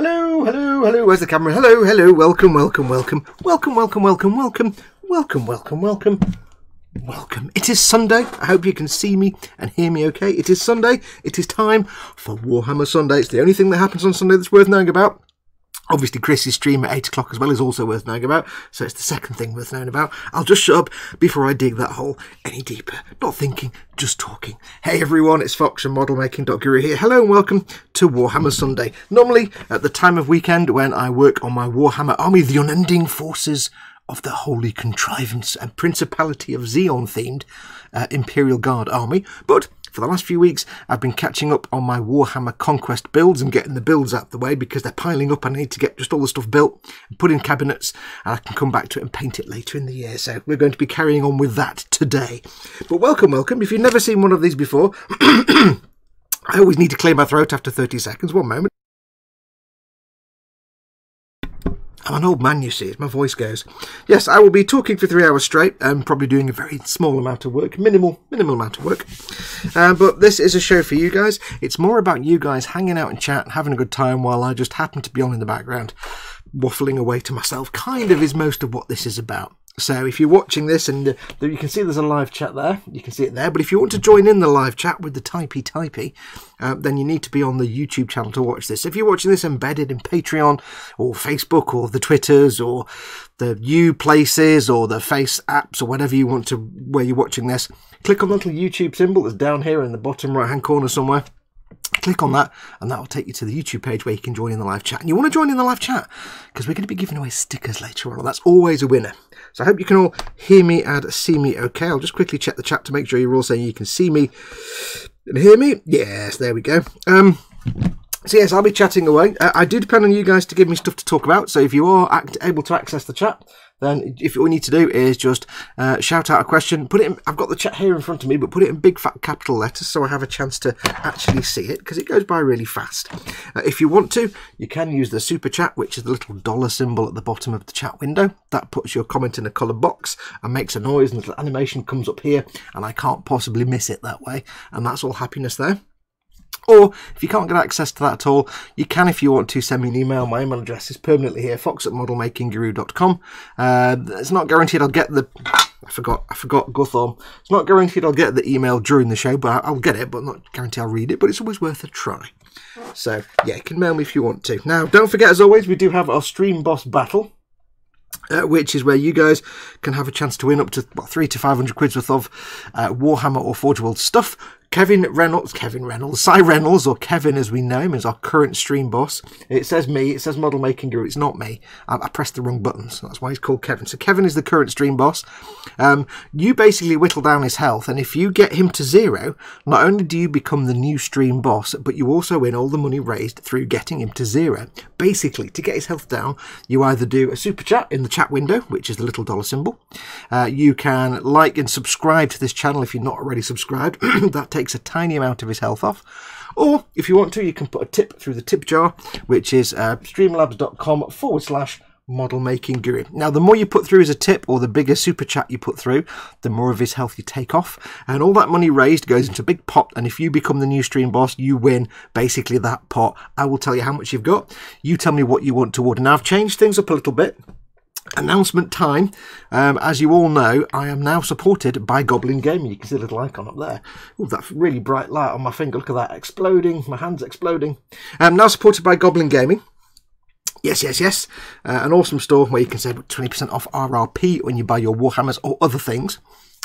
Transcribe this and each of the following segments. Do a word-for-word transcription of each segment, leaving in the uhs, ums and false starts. Hello, hello, hello, where's the camera? Hello, hello, welcome, welcome, welcome, welcome, welcome, welcome, welcome, welcome, welcome, welcome, welcome. It is Sunday. I hope you can see me and hear me okay. It is Sunday. It is time for Warhammer Sunday. It's the only thing that happens on Sunday that's worth knowing about. Obviously, Chris's stream at eight o'clock as well is also worth knowing about, so it's the second thing worth knowing about. I'll just shut up before I dig that hole any deeper. Not thinking, just talking. Hey everyone, it's Fox and Model Making dot Guru here. Hello and welcome to Warhammer Sunday. Normally, at the time of weekend when I work on my Warhammer Army, the Unending Forces of the Holy Contrivance and Principality of Zeon-themed uh, Imperial Guard Army, but for the last few weeks, I've been catching up on my Warhammer Conquest builds and getting the builds out of the way because they're piling up. I need to get just all the stuff built and put in cabinets, and I can come back to it and paint it later in the year. So we're going to be carrying on with that today. But welcome, welcome. If you've never seen one of these before, I always need to clear my throat after thirty seconds. One moment. I'm an old man, you see, as my voice goes. Yes, I will be talking for three hours straight and probably doing a very small amount of work, minimal, minimal amount of work. Uh, but this is a show for you guys. It's more about you guys hanging out and chat, having a good time while I just happen to be on in the background, waffling away to myself, kind of is most of what this is about. So if you're watching this, and uh, you can see there's a live chat there, you can see it there, but if you want to join in the live chat with the typey typey, uh, then you need to be on the YouTube channel to watch this. If you're watching this embedded in Patreon or Facebook or the Twitters or the you places or the face apps or whatever you want to, where you're watching this, click on the little YouTube symbol that's down here in the bottom right hand corner somewhere. Click on that and that will take you to the YouTube page where you can join in the live chat. And you want to join in the live chat because we're going to be giving away stickers later on. That's always a winner. So I hope you can all hear me and see me okay. I'll just quickly check the chat to make sure you're all saying you can see me and hear me. Yes, there we go. Um, so yes, I'll be chatting away. Uh, I do depend on you guys to give me stuff to talk about. So if you are act able to access the chat, then if all you need to do is just uh, shout out a question, put it in, I've got the chat here in front of me, but put it in big fat capital letters so I have a chance to actually see it because it goes by really fast. Uh, if you want to, you can use the super chat, which is the little dollar symbol at the bottom of the chat window. That puts your comment in a coloured box and makes a noise, and the little animation comes up here and I can't possibly miss it that way. And that's all happiness there. Or if you can't get access to that at all, you can, if you want to, send me an email. My email address is permanently here, fox at model making guru dot com. Uh, it's not guaranteed I'll get the... I forgot, I forgot Guthorm. It's not guaranteed I'll get the email during the show, but I'll get it, but not guaranteed I'll read it. But it's always worth a try. So, yeah, you can mail me if you want to. Now, don't forget, as always, we do have our Stream Boss Battle. Uh, which is where you guys can have a chance to win up to well, three to five hundred quid's worth of uh, Warhammer or Forge World stuff. Kevin Reynolds, Kevin Reynolds, Cy Reynolds, or Kevin as we know him, is our current stream boss. It says me, it says Model Making Guru, it's not me. I, I pressed the wrong button, so that's why he's called Kevin. So Kevin is the current stream boss. Um, you basically whittle down his health, and if you get him to zero, not only do you become the new stream boss, but you also win all the money raised through getting him to zero. Basically, to get his health down, you either do a super chat in the chat window, which is the little dollar symbol. Uh, you can like and subscribe to this channel if you're not already subscribed. That takes a tiny amount of his health off. Or if you want to, you can put a tip through the tip jar, which is uh, streamlabs.com forward slash model making guru. Now, the more you put through as a tip or the bigger super chat you put through, the more of his health you take off. And all that money raised goes into a big pot. And if you become the new stream boss, you win basically that pot. I will tell you how much you've got. You tell me what you want to order. Now, I've changed things up a little bit. Announcement time. Um, as you all know, I am now supported by Goblin Gaming. You can see the little icon up there. Ooh, that really bright light on my finger. Look at that, exploding. My hand's exploding. I'm now supported by Goblin Gaming. Yes, yes, yes. Uh, an awesome store where you can save twenty percent off R R P when you buy your Warhammers or other things.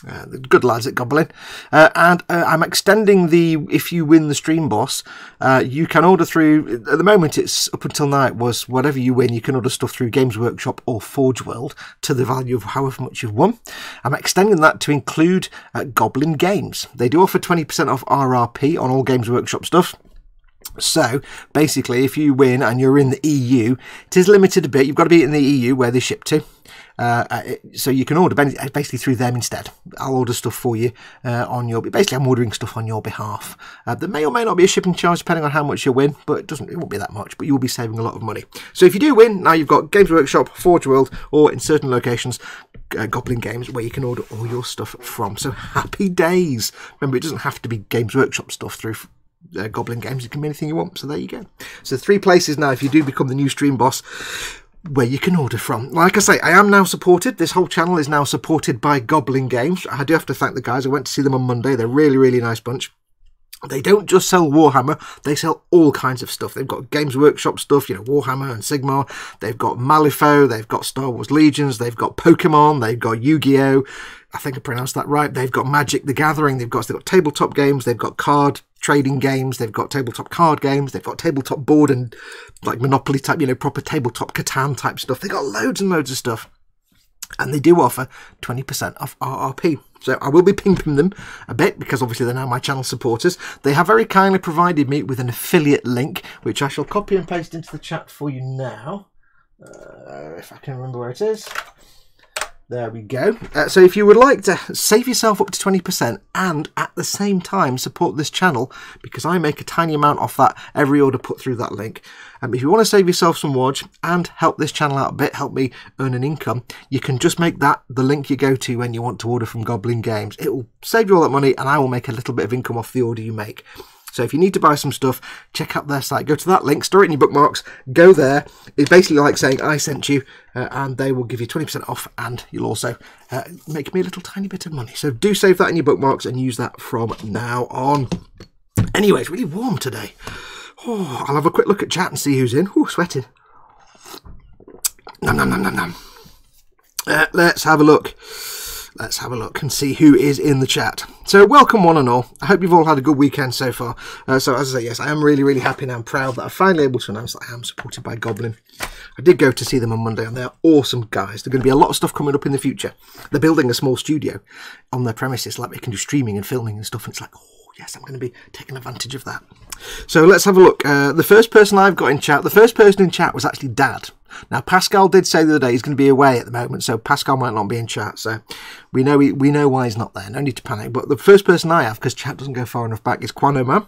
Uh, the good lads at Goblin. Uh, and uh, I'm extending the, if you win the Stream Boss, uh, you can order through, at the moment it's, up until now it was whatever you win, you can order stuff through Games Workshop or Forge World to the value of however much you've won. I'm extending that to include uh, Goblin Games. They do offer twenty percent off R R P on all Games Workshop stuff. So basically, if you win and you're in the E U, it is limited a bit. You've got to be in the E U where they ship to. Uh, so you can order basically through them instead. I'll order stuff for you uh, on your... Basically, I'm ordering stuff on your behalf. Uh, there may or may not be a shipping charge depending on how much you win, but it doesn't. It won't be that much, but you will be saving a lot of money. So if you do win, now you've got Games Workshop, Forge World, or in certain locations, uh, Goblin Games, where you can order all your stuff from. So happy days. Remember, it doesn't have to be Games Workshop stuff through uh, Goblin Games, you can be anything you want. So there you go. So three places now if you do become the new stream boss where you can order from. Like I say, I am now supported. This whole channel is now supported by Goblin Games. I do have to thank the guys. I went to see them on Monday. They're really, really nice bunch. They don't just sell Warhammer, they sell all kinds of stuff. They've got Games Workshop stuff, you know, Warhammer and Sigmar. They've got Malifaux, they've got Star Wars Legions, they've got Pokemon, they've got Yu-Gi-Oh! I think I pronounced that right. They've got Magic the Gathering, they've got, they've got tabletop games, they've got card trading games, they've got tabletop card games, they've got tabletop board and like Monopoly type, you know, proper tabletop Catan type stuff. They've got loads and loads of stuff. And they do offer twenty percent off R R P. So I will be pinging them a bit because obviously they're now my channel supporters. They have very kindly provided me with an affiliate link, which I shall copy and paste into the chat for you now. Uh, if I can remember where it is. There we go. Uh, so if you would like to save yourself up to twenty percent and at the same time support this channel, because I make a tiny amount off that every order put through that link. Um, if you want to save yourself some watch and help this channel out a bit, help me earn an income, you can just make that the link you go to when you want to order from Goblin Games. It will save you all that money and I will make a little bit of income off the order you make. So if you need to buy some stuff, check out their site. Go to that link, store it in your bookmarks, go there. It's basically like saying I sent you uh, and they will give you twenty percent off and you'll also uh, make me a little tiny bit of money. So do save that in your bookmarks and use that from now on. Anyway, it's really warm today. Oh, I'll have a quick look at chat and see who's in. Oh, sweating. Nom, nom, nom, nom, nom. Uh, let's have a look. Let's have a look and see who is in the chat. So welcome one and all. I hope you've all had a good weekend so far. Uh, so as I say, yes, I am really, really happy and I'm proud that I'm finally able to announce that I am supported by Goblin. I did go to see them on Monday and they're awesome guys. There's going to be a lot of stuff coming up in the future. They're building a small studio on their premises, like they can do streaming and filming and stuff. And it's like, oh yes, I'm going to be taking advantage of that. So let's have a look. Uh, the first person I've got in chat, the first person in chat was actually Dad. Now, Pascal did say the other day he's going to be away at the moment, so Pascal might not be in chat, so we know he, we know why he's not there. No need to panic. But the first person I have, because chat doesn't go far enough back, is Quano Man.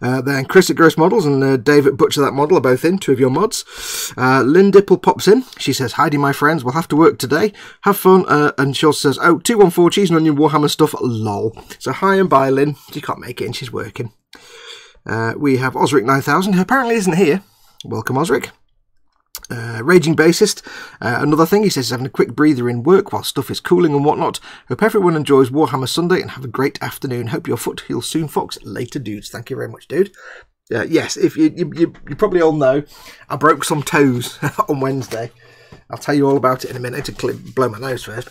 Uh, then Chris at Gross Models and uh, Dave at Butcher That Model are both in, two of your mods. Uh, Lynn Dipple pops in. She says, "Heidi, my friends, we'll have to work today. Have fun." Uh, and she also says, "Oh, two one four cheese and onion Warhammer stuff, lol." So hi and bye, Lynn. She can't make it and she's working. Uh, we have Osric nine thousand, who apparently isn't here. Welcome, Osric. Uh, Raging Bassist, uh, another thing he says, having a quick breather in work while stuff is cooling and whatnot. Hope everyone enjoys Warhammer Sunday and have a great afternoon. Hope your foot heals soon, Fox. Later, dudes. Thank you very much, dude. Uh, yes, if you, you, you, you probably all know, I broke some toes on Wednesday. I'll tell you all about it in a minute. To clip, blow my nose first.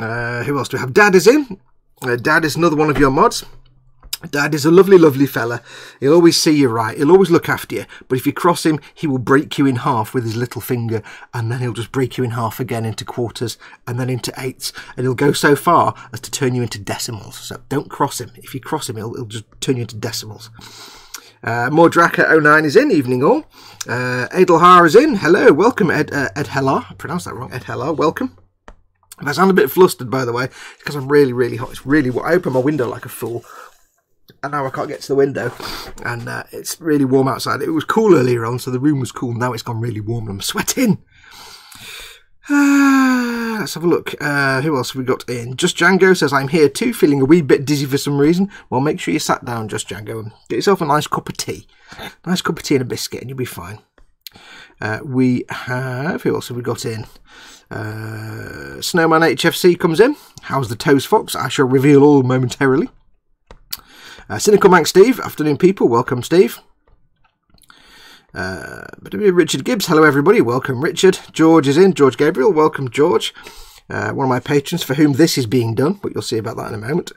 Uh, who else do we have? Dad is in. Uh, Dad is another one of your mods. Dad is a lovely, lovely fella. He'll always see you right. He'll always look after you. But if you cross him, he will break you in half with his little finger. And then he'll just break you in half again into quarters and then into eighths. And he'll go so far as to turn you into decimals. So don't cross him. If you cross him, he'll, he'll just turn you into decimals. Uh, Mordraka zero nine is in. Evening all. Uh, Edelhar is in. Hello. Welcome, Ed, uh, Ed Hellar. I pronounced that wrong. Ed Hellar. Welcome. I sound a bit flustered, by the way, because I'm really, really hot. It's really what I open my window like a fool. And now I can't get to the window and uh, it's really warm outside. It was cool earlier on, so the room was cool. Now it's gone really warm and I'm sweating. Uh, let's have a look. Uh, who else have we got in? Just Django says, "I'm here too, feeling a wee bit dizzy for some reason." Well, make sure you sat down, Just Django, and get yourself a nice cup of tea. Nice cup of tea and a biscuit and you'll be fine. Uh, we have, who else have we got in? Uh, Snowman H F C comes in. "How's the toes, Fox? I shall reveal all momentarily." Uh, Cynical Manx Steve, afternoon people, welcome Steve. Uh, Richard Gibbs, hello everybody, welcome Richard. George is in, George Gabriel, welcome George. Uh, one of my patrons for whom this is being done, but you'll see about that in a moment.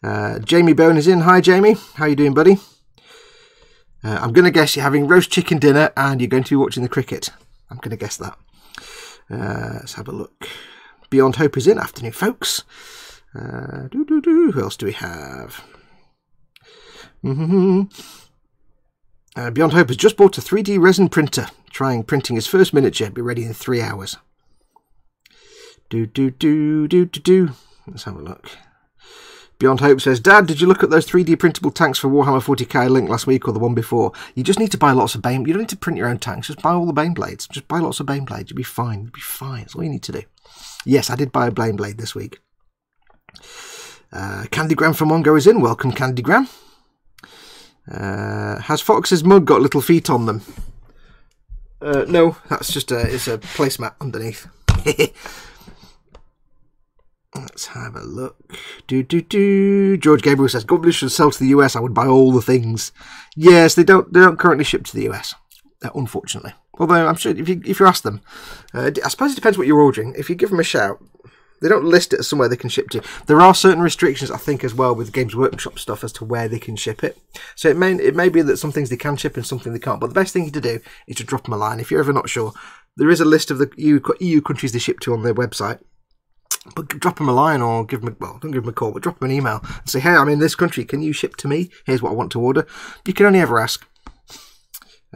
Uh, Jamie Bone is in, hi Jamie, how you doing buddy? Uh, I'm going to guess you're having roast chicken dinner and you're going to be watching the cricket. I'm going to guess that. Uh, let's have a look. Beyond Hope is in, afternoon folks. Uh, doo -doo -doo. Who else do we have? Mm-hmm. uh, Beyond Hope has just bought a three D resin printer, trying printing his first miniature. Be ready in three hours. Do do do do do do. Let's have a look. Beyond Hope says, "Dad, did you look at those three D printable tanks for Warhammer forty K Link last week or the one before? You just need to buy lots of Bane. You don't need to print your own tanks. Just buy all the Baneblades. Just buy lots of Baneblades. You'll be fine. You'll be fine. That's all you need to do." Yes, I did buy a Baneblade this week. Uh, Candygram from Mongo is in. Welcome, Candygram. Uh, has Fox's mug got little feet on them? Uh, no, that's just a, it's a placemat underneath. Let's have a look. Do do do. George Gabriel says Goblins should sell to the U S. I would buy all the things. Yes, they don't. They don't currently ship to the U S. Uh, unfortunately, although I'm sure if you if you ask them, uh, I suppose it depends what you're ordering. If you give them a shout, they don't list it as somewhere they can ship to. There are certain restrictions, I think, as well with Games Workshop stuff as to where they can ship it. So it may it may be that some things they can ship and some things they can't. But the best thing to do is to drop them a line if you're ever not sure. There is a list of the E U countries they ship to on their website. But drop them a line or give them, a, well, don't give them a call, but drop them an email and say, hey, I'm in this country. Can you ship to me? Here's what I want to order. You can only ever ask.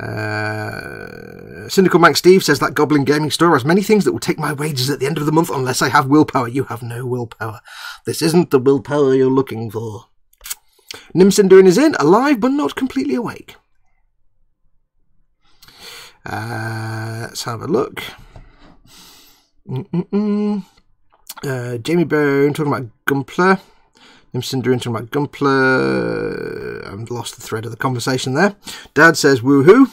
Uh, Cynical Mac Steve says that Goblin Gaming store has many things that will take my wages at the end of the month unless I have willpower. You have no willpower. This isn't the willpower you're looking for. Nimson doing is in, alive but not completely awake. Uh, let's have a look. Mm-mm-mm. Uh, Jamie Bone talking about Gunpla. Nimson Durin talking about Gunpla. I've lost the thread of the conversation there. Dad says woohoo.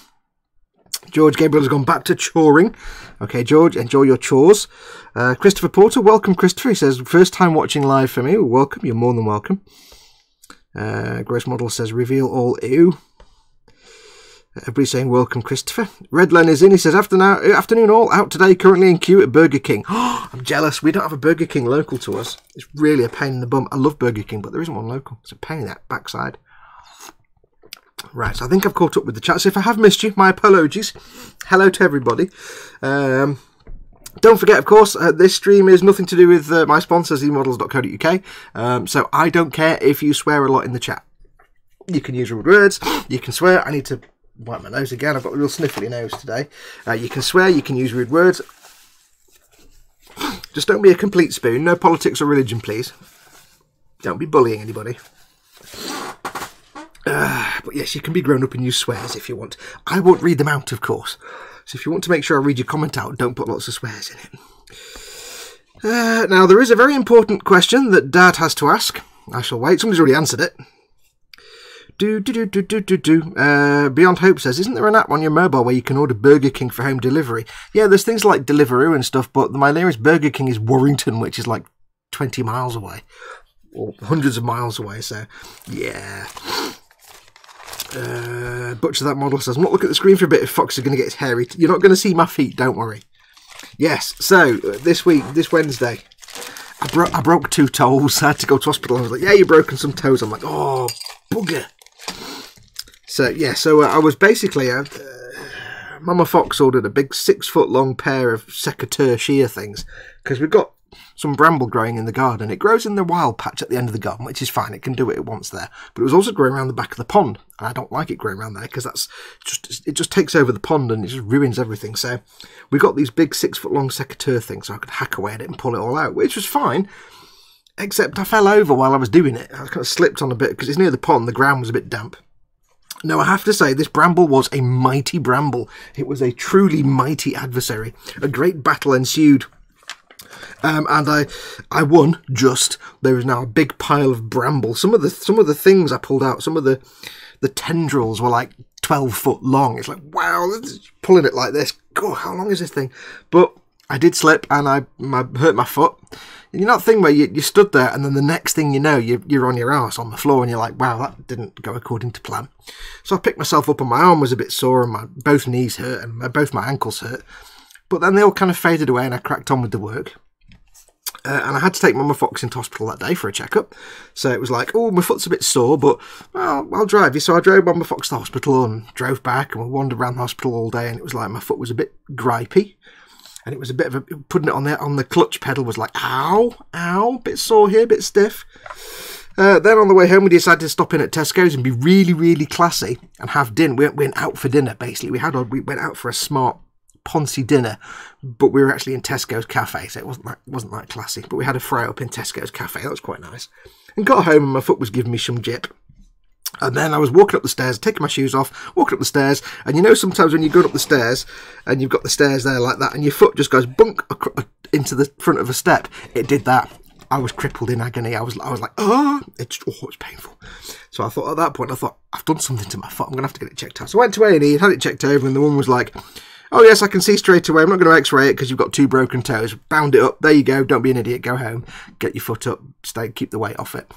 George Gabriel has gone back to choring. Okay, George, enjoy your chores. Uh, Christopher Porter, welcome, Christopher. He says, first time watching live for me. Welcome, you're more than welcome. Uh, Gross Model says, reveal all ew. Everybody's saying welcome, Christopher. Redlen is in. He says, After now, afternoon all out today, currently in queue at Burger King. Oh, I'm jealous. We don't have a Burger King local to us. It's really a pain in the bum. I love Burger King, but there isn't one local. It's a pain in that backside. Right, so I think I've caught up with the chat. So if I have missed you, my apologies. Hello to everybody. Um... Don't forget, of course, uh, this stream is nothing to do with uh, my sponsors, e models dot co dot U K. Um, so I don't care if you swear a lot in the chat. You can use rude words. You can swear. I need to wipe my nose again. I've got a real sniffly nose today. Uh, you can swear. You can use rude words. Just don't be a complete spoon. No politics or religion, please. Don't be bullying anybody. Uh, but yes, you can be grown up and use swears if you want. I won't read them out, of course. So if you want to make sure I read your comment out, don't put lots of swears in it. Uh, now, there is a very important question that Dad has to ask. I shall wait. Somebody's already answered it. Do, do, do, do, do, do, do. Uh, Beyond Hope says, isn't there an app on your mobile where you can order Burger King for home delivery? Yeah, there's things like Deliveroo and stuff, but my nearest Burger King is Warrington, which is like twenty miles away. Or hundreds of miles away, so yeah. Uh, Butcher That Model says, not look at the screen for a bit if Fox is going to get his hairy. You're not going to see my feet, don't worry. Yes, so uh, this week, this Wednesday, I, bro I broke two toes. I had to go to hospital. I was like, yeah, you've broken some toes. I'm like, oh, bugger. So, yeah, so uh, I was basically, uh, uh, Mama Fox ordered a big six foot long pair of secateur shear things because we've got some bramble growing in the garden. It grows in the wild patch at the end of the garden, which is fine. It can do what it wants there. But it was also growing around the back of the pond. And I don't like it growing around there because that's just it just takes over the pond and it just ruins everything. So we got these big six foot long secateur things so I could hack away at it and pull it all out, which was fine. Except I fell over while I was doing it. I kind of slipped on a bit because it's near the pond. The ground was a bit damp. Now, I have to say, this bramble was a mighty bramble. It was a truly mighty adversary. A great battle ensued. Um, and I, I won. Just there is now a big pile of bramble. Some of the some of the things I pulled out, some of the the tendrils were like twelve foot long. It's like wow, pulling it like this. God, how long is this thing? But I did slip and I my, hurt my foot. And you know that thing where you, you stood there and then the next thing you know you, you're on your arse on the floor and you're like wow, that didn't go according to plan. So I picked myself up and my arm was a bit sore and my both knees hurt and my, both my ankles hurt. But then they all kind of faded away and I cracked on with the work. Uh, and I had to take Mama Fox into hospital that day for a checkup. So it was like, oh, my foot's a bit sore, but well, I'll drive you. So I drove Mama Fox to the hospital and drove back and we wandered around the hospital all day. And it was like my foot was a bit gripey. And it was a bit of a, putting it on the, on the clutch pedal was like, ow, ow, bit sore here, bit stiff. Uh, then on the way home, we decided to stop in at Tesco's and be really, really classy and have dinner. We went out for dinner, basically. We had we went out for a smart poncy dinner, but we were actually in Tesco's cafe, so it wasn't that, wasn't that classy. But we had a fry up in Tesco's cafe. That was quite nice. And got home and my foot was giving me some jip. And then I was walking up the stairs, taking my shoes off, walking up the stairs, and you know sometimes when you're going up the stairs and you've got the stairs there like that and your foot just goes bunk into the front of a step. It did that. I was crippled in agony. I was, I was like, oh, it's, oh, it's painful. So I thought at that point, I thought, I've done something to my foot. I'm going to have to get it checked out. So I went to A and E, had it checked over, and the woman was like, oh, yes, I can see straight away. I'm not going to x-ray it because you've got two broken toes. Bound it up. There you go. Don't be an idiot. Go home. Get your foot up. Stay. Keep the weight off it.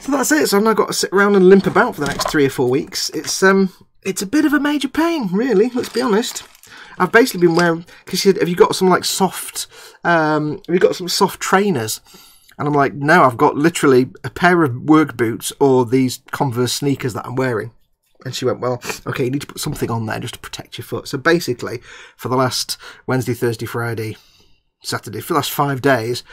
So that's it. So I've now got to sit around and limp about for the next three or four weeks. It's um, it's a bit of a major pain, really. Let's be honest. I've basically been wearing, because she said, have you got some like soft, um, have you got some soft trainers? And I'm like, no, I've got literally a pair of work boots or these Converse sneakers that I'm wearing. And she went, well, okay, you need to put something on there just to protect your foot. So basically, for the last Wednesday, Thursday, Friday, Saturday, for the last five days,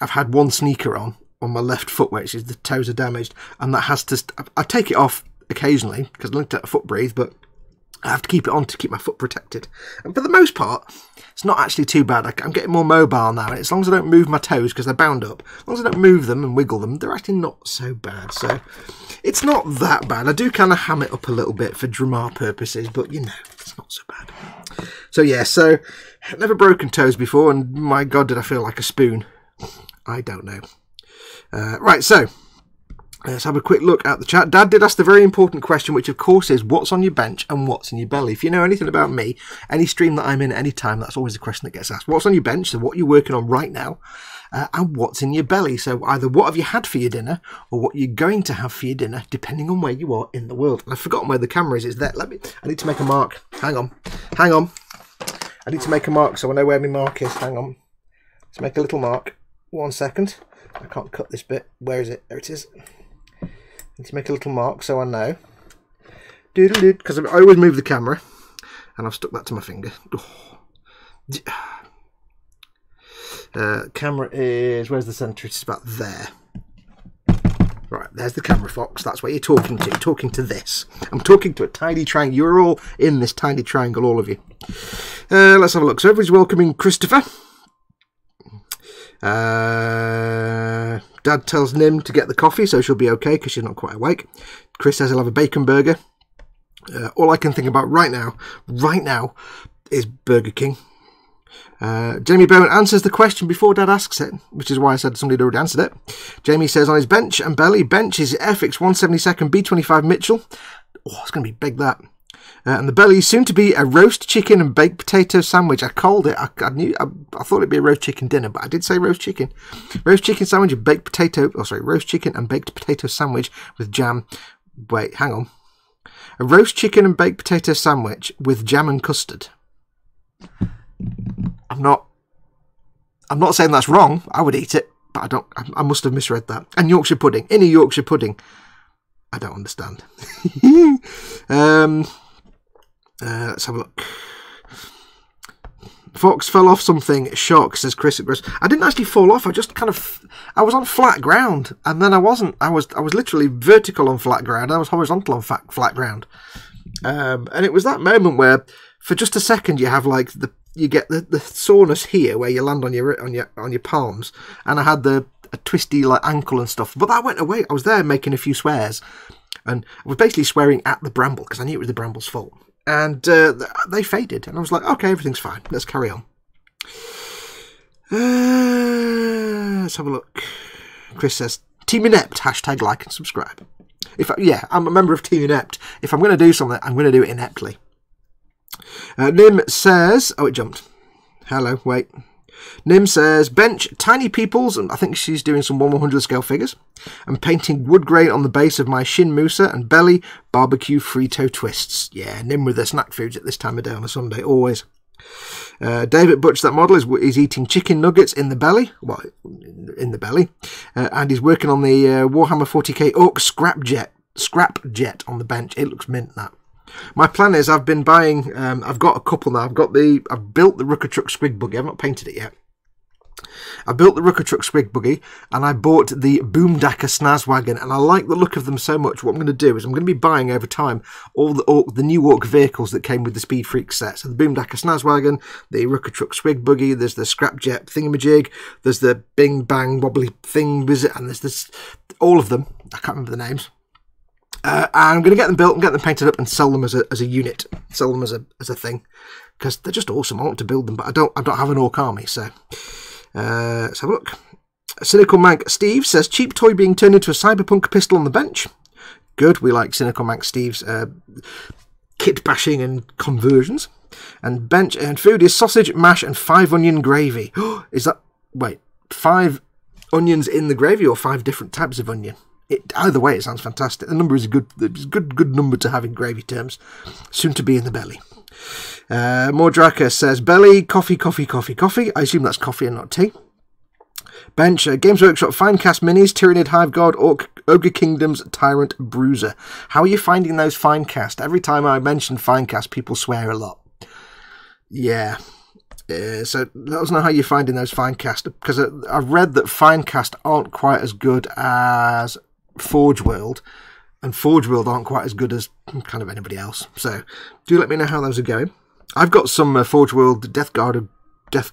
I've had one sneaker on, on my left foot, which is the toes are damaged. And that has to, I take it off occasionally, because I looked at a foot breathe, but I have to keep it on to keep my foot protected. And for the most part, it's not actually too bad. I'm getting more mobile now. And as long as I don't move my toes, because they're bound up, as long as I don't move them and wiggle them, they're actually not so bad. So it's not that bad. I do kind of ham it up a little bit for drama purposes, but, you know, it's not so bad. So, yeah, so never broken toes before, and my God, did I feel like a spoon. I don't know. Uh, right, so let's have a quick look at the chat. Dad did ask the very important question, which of course is what's on your bench and what's in your belly. If you know anything about me, any stream that I'm in at any time, that's always the question that gets asked. What's on your bench, so what you're working on right now, uh, and what's in your belly. So either what have you had for your dinner or what you're going to have for your dinner, depending on where you are in the world. And I've forgotten where the camera is. It's there. Let me, I need to make a mark. Hang on. Hang on. I need to make a mark so I know where my mark is. Hang on. Let's make a little mark. One second. I can't cut this bit. Where is it? There it is. Need to make a little mark so I know. Doodle-dood, because I always move the camera, and I've stuck that to my finger. Oh. Uh, camera is, where's the centre? It's about there. Right, there's the camera, Fox. That's what you're talking to. You're talking to this. I'm talking to a tiny triangle. You're all in this tiny triangle, all of you. Uh, let's have a look. So everybody's welcoming Christopher. Uh, Dad tells Nim to get the coffee, so she'll be okay because she's not quite awake. Chris says he'll have a bacon burger. Uh, all I can think about right now, right now, is Burger King. Uh, Jamie Bowen answers the question before Dad asks it, which is why I said somebody had already answered it. Jamie says on his bench and belly, bench is F X one seventy-second B twenty-five Mitchell. Oh, it's going to be big, that. Uh, and the belly is soon to be a roast chicken and baked potato sandwich. I called it. I, I knew. I, I thought it'd be a roast chicken dinner, but I did say roast chicken. Roast chicken sandwich and baked potato. Oh, sorry, roast chicken and baked potato sandwich with jam. Wait, hang on. A roast chicken and baked potato sandwich with jam and custard. I'm not. I'm not saying that's wrong. I would eat it, but I don't. I, I must have misread that. And Yorkshire pudding. Any Yorkshire pudding. I don't understand. um. Uh, let's have a look. Fox fell off something. Shock, says Chris. I didn't actually fall off. I just kind of, I was on flat ground, and then I wasn't. I was, I was literally vertical on flat ground. And I was horizontal on flat flat ground. Um, and it was that moment where, for just a second, you have like the, you get the, the soreness here where you land on your on your on your palms, and I had the a twisty like ankle and stuff. But that went away. I was there making a few swears, and I was basically swearing at the bramble because I knew it was the bramble's fault. And uh, they faded. And I was like, okay, everything's fine. Let's carry on. Uh, let's have a look. Chris says, Team Inept, hashtag like and subscribe. If I, yeah, I'm a member of Team Inept. If I'm going to do something, I'm going to do it ineptly. Uh, Nim says, oh, it jumped. Hello, wait. Nim says, bench, tiny peoples, and I think she's doing some one one hundred scale figures. And painting wood grain on the base of my Shin Musa and belly, barbecue Frito twists. Yeah, Nim with her snack foods at this time of day on a Sunday, always. Uh, David Butch, that model, is, is eating chicken nuggets in the belly. Well, in the belly. Uh, and he's working on the uh, Warhammer forty K Ork Scrapjet, Scrapjet on the bench. It looks mint, that. My plan is I've been buying, um, I've got a couple now. I've got the, I've built the Rukkatrukk Squigbuggy. I've not painted it yet. I built the Rukkatrukk Squigbuggy and I bought the Boomdacker Snazwagon, and I like the look of them so much. What I'm going to do is I'm going to be buying over time all the orc, the new orc vehicles that came with the Speed Freak set. So the Boomdacker Snazwagon, the Rukkatrukk Squigbuggy, there's the Scrapjet thingamajig, there's the Bing Bang Wobbly Thing Wizard, and there's this, all of them. I can't remember the names. Uh, I'm going to get them built and get them painted up and sell them as a as a unit, sell them as a as a thing, because they're just awesome. I want to build them, but I don't I don't have an orc army, so uh, let's have a look. Cynical Mank Steve says, cheap toy being turned into a cyberpunk pistol on the bench. Good, we like Cynical Mank Steve's uh, kit bashing and conversions. And bench and food is sausage, mash and five onion gravy. Is that, wait, five onions in the gravy or five different types of onion? It, either way, it sounds fantastic. The number is a good, it's a good, good number to have in gravy terms. Soon to be in the belly. Uh, Mordraka says, belly, coffee, coffee, coffee, coffee. I assume that's coffee and not tea. Bench, uh, Games Workshop, Fine Cast Minis, Tyranid, Hive Guard, Orc, Ogre Kingdoms, Tyrant, Bruiser. How are you finding those Fine Cast? Every time I mention Fine Cast, people swear a lot. Yeah. Uh, so let us know how you're finding those Fine Cast, because I, I've read that Fine Cast aren't quite as good as Forge World, and Forge World aren't quite as good as kind of anybody else. So do let me know how those are going. I've got some uh, Forge World Death Guard of Death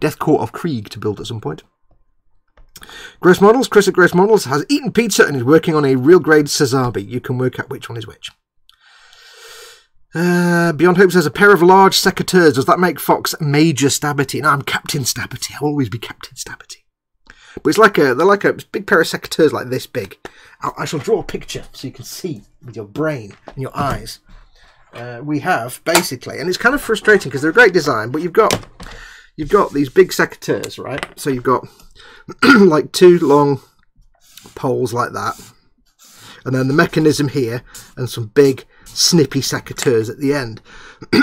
Death Corps of Krieg to build at some point. Gross Models, Chris at Gross Models has eaten pizza and is working on a real grade Sazabi. You can work out which one is which. Uh, Beyond Hope says, a pair of large secateurs. Does that make Fox Major Stabberty? No, I'm Captain Stabberty. I'll always be Captain Stabberty. But it's like a, they're like a big pair of secateurs like this big. I'll, I shall draw a picture so you can see with your brain and your eyes. Uh, we have basically, and it's kind of frustrating because they're a great design, but you've got, you've got these big secateurs, right? So you've got like two long poles like that, and then the mechanism here and some big snippy secateurs at the end.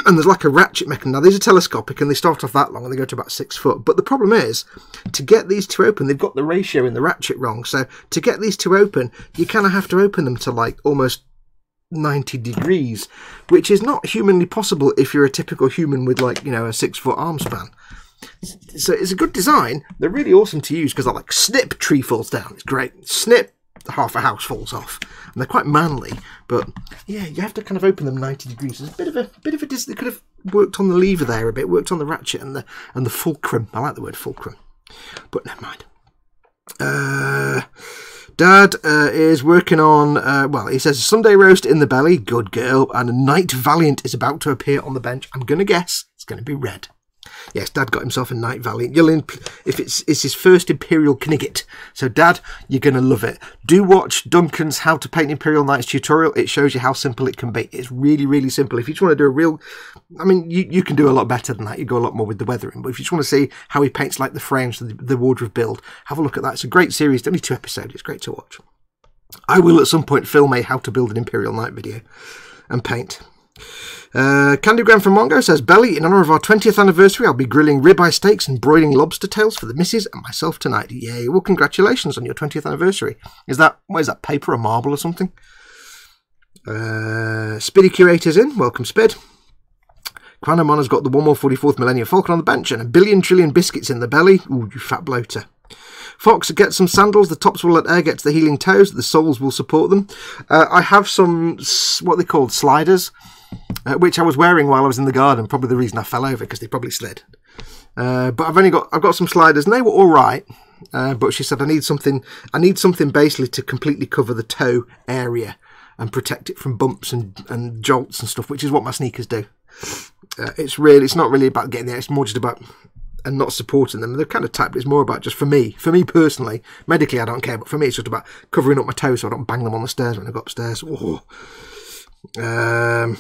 And there's like a ratchet mechanism. Now these are telescopic and they start off that long and they go to about six foot. But the problem is, to get these two open, they've got the ratio in the ratchet wrong. So to get these two open, you kind of have to open them to like almost ninety degrees, which is not humanly possible if you're a typical human with like, you know, a six foot arm span. So it's a good design. They're really awesome to use because that like snip tree falls down. It's great. Snip, half a house falls off, and they're quite manly. But yeah, you have to kind of open them ninety degrees. There's a bit of a bit of a dis they could have worked on the lever there a bit, worked on the ratchet and the and the fulcrum. I like the word fulcrum, but never mind. Uh, Dad uh, is working on uh, well, he says a Sunday roast in the belly, good girl, and a Knight Valiant is about to appear on the bench. I'm gonna guess it's gonna be red. Yes, Dad got himself a Knight Valiant. You'll in, if it's it's his first Imperial Knigget. So, Dad, you're going to love it. Do watch Duncan's How to Paint Imperial Knights tutorial. It shows you how simple it can be. It's really, really simple. If you just want to do a real... I mean, you, you can do a lot better than that. You go a lot more with the weathering. But if you just want to see how he paints, like, the frames, the, the wardrobe build, have a look at that. It's a great series. It's only two episodes. It's great to watch. I will, at some point, film a How to Build an Imperial Knight video and paint. Uh, Candygram from Mongo says, belly, in honour of our twentieth anniversary, I'll be grilling ribeye steaks and broiling lobster tails for the missus and myself tonight. Yay. Well, congratulations on your twentieth anniversary. Is that, what is that, paper or marble or something? Uh, Spiddy Curator's in. Welcome, Spid. Quanamon has got the one more forty-fourth Millennium Falcon on the bench and a billion trillion biscuits in the belly. Ooh, you fat bloater. Fox, get some sandals. The tops will let air get to the healing toes. The soles will support them. Uh, I have some, what they called, sliders. Uh, which I was wearing while I was in the garden. Probably the reason I fell over, because they probably slid. Uh, but I've only got I've got some sliders, and they were all right. Uh, but she said I need something. I need something basically to completely cover the toe area and protect it from bumps and and jolts and stuff, which is what my sneakers do. Uh, it's really it's not really about getting there. It's more just about and not supporting them. They're kind of tight. But it's more about just for me, for me personally. Medically, I don't care, but for me, it's just about covering up my toes so I don't bang them on the stairs when I go upstairs. Oh. Um.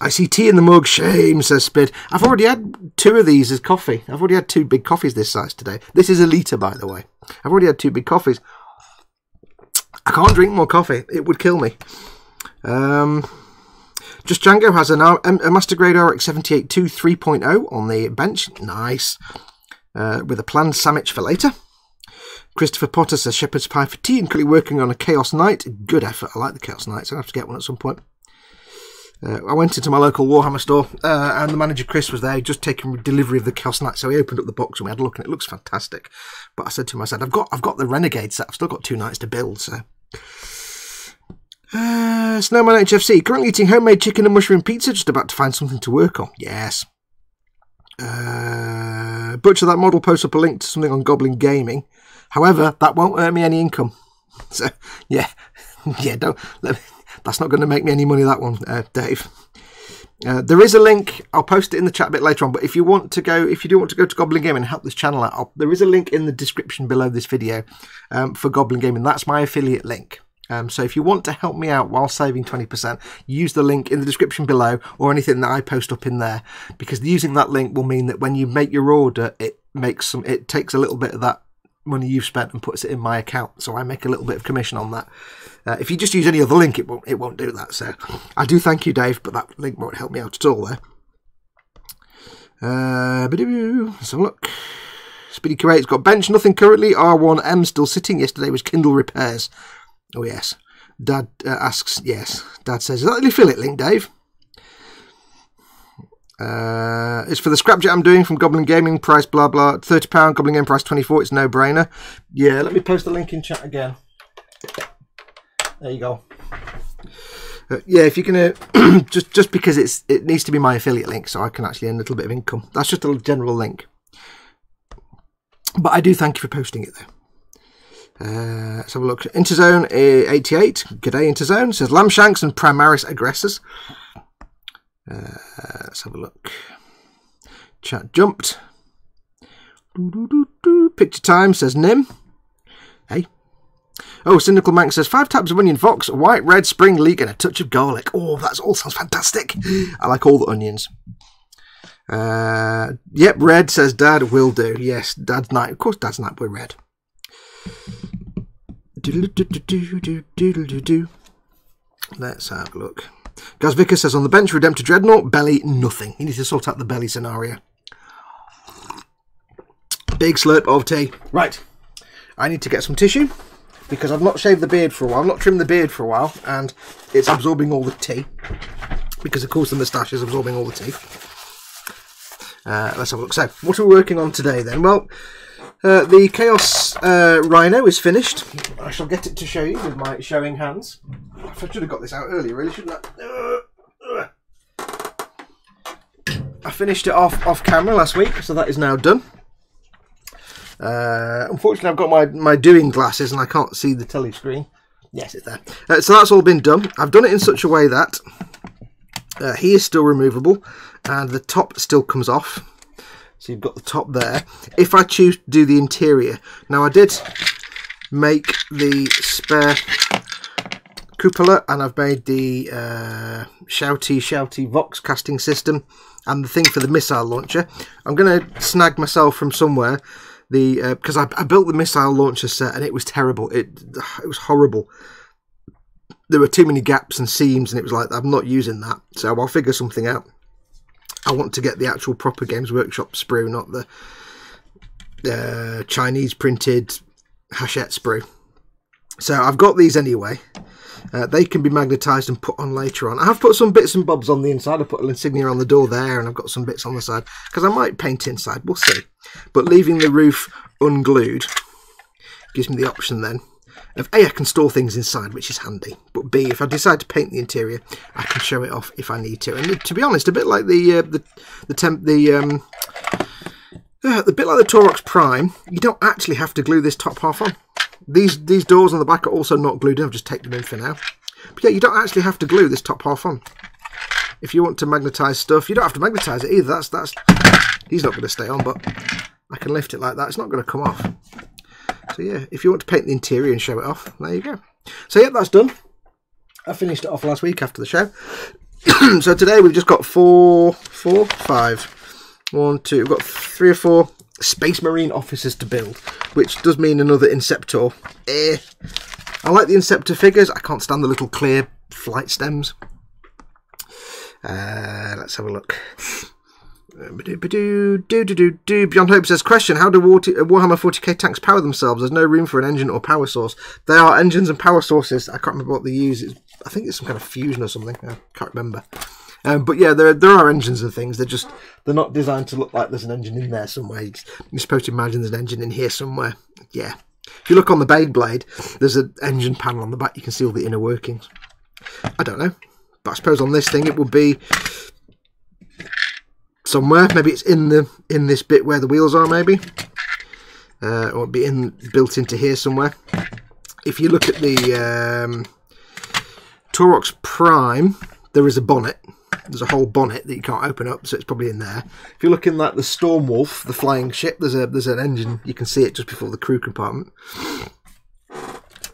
I see tea in the mug. Shame, says Spid. I've already had two of these as coffee. I've already had two big coffees this size today. This is a litre, by the way. I've already had two big coffees. I can't drink more coffee. It would kill me. Um, Just Django has an, a Master Grade R X seven eighty-two three point oh on the bench. Nice. Uh, with a planned sandwich for later. Christopher Potter says shepherd's pie for tea and currently working on a Chaos Knight. Good effort. I like the Chaos Knights. I'll have to get one at some point. Uh, I went into my local Warhammer store uh, and the manager, Chris, was there just taking delivery of the Chaos Knight. So he opened up the box and we had a look and it looks fantastic. But I said to him, I said, I've got, I've got the Renegade set. I've still got two Knights to build. So uh, Snowman H F C, currently eating homemade chicken and mushroom pizza. Just about to find something to work on. Yes. Uh, Butcher, that model post up a link to something on Goblin Gaming. However, that won't earn me any income. So yeah, yeah, don't let me... That's not going to make me any money, that one, uh, Dave. Uh, there is a link, I'll post it in the chat a bit later on, but if you want to go, if you do want to go to Goblin Gaming and help this channel out, I'll, there is a link in the description below this video um, for Goblin Gaming. That's my affiliate link. Um, so if you want to help me out while saving twenty percent, use the link in the description below or anything that I post up in there, because using that link will mean that when you make your order, it makes some, it takes a little bit of that money you've spent and puts it in my account, so I make a little bit of commission on that. Uh, if you just use any other link, it won't it won't do that. So I do thank you, Dave, but that link won't help me out at all there. Uh, let's have a look. Speedy Kuwait's got bench, nothing currently. R one M still sitting. Yesterday was Kindle repairs. Oh yes, Dad uh, asks. Yes, Dad says, "Is that the affiliate link, Dave?" Uh, it's for the Scrapjet I'm doing from Goblin Gaming, price blah blah, thirty pounds, Goblin Game price twenty-four, it's no brainer. Yeah, let me post the link in chat again. There you go. Uh, yeah, if you're going to, just just because it's it needs to be my affiliate link, so I can actually earn a little bit of income. That's just a general link. But I do thank you for posting it though. Uh, let's have a look. Interzone eighty-eight, good day Interzone, says Lamshanks and Primaris aggressors. Uh, let's have a look. Chat jumped. Doo -doo -doo -doo. Picture time, says Nim. Hey. Oh, Cynical Mank says five types of onion fox, white, red, spring leek, and a touch of garlic. Oh, that all sounds fantastic. I like all the onions. Uh, yep, red, says Dad, will do. Yes, Dad's night. Of course, Dad's night boy red. Doo -doo -doo -doo -doo -doo -doo -doo. Let's have a look. Gaz Vicker says, on the bench, Redemptor Dreadnought, belly, nothing. You need to sort out the belly scenario. Big slurp of tea. Right. I need to get some tissue because I've not shaved the beard for a while. I've not trimmed the beard for a while and it's absorbing all the tea because, of course, the moustache is absorbing all the tea. Uh, let's have a look. So, what are we working on today, then? Well, uh, the Chaos uh, Rhino is finished. I shall get it to show you with my showing hands. I should have got this out earlier, really, shouldn't I? Uh, uh. I finished it off off camera last week, so that is now done. Uh, unfortunately, I've got my, my doing glasses and I can't see the telly screen. Yes, it's there. Uh, so that's all been done. I've done it in such a way that uh, he is still removable and the top still comes off. So you've got the top there. If I choose to do the interior. Now, I did make the spare cupola and I've made the uh, shouty shouty vox casting system and the thing for the missile launcher. I'm going to snag myself from somewhere the uh, because I, I built the missile launcher set and it was terrible. It it was horrible. There were too many gaps and seams and it was like, I'm not using that, so I'll figure something out. I want to get the actual proper Games Workshop sprue, not the uh, Chinese printed Hachette sprue. So I've got these anyway. Uh, they can be magnetised and put on later on. I have put some bits and bobs on the inside. I've put an insignia on the door there, and I've got some bits on the side, because I might paint inside. We'll see. But leaving the roof unglued gives me the option then of A, I can store things inside, which is handy. But B, if I decide to paint the interior, I can show it off if I need to. And to be honest, a bit like the uh, the the temp the um uh, a bit like the Torox Prime, you don't actually have to glue this top half on. These these doors on the back are also not glued in. I've just taken them in for now. But yeah, you don't actually have to glue this top half on. If you want to magnetise stuff, you don't have to magnetise it either. That's that's he's not going to stay on, but I can lift it like that. It's not going to come off. So yeah, if you want to paint the interior and show it off, there you go. So yeah, that's done. I finished it off last week after the show. So today we've just got four, four, five, one, two. We've got three or four Space Marine officers to build, which does mean another Inceptor. Eh. I like the Inceptor figures. I can't stand the little clear flight stems. Uh, let's have a look. Beyond Hope says, question, how do Warhammer forty K tanks power themselves? There's no room for an engine or power source. They are engines and power sources. I can't remember what they use. It's, I think it's some kind of fusion or something. I can't remember. Um, but yeah, there, there are engines and things. They're just, they're not designed to look like there's an engine in there somewhere. You're supposed to imagine there's an engine in here somewhere. Yeah. If you look on the Baneblade, there's an engine panel on the back. You can see all the inner workings. I don't know. But I suppose on this thing, it would be somewhere. Maybe it's in the in this bit where the wheels are, maybe. Uh, or it'd be in, built into here somewhere. If you look at the um, Torox Prime, there is a bonnet. There's a whole bonnet that you can't open up, so it's probably in there. If you're looking like the Stormwolf, the flying ship, there's a there's an engine. You can see it just before the crew compartment.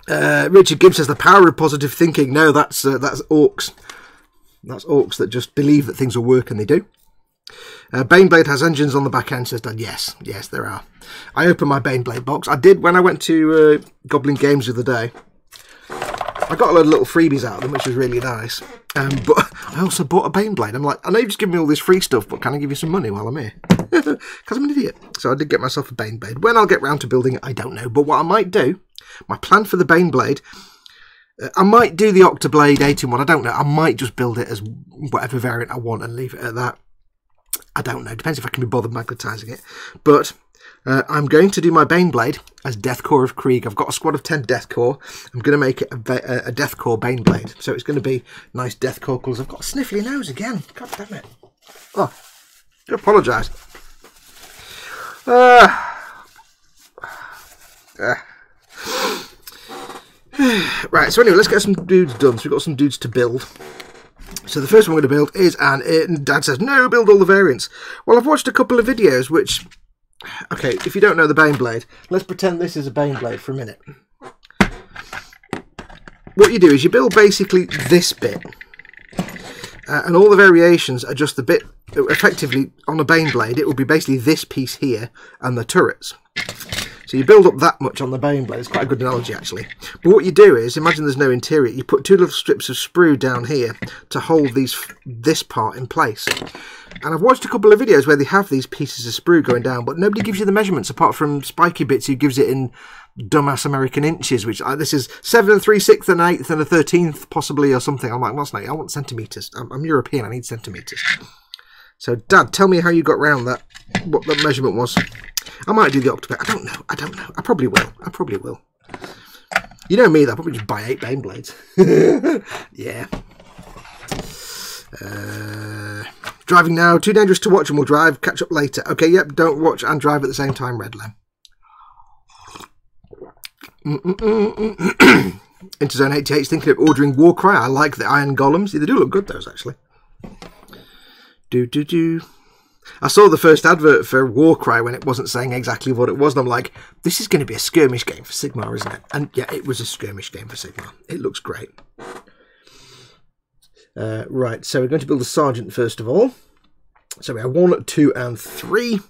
Uh, Richard Gibbs says the power of positive thinking. No, that's uh, that's orcs. That's orcs that just believe that things will work, and they do. Uh, Baneblade has engines on the back end, says Dan. Yes, yes, there are. I opened my Baneblade box. I did when I went to uh, Goblin Games the other day. I got a load of little freebies out of them, which was really nice. Um, but I also bought a Baneblade. I'm like, I know you've just given me all this free stuff, but can I give you some money while I'm here? Because I'm an idiot. So I did get myself a Baneblade. When I'll get round to building it, I don't know. But what I might do, my plan for the Baneblade, uh, I might do the Octoblade eight in one. I don't know. I might just build it as whatever variant I want and leave it at that. I don't know. Depends if I can be bothered magnetizing it. But uh, I'm going to do my Baneblade as Death Corps of Krieg. I've got a squad of ten Death Corps. I'm going to make it a, a Death Corps Baneblade. So it's going to be nice Death Corps colours. I've got a sniffly nose again. God damn it. Oh, I apologise. Uh, uh. Right, so anyway, let's get some dudes done. So we've got some dudes to build. So the first one we're going to build is an... And Dad says, no, build all the variants. Well, I've watched a couple of videos which... Okay, if you don't know the Baneblade, let's pretend this is a Baneblade for a minute. What you do is you build basically this bit. Uh, and all the variations are just the bit... Effectively, on a Baneblade, it will be basically this piece here and the turrets. So you build up that much on the Baneblade. It's quite a good analogy, actually. But what you do is, imagine there's no interior. You put two little strips of sprue down here to hold these this part in place. And I've watched a couple of videos where they have these pieces of sprue going down, but nobody gives you the measurements apart from Spiky Bits, who gives it in dumbass American inches, which I, this is seven and three sixth and eighth and a thirteenth possibly or something. I'm like, well, no, I want centimetres. I'm, I'm European. I need centimetres. So, Dad, tell me how you got round that, what that measurement was. I might do the Octoblade. I don't know. I don't know. I probably will. I probably will. You know me, though. I'll probably just buy eight Baneblades. Yeah. Uh, driving now. Too dangerous to watch and we'll drive. Catch up later. Okay, yep. Don't watch and drive at the same time, Redlam. Interzone eighty-eight is thinking of ordering Warcry. I like the Iron Golems. They do look good, those, actually. Do do do. I saw the first advert for Warcry when it wasn't saying exactly what it was, and I'm like, this is going to be a skirmish game for Sigmar, isn't it? And yeah, it was a skirmish game for Sigmar. It looks great. Uh, right, so we're going to build a sergeant first of all. So we have one, two, and three.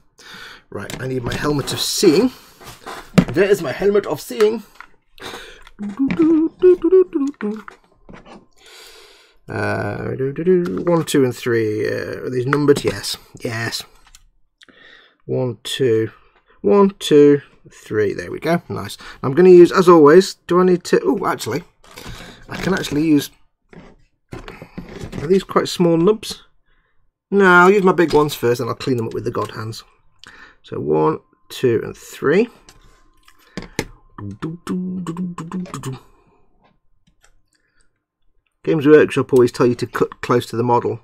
Right, I need my helmet of seeing. There is my helmet of seeing. Uh, do, do, do. One, two, and three. Uh, are these numbered? Yes. Yes. One, two. One, two, three. There we go. Nice. I'm going to use, as always, do I need to... Oh, actually, I can actually use... Are these quite small nubs? No, I'll use my big ones first, and I'll clean them up with the god hands. So one, two, and three. Do, do, do, do, do, do, do, do. Games Workshop always tell you to cut close to the model,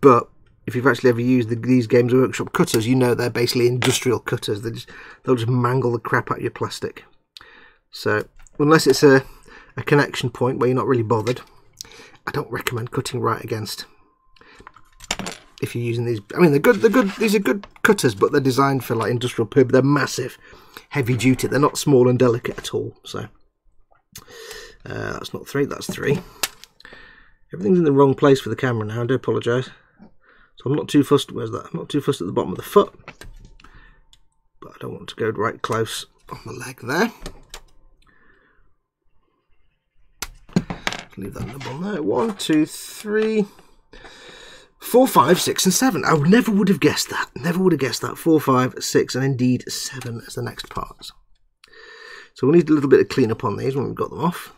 but if you've actually ever used the, these Games Workshop cutters, you know they're basically industrial cutters. They just, they'll just mangle the crap out of your plastic. So unless it's a, a connection point where you're not really bothered, I don't recommend cutting right against. If you're using these, I mean, they're good. They're good. These are good cutters, but they're designed for like industrial purpose. They're massive, heavy duty. They're not small and delicate at all. So. Uh, that's not three, that's three. Everything's in the wrong place for the camera now, I do apologise. So I'm not too fussed, where's that? I'm not too fussed at the bottom of the foot. But I don't want to go right close on the leg there. Leave that nub on there. One, two, three, four, five, six, and seven. I never would have guessed that. Never would have guessed that. Four, five, six, and indeed seven as the next parts. So we'll need a little bit of clean-up on these when we've got them off.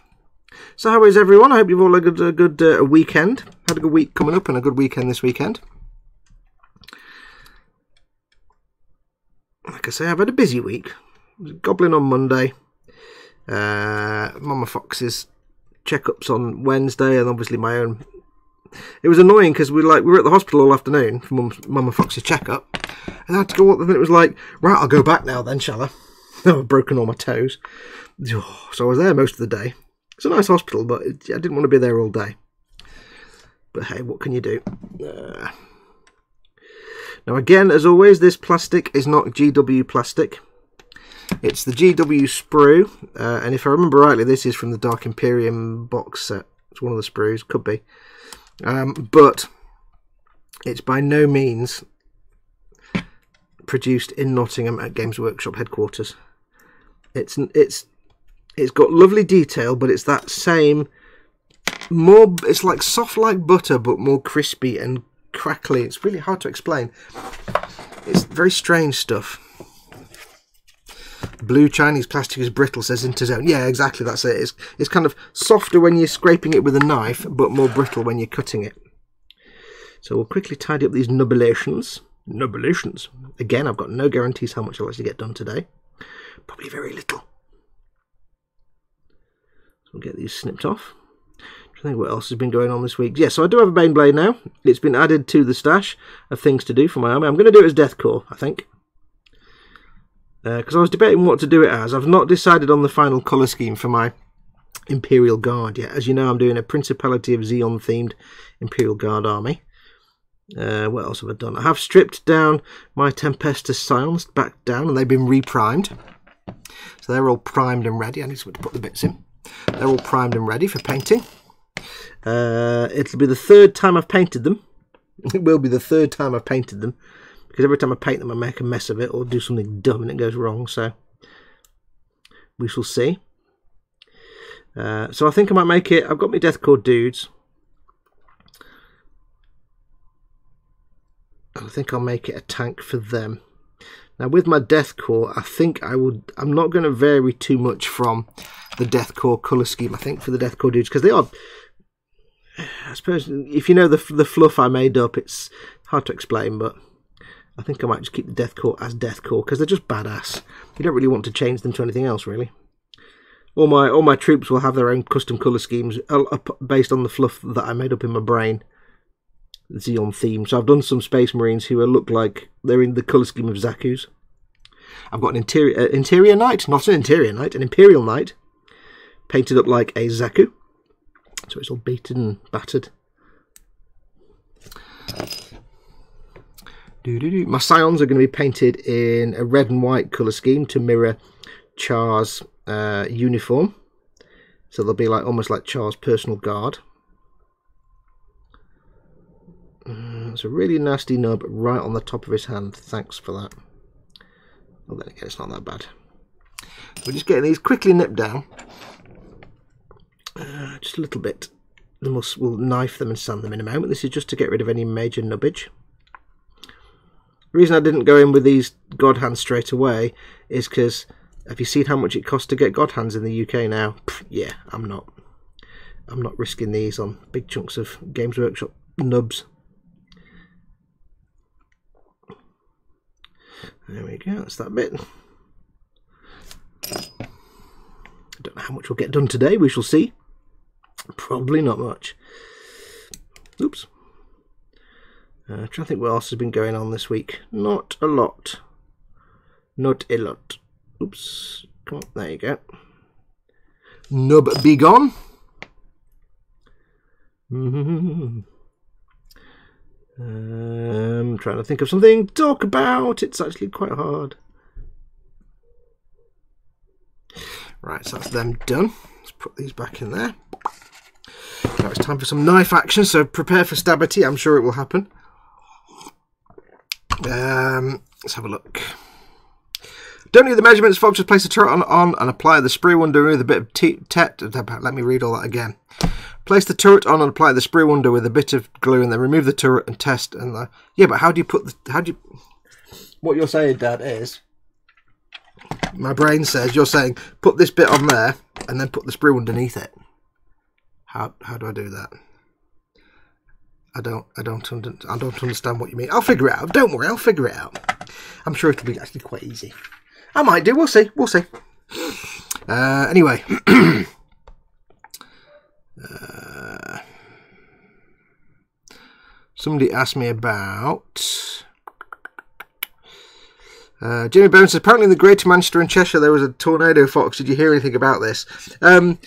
So how is everyone? I hope you've all had a good, a good uh, weekend. Had a good week coming up and a good weekend this weekend. Like I say, I've had a busy week. It was a Goblin on Monday. Uh, Mama Fox's checkups on Wednesday, and obviously my own. It was annoying because we like we were at the hospital all afternoon for Mum's, Mama Fox's checkup, and I had to go up, and it was like, right, I'll go back now then, shall I? I've broken all my toes. So I was there most of the day. It's a nice hospital, but I didn't want to be there all day. But hey, what can you do? Uh, now again, as always, this plastic is not G W plastic. It's the G W sprue, uh, and if I remember rightly, this is from the Dark Imperium box set. It's one of the sprues, could be. Um, but it's by no means produced in Nottingham at Games Workshop headquarters. It's it's it's got lovely detail, but it's that same more. It's like soft like butter, but more crispy and crackly. It's really hard to explain. It's very strange stuff. Blue Chinese plastic is brittle, says Interzone. Yeah, exactly, that's it. It's, it's kind of softer when you're scraping it with a knife, but more brittle when you're cutting it. So we'll quickly tidy up these nubbulations. Nubbulations. Again, I've got no guarantees how much I'll actually get done today. Probably very little. So we'll get these snipped off. I think what else has been going on this week. Yeah, so I do have a Baneblade now. It's been added to the stash of things to do for my army. I'm going to do it as Death Corps, I think. Because uh, I was debating what to do it as. I've not decided on the final colour scheme for my Imperial Guard yet. As you know, I'm doing a Principality of Zeon themed Imperial Guard army. Uh, what else have I done? I have stripped down my Tempestus Scions back down, and they've been reprimed. So they're all primed and ready. I need someone to put the bits in. They're all primed and ready for painting. Uh, it'll be the third time I've painted them. It will be the third time I've painted them. Because every time I paint them, I make a mess of it or do something dumb and it goes wrong. So we shall see. Uh, so I think I might make it. I've got my Death Corps dudes. I think I'll make it a tank for them. Now with my Death Corps, I think I would. I'm not going to vary too much from the Death Corps colour scheme. I think for the Death Corps dudes, because they are. I suppose if you know the the fluff I made up, it's hard to explain, but. I think I might just keep the Death Corps as Death Corps because they're just badass. You don't really want to change them to anything else, really. All my all my troops will have their own custom colour schemes based on the fluff that I made up in my brain. Zeon theme. So I've done some Space Marines who look like they're in the colour scheme of Zaku's. I've got an interior uh, interior knight, not an interior knight, an Imperial Knight, painted up like a Zaku. So it's all beaten and battered. Do, do, do. My Scions are going to be painted in a red and white colour scheme to mirror Char's uh, uniform. So they'll be like almost like Char's personal guard. Mm, it's a really nasty nub right on the top of his hand. Thanks for that. Well, then again, it's not that bad. We're just getting these quickly nipped down. Uh, just a little bit. Then we'll, we'll knife them and sand them in a moment. This is just to get rid of any major nubbage. The reason I didn't go in with these God Hands straight away is because have you seen how much it costs to get God Hands in the U K now? Pfft, yeah, I'm not. I'm not risking these on big chunks of Games Workshop nubs. There we go, that's that bit. I don't know how much we'll get done today, we shall see. Probably not much. Oops. Uh, I'm trying to think what else has been going on this week. Not a lot. Not a lot. Oops. Come on, there you go. Nub be gone. Mm-hmm. um, trying to think of something to talk about. It's actually quite hard. Right, so that's them done. Let's put these back in there. Now it's time for some knife action, so prepare for stabberty. I'm sure it will happen. Um, let's have a look. Don't need the measurements, folks. Just place the turret on, on and apply the sprue under with a bit of te tet. Let me read all that again. Place the turret on and apply the sprue under with a bit of glue, and then remove the turret and test. And the, yeah, but how do you put the? How do you? What you're saying, Dad, is my brain says you're saying put this bit on there and then put the sprue underneath it. How how do I do that? I don't, I don't, under, I don't understand what you mean. I'll figure it out. Don't worry, I'll figure it out. I'm sure it'll be actually quite easy. I might do. We'll see. We'll see. Uh, anyway, uh, somebody asked me about. Uh, Jimmy Bones says, apparently in the Greater Manchester and Cheshire there was a tornado. Fox, did you hear anything about this? Um,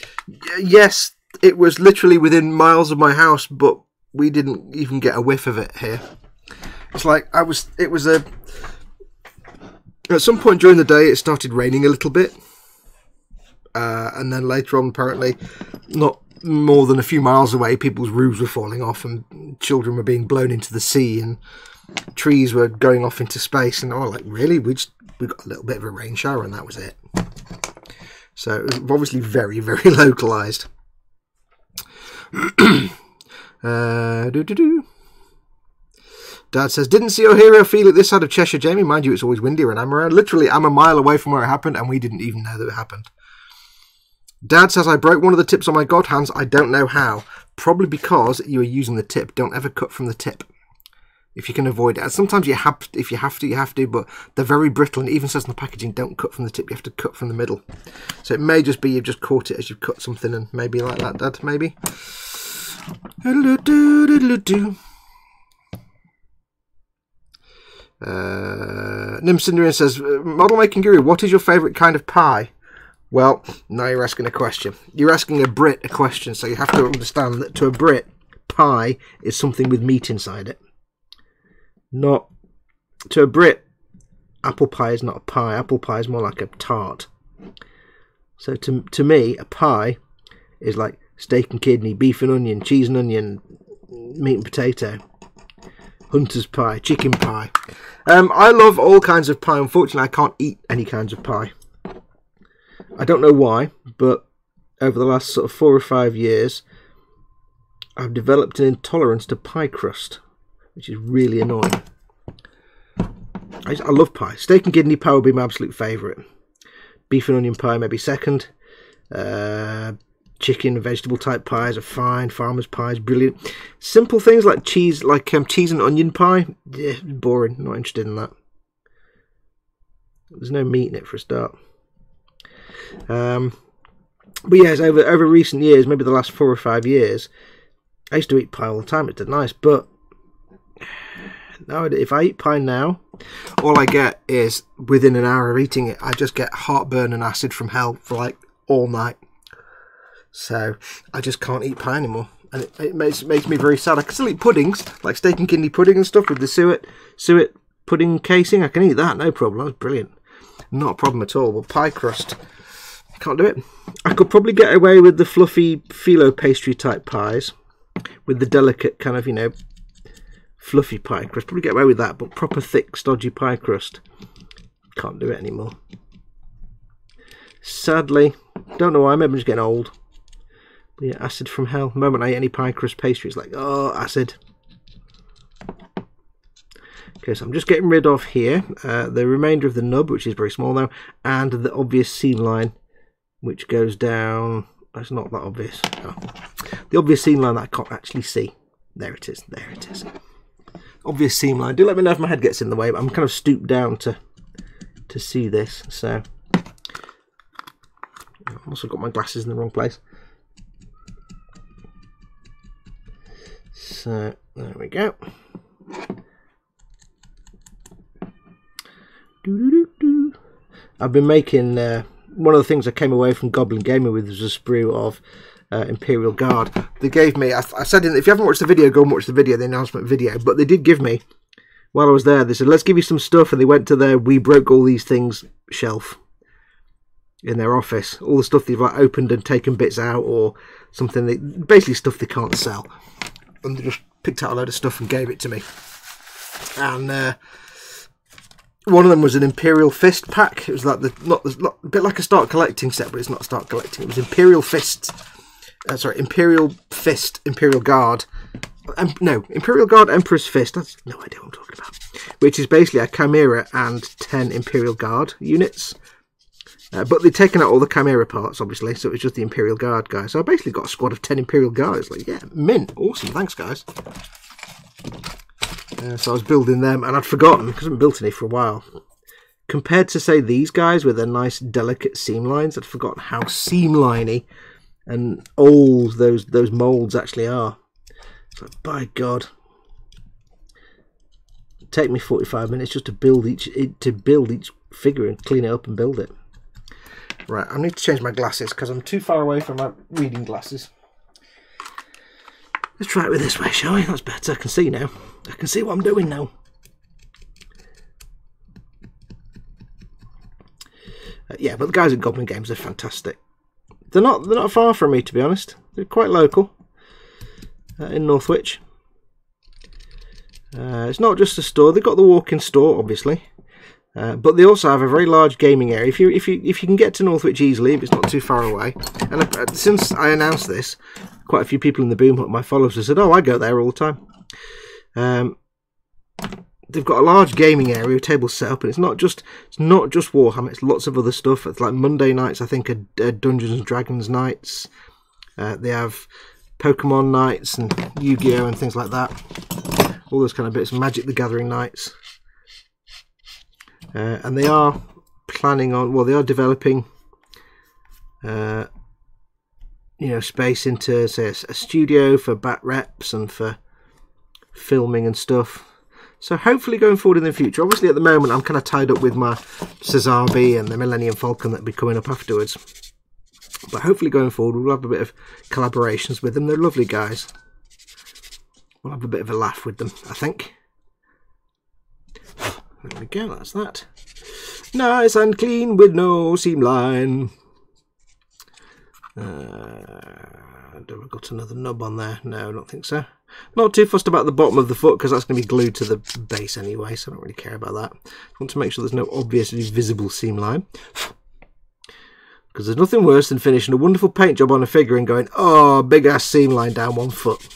yes, it was literally within miles of my house, but. we didn't even get a whiff of it here. It's like I was. It was a. At some point during the day, it started raining a little bit, uh, and then later on, apparently, not more than a few miles away, people's roofs were falling off, and children were being blown into the sea, and trees were going off into space. And I was like, really? We just we got a little bit of a rain shower, and that was it. So it was obviously very, very localized. uh, do do do. Dad says, didn't see your hero feel it this side of Cheshire, Jamie. Mind you, it's always windy when I'm around. Literally, I'm a mile away from where it happened, and we didn't even know that it happened. Dad says, I broke one of the tips on my god hands. I don't know how. Probably because you were using the tip. Don't ever cut from the tip. If you can avoid it. And sometimes you have, if you have to, you have to, but they're very brittle. And it even says in the packaging, don't cut from the tip. You have to cut from the middle. So it may just be you've just caught it as you've cut something, and maybe like that, Dad, maybe. Uh, Nim Cinderian says, Model Making Guru, what is your favourite kind of pie? Well, now you're asking a question. You're asking a Brit a question, so you have to understand that to a Brit, pie is something with meat inside it. Not to a Brit, apple pie is not a pie. Apple pie is more like a tart. So to, to me, a pie is like steak and kidney, beef and onion, cheese and onion, meat and potato. Hunter's pie, chicken pie. Um, I love all kinds of pie. Unfortunately, I can't eat any kinds of pie. I don't know why, but over the last sort of four or five years, I've developed an intolerance to pie crust, which is really annoying. I, just, I love pie. Steak and kidney pie would be my absolute favourite. Beef and onion pie maybe second. Uh, Chicken and vegetable type pies are fine. Farmer's pies, brilliant. Simple things like cheese, like um, cheese and onion pie, yeah, boring. Not interested in that. There's no meat in it for a start. Um, but yes, over over recent years, maybe the last four or five years, I used to eat pie all the time. It did nice, but now if I eat pie now, all I get is within an hour of eating it, I just get heartburn and acid from hell for like all night. So I just can't eat pie anymore, and it, it makes makes me very sad. I can still eat puddings, like steak and kidney pudding and stuff with the suet suet pudding casing. I can eat that, no problem. That's brilliant, not a problem at all. But pie crust, I can't do it. I could probably get away with the fluffy phyllo pastry type pies, with the delicate kind of you know fluffy pie crust. Probably get away with that, but proper thick stodgy pie crust, can't do it anymore. Sadly, don't know why. Maybe I'm just getting old. Yeah, acid from hell. The moment I eat any pie crust pastry, it's like, oh, acid. Okay, so I'm just getting rid of here uh, the remainder of the nub, which is very small now, and the obvious seam line, which goes down. It's not that obvious. Oh. The obvious seam line that I can't actually see. There it is. There it is. Obvious seam line. Do let me know if my head gets in the way, but I'm kind of stooped down to to see this. So I've also got my glasses in the wrong place. So there we go. Doo-doo-doo-doo. I've been making uh, one of the things I came away from Goblin Gaming with was a sprue of uh, Imperial Guard. They gave me, I, I said, in, if you haven't watched the video, go and watch the video, the announcement video. But they did give me, while I was there, they said, let's give you some stuff. And they went to their We Broke All These Things shelf in their office. All the stuff they've like opened and taken bits out or something. They, basically stuff they can't sell. And they just picked out a load of stuff and gave it to me. And uh, one of them was an Imperial Fist pack. It was like the not, the not a bit like a Start Collecting set, but it's not Start Collecting. It was Imperial Fist. Uh, sorry, Imperial Fist, Imperial Guard. Um, no, Imperial Guard, Emperor's Fist. That's no idea what I'm talking about. Which is basically a Chimera and ten Imperial Guard units. Uh, but they've taken out all the Chimera parts, obviously, so it's just the Imperial Guard guys. So I basically got a squad of ten Imperial Guards. Like, yeah, mint. Awesome. Thanks, guys. Uh, so I was building them, and I'd forgotten, because I haven't built any for a while. Compared to, say, these guys with their nice, delicate seam lines, I'd forgotten how seamliney and old those, those moulds actually are. It's like, by God. It'd take me forty-five minutes just to build each to build each figure and clean it up and build it. Right, I need to change my glasses because I'm too far away from my reading glasses. Let's try it with this way, shall we? That's better. I can see now. I can see what I'm doing now. Uh, yeah, but the guys at Goblin Games are fantastic. They're not they're not far from me, to be honest. They're quite local uh, in Northwich. Uh, it's not just a store. They've got the walk-in store, obviously, uh, but they also have a very large gaming area. If you if you if you can get to Northwich easily, if it's not too far away. And uh, since I announced this, quite a few people in the Boom Hut, my followers, have said, "Oh, I go there all the time." Um, they've got a large gaming area, tables set up, and it's not just it's not just Warhammer. It's lots of other stuff. It's like Monday nights, I think, are, are Dungeons and Dragons nights. Uh, they have Pokemon nights and Yu-Gi-Oh and things like that. All those kind of bits, Magic the Gathering nights. Uh, and they are planning on, well, they are developing, uh, you know, space into, say, a, a studio for bat reps and for filming and stuff. So hopefully going forward in the future. Obviously at the moment I'm kind of tied up with my Sazabi and the Millennium Falcon that'll be coming up afterwards. But hopefully going forward we'll have a bit of collaborations with them. They're lovely guys. We'll have a bit of a laugh with them, I think. There we go, that's that. Nice and clean with no seam line. Uh, do we got another nub on there? No, I don't think so. Not too fussed about the bottom of the foot because that's going to be glued to the base anyway, so I don't really care about that. I want to make sure there's no obviously visible seam line. Because there's nothing worse than finishing a wonderful paint job on a figure and going, oh, big ass seam line down one foot.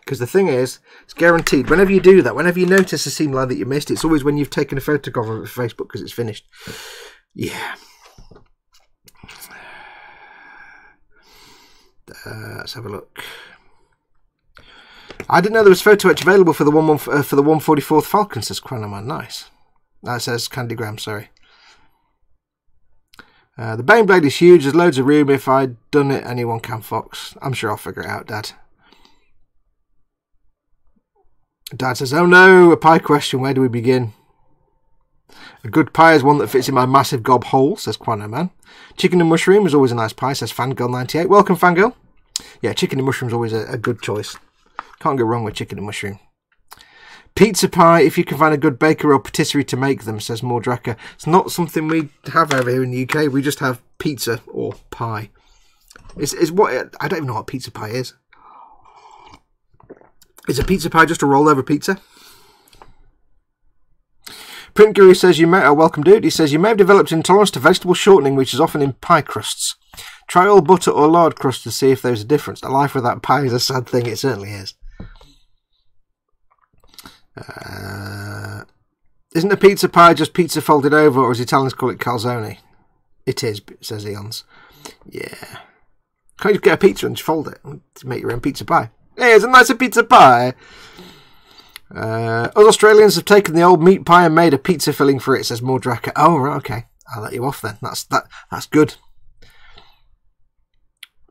Because the thing is, it's guaranteed, whenever you do that, whenever you notice a seam line that you missed, it's always when you've taken a photograph of it for Facebook because it's finished. Yeah. Uh, let's have a look. I didn't know there was photo etch available for the one uh, for the one forty-fourth Falcon, says Chronoman. Nice. That says Candy Graham, sorry. Uh, the Baneblade is huge. There's loads of room. If I'd done it, anyone can, Fox. I'm sure I'll figure it out, Dad. Dad says, oh no, a pie question, where do we begin? A good pie is one that fits in my massive gob hole, says Quano Man. Chicken and mushroom is always a nice pie, says Fangirl ninety-eight. Welcome, Fangirl. Yeah, chicken and mushroom is always a, a good choice. Can't go wrong with chicken and mushroom. Pizza pie, if you can find a good baker or patisserie to make them, says Mordraka. It's not something we have over here in the U K. We just have pizza or pie. It's, it's what, I don't even know what pizza pie is. Is a pizza pie just a roll-over pizza? Print Guru says you may... Oh, welcome, dude. He says you may have developed intolerance to vegetable shortening, which is often in pie crusts. Try all butter or lard crust to see if there's a difference. A life without pie is a sad thing. It certainly is. Uh, isn't a pizza pie just pizza folded over, or as Italians call it, calzone? It is, says Eons. Yeah. Can't you just get a pizza and just fold it and make your own pizza pie? Hey, it's a nicer pizza pie. Uh, us Australians have taken the old meat pie and made a pizza filling for it, says Mordraka. Oh, right, okay. I'll let you off then. That's that. That's good.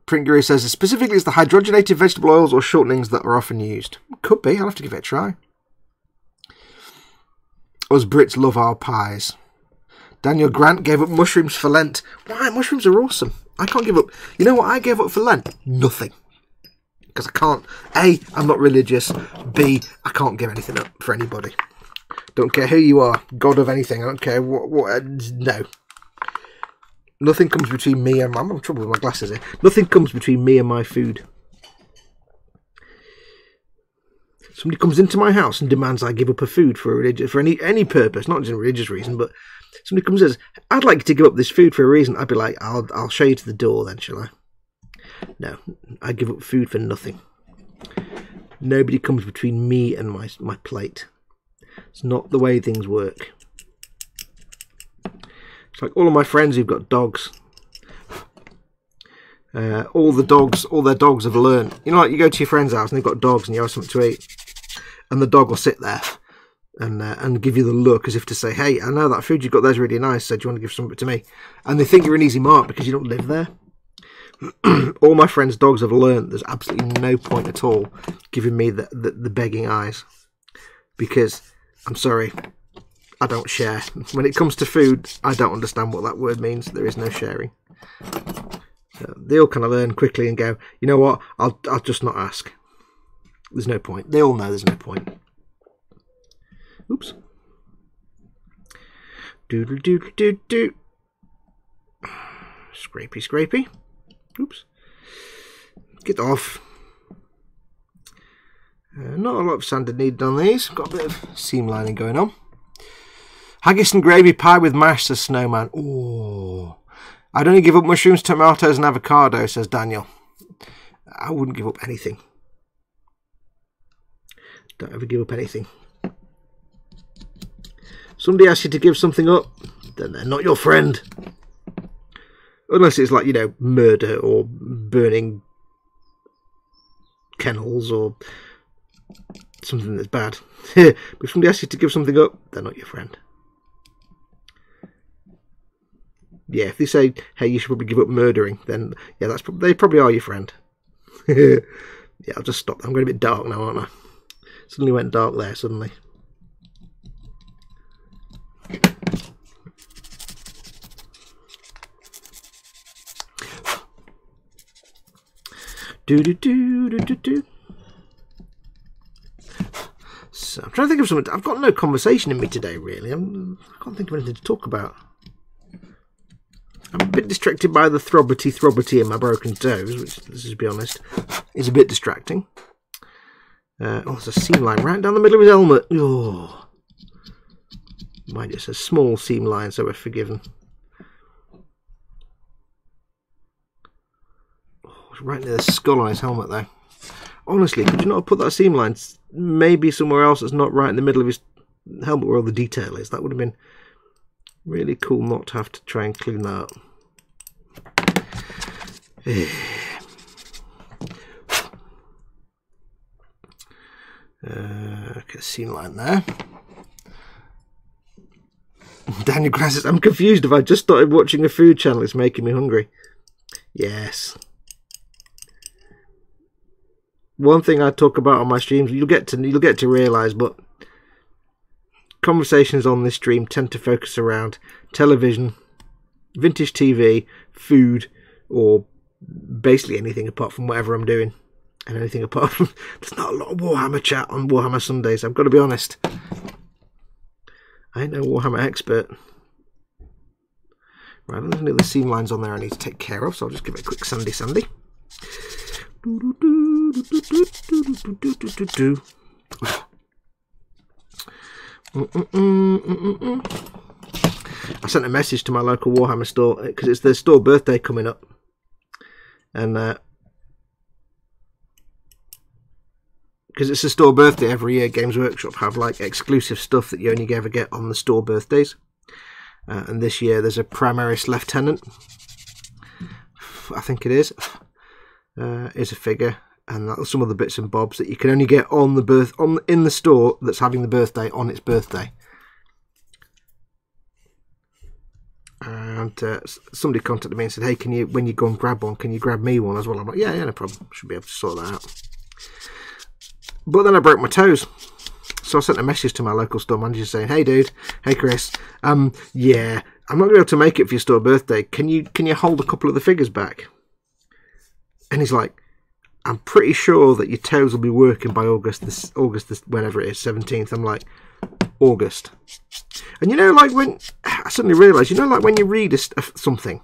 Print Guru says, specifically, it's the hydrogenated vegetable oils or shortenings that are often used. Could be. I'll have to give it a try. Us Brits love our pies. Daniel Grant gave up mushrooms for Lent. Why? Mushrooms are awesome. I can't give up. You know what I gave up for Lent? Nothing. Because I can't, A, I'm not religious, B, I can't give anything up for anybody. Don't care who you are, God of anything, I don't care what, what no. Nothing comes between me and, I'm in trouble with my glasses here, nothing comes between me and my food. Somebody comes into my house and demands I give up a food for a religious, for any, any purpose, not just a religious reason, but somebody comes and says, I'd like to give up this food for a reason, I'd be like, I'll, I'll show you to the door then, shall I? No, I give up food for nothing. Nobody comes between me and my my plate. It's not the way things work. It's like all of my friends who've got dogs. Uh, all the dogs, all their dogs have learned. You know, like you go to your friend's house and they've got dogs and you have something to eat, and the dog will sit there and uh, and give you the look as if to say, "Hey, I know that food you've got there's really nice. So do you want to give some of it to me?" And they think you're an easy mark because you don't live there. All my friends' dogs have learned there's absolutely no point at all giving me the, the, the begging eyes because I'm sorry, I don't share. When it comes to food, I don't understand what that word means. There is no sharing. So they all kind of learn quickly and go, you know what, I'll, I'll just not ask. There's no point. They all know there's no point. Oops. Doodle doodle doodle doo. Scrapey scrapey. Oops. Get off. Uh, not a lot of sanding needed on these. Got a bit of seam lining going on. Haggis and gravy pie with mash, says Snowman. Oh, I'd only give up mushrooms, tomatoes and avocado, says Daniel. I wouldn't give up anything. Don't ever give up anything. Somebody asks you to give something up, then they're not your friend. Unless it's like, you know, murder or burning kennels or something that's bad. But if somebody asks you to give something up, they're not your friend. Yeah, if they say, hey, you should probably give up murdering, then yeah, that's pro- they probably are your friend. Yeah, I'll just stop. I'm going a bit dark now, aren't I? Suddenly went dark there, suddenly. Do do do do do do. So I'm trying to think of something. I've got no conversation in me today, really. I'm, I can't think of anything to talk about. I'm a bit distracted by the throbbity throbbity in my broken toes, which, let's just be honest, is a bit distracting. Uh, oh, there's a seam line right down the middle of his helmet. Oh, mine just a small seam line, so we're forgiven. Right near the skull on his helmet there. Honestly, could you not have put that seam line maybe somewhere else that's not right in the middle of his helmet where all the detail is? That would have been really cool not to have to try and clean that up. Uh, okay, seam line there. Daniel Grasses, I'm confused. If I just started watching a food channel, it's making me hungry. Yes. One thing I talk about on my streams, you'll get to you'll get to realise, but conversations on this stream tend to focus around television, vintage T V, food, or basically anything apart from whatever I'm doing, and anything apart from there's not a lot of Warhammer chat on Warhammer Sundays. I've got to be honest. I ain't no Warhammer expert. Right, there's any other seam lines on there I need to take care of, so I'll just give it a quick sandy sandy. I sent a message to my local Warhammer store because it's their store birthday coming up, and uh because it's a store birthday every year, Games Workshop have like exclusive stuff that you only ever get on the store birthdays, uh, and this year there's a Primaris lieutenant, I think it is. Uh, is a figure, and that's some of the bits and bobs that you can only get on the birth on in the store that's having the birthday on its birthday. And uh, somebody contacted me and said, "Hey, can you when you go and grab one, can you grab me one as well?" I'm like, "Yeah, yeah, no problem. Should be able to sort that out." But then I broke my toes, so I sent a message to my local store manager saying, "Hey, dude, hey, Chris, um, yeah, I'm not going to be able to make it for your store birthday. Can you can you hold a couple of the figures back?" And he's like, I'm pretty sure that your toes will be working by August, this August, this whenever it is, seventeenth. I'm like, August. And you know, like when, I suddenly realised, you know, like when you read a, something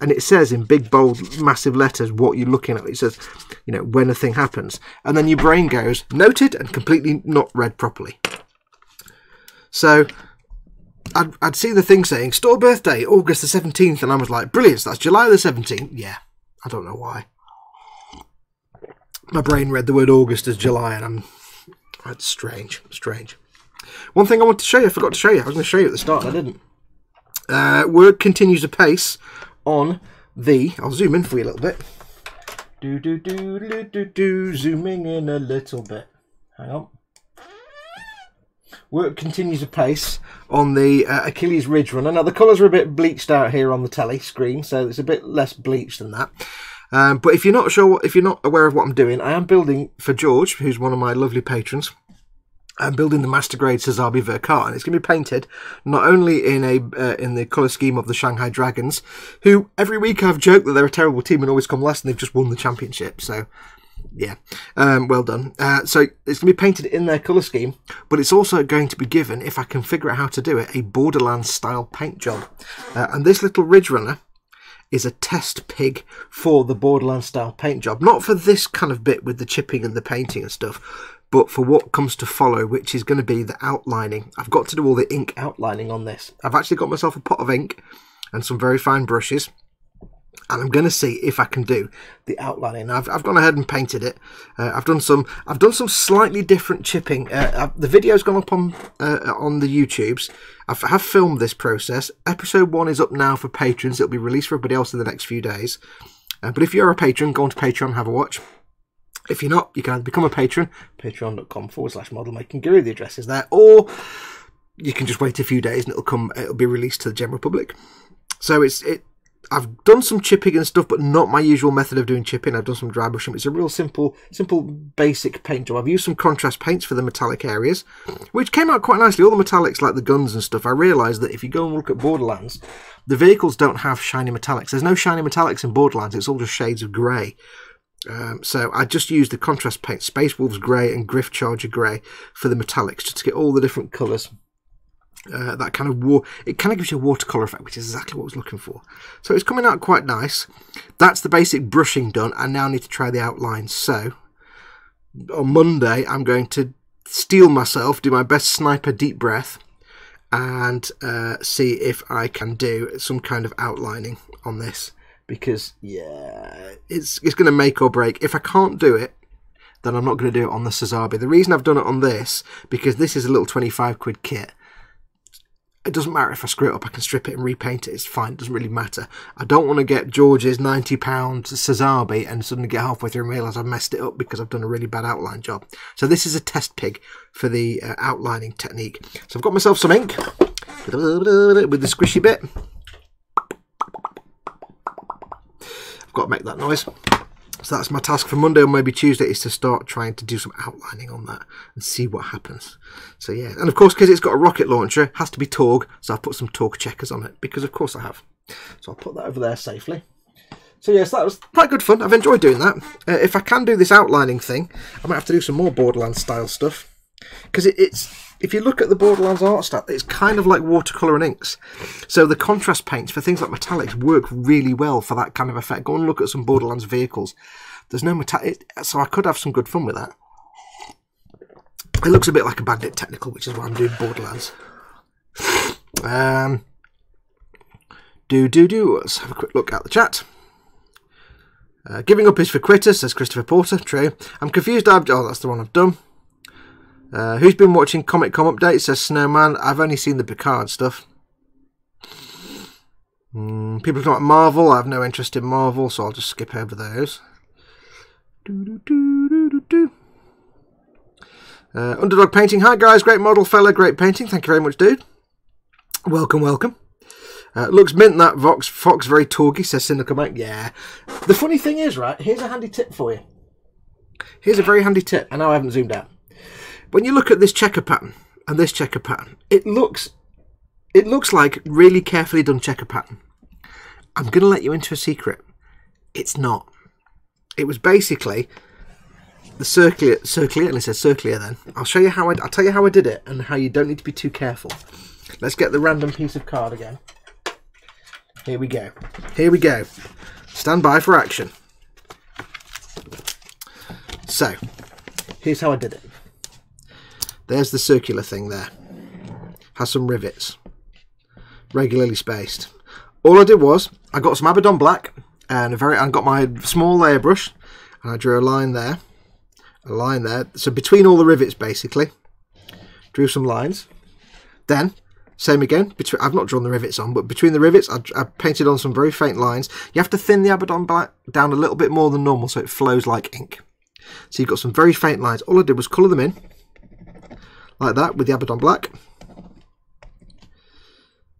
and it says in big, bold, massive letters what you're looking at. It says, you know, when a thing happens. And then your brain goes, noted and completely not read properly. So I'd, I'd see the thing saying, store birthday, August the seventeenth. And I was like, brilliant, that's July the seventeenth. Yeah, I don't know why. My brain read the word August as July, and I'm... That's strange, strange. One thing I want to show you, I forgot to show you. I was going to show you at the start, I didn't. Uh, work continues apace on the... I'll zoom in for you a little bit. Do, do, do, do, do, do. Zooming in a little bit. Hang on. Work continues apace on the uh, Achilles Ridge Runner. Now, the colours are a bit bleached out here on the telly screen, so it's a bit less bleached than that. Um, but if you're not sure, if you're not aware of what I'm doing, I am building for George, who's one of my lovely patrons. I'm building the master grade Sazabi Verkar, and it's going to be painted not only in a uh, in the colour scheme of the Shanghai Dragons, who every week I've joked that they're a terrible team and always come last, and they've just won the championship. So, yeah, um, well done. Uh, so it's going to be painted in their colour scheme, but it's also going to be given, if I can figure out how to do it, a Borderlands-style paint job. Uh, and this little Ridge Runner is a test pig for the Borderlands-style paint job. Not for this kind of bit with the chipping and the painting and stuff, but for what comes to follow, which is going to be the outlining. I've got to do all the ink outlining on this. I've actually got myself a pot of ink and some very fine brushes, and I'm going to see if I can do the outlining. I've, I've gone ahead and painted it. Uh, I've done some. I've done some slightly different chipping. Uh, I've, the video's gone up on uh, on the YouTubes. I've, I have filmed this process. Episode one is up now for patrons. It'll be released for everybody else in the next few days. Uh, but if you're a patron, go on to Patreon and have a watch. If you're not, you can either become a patron, patreon.com forward slash model making guru, the address is there, or you can just wait a few days and it'll come, it'll be released to the general public. So it's, it, I've done some chipping and stuff, but not my usual method of doing chipping. I've done some dry brushing. It's a real simple, simple, basic paint job. I've used some contrast paints for the metallic areas, which came out quite nicely. All the metallics, like the guns and stuff, I realised that if you go and look at Borderlands, the vehicles don't have shiny metallics. There's no shiny metallics in Borderlands. It's all just shades of grey. Um, so I just used the contrast paint, Space Wolves Grey and Griff Charger Grey, for the metallics, just to get all the different colours. Uh, that kind of war, it kind of gives you a watercolour effect, which is exactly what I was looking for. So it's coming out quite nice. That's the basic brushing done. I now need to try the outlines. So on Monday, I'm going to steel myself, do my best sniper deep breath, and uh, see if I can do some kind of outlining on this. Because, yeah, it's it's going to make or break. If I can't do it, then I'm not going to do it on the Sazabi. The reason I've done it on this, because this is a little twenty-five quid kit. It doesn't matter if I screw it up. I can strip it and repaint it. It's fine. It doesn't really matter. I don't want to get George's ninety pound Sazabi and suddenly get halfway through and realise I've messed it up because I've done a really bad outline job. So this is a test pig for the uh, outlining technique. So I've got myself some ink with the squishy bit. Got to make that noise. So that's my task for Monday, or maybe Tuesday, is to start trying to do some outlining on that and see what happens. So yeah, and of course, because it's got a rocket launcher, it has to be Torg, so I've put some Torg checkers on it, because of course I have. So I'll put that over there safely. So yes, that was quite good fun. I've enjoyed doing that. Uh, if I can do this outlining thing, I might have to do some more Borderlands style stuff, because it, it's if you look at the Borderlands art stat, it's kind of like watercolour and inks. So the contrast paints for things like metallics work really well for that kind of effect. Go and look at some Borderlands vehicles. There's no metallic, so I could have some good fun with that. It looks a bit like a bandit technical, which is why I'm doing Borderlands. Um, do, do, do. Let's have a quick look at the chat. Uh, giving up is for quitters, says Christopher Porter. True. I'm confused. I've, oh, that's the one I've done. Uh, who's been watching Comic Con updates? Says Snowman. I've only seen the Picard stuff. Mm, people talk about Marvel. I have no interest in Marvel, so I'll just skip over those. Do, do, do, do, do, do. Uh, Underdog Painting. Hi guys, great model, fella, great painting. Thank you very much, dude. Welcome, welcome. Uh, looks mint that Vox Fox, very talky, says Cynical Mike. Yeah. The funny thing is, right? Here's a handy tip for you. Here's a very handy tip. I know I haven't zoomed out. When you look at this checker pattern and this checker pattern, it looks it looks like really carefully done checker pattern. I'm going to let you into a secret. It's not. It was basically the circlier, circlier, and it says circlier then. I'll show you how I, I'll tell you how I did it and how you don't need to be too careful. Let's get the random piece of card again. Here we go. Here we go. Stand by for action. So, here's how I did it. There's the circular thing there. Has some rivets. Regularly spaced. All I did was, I got some Abaddon Black, and a very, and got my small layer brush, and I drew a line there, a line there. So between all the rivets, basically, drew some lines. Then, same again, between, I've not drawn the rivets on, but between the rivets, I, I painted on some very faint lines. You have to thin the Abaddon Black down a little bit more than normal, so it flows like ink. So you've got some very faint lines. All I did was colour them in, like that, with the Abaddon Black.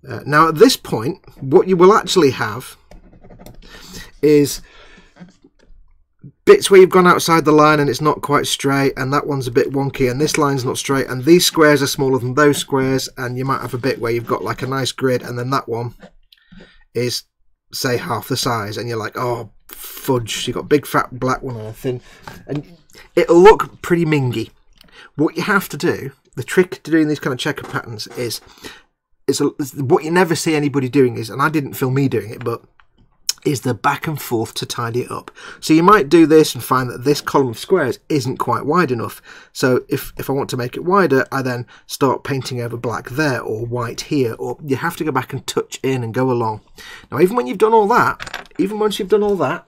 Uh, now, at this point, what you will actually have is bits where you've gone outside the line and it's not quite straight, and that one's a bit wonky, and this line's not straight, and these squares are smaller than those squares, and you might have a bit where you've got like a nice grid, and then that one is, say, half the size, and you're like, oh, fudge, you've got big fat black one and a thin, and it'll look pretty mingy. What you have to do, the trick to doing these kind of checker patterns is, it's, a, it's what you never see anybody doing is, and I didn't feel me doing it, but is the back and forth to tidy it up. So you might do this and find that this column of squares isn't quite wide enough. So if, if I want to make it wider, I then start painting over black there or white here, or you have to go back and touch in and go along. Now, even when you've done all that, even once you've done all that,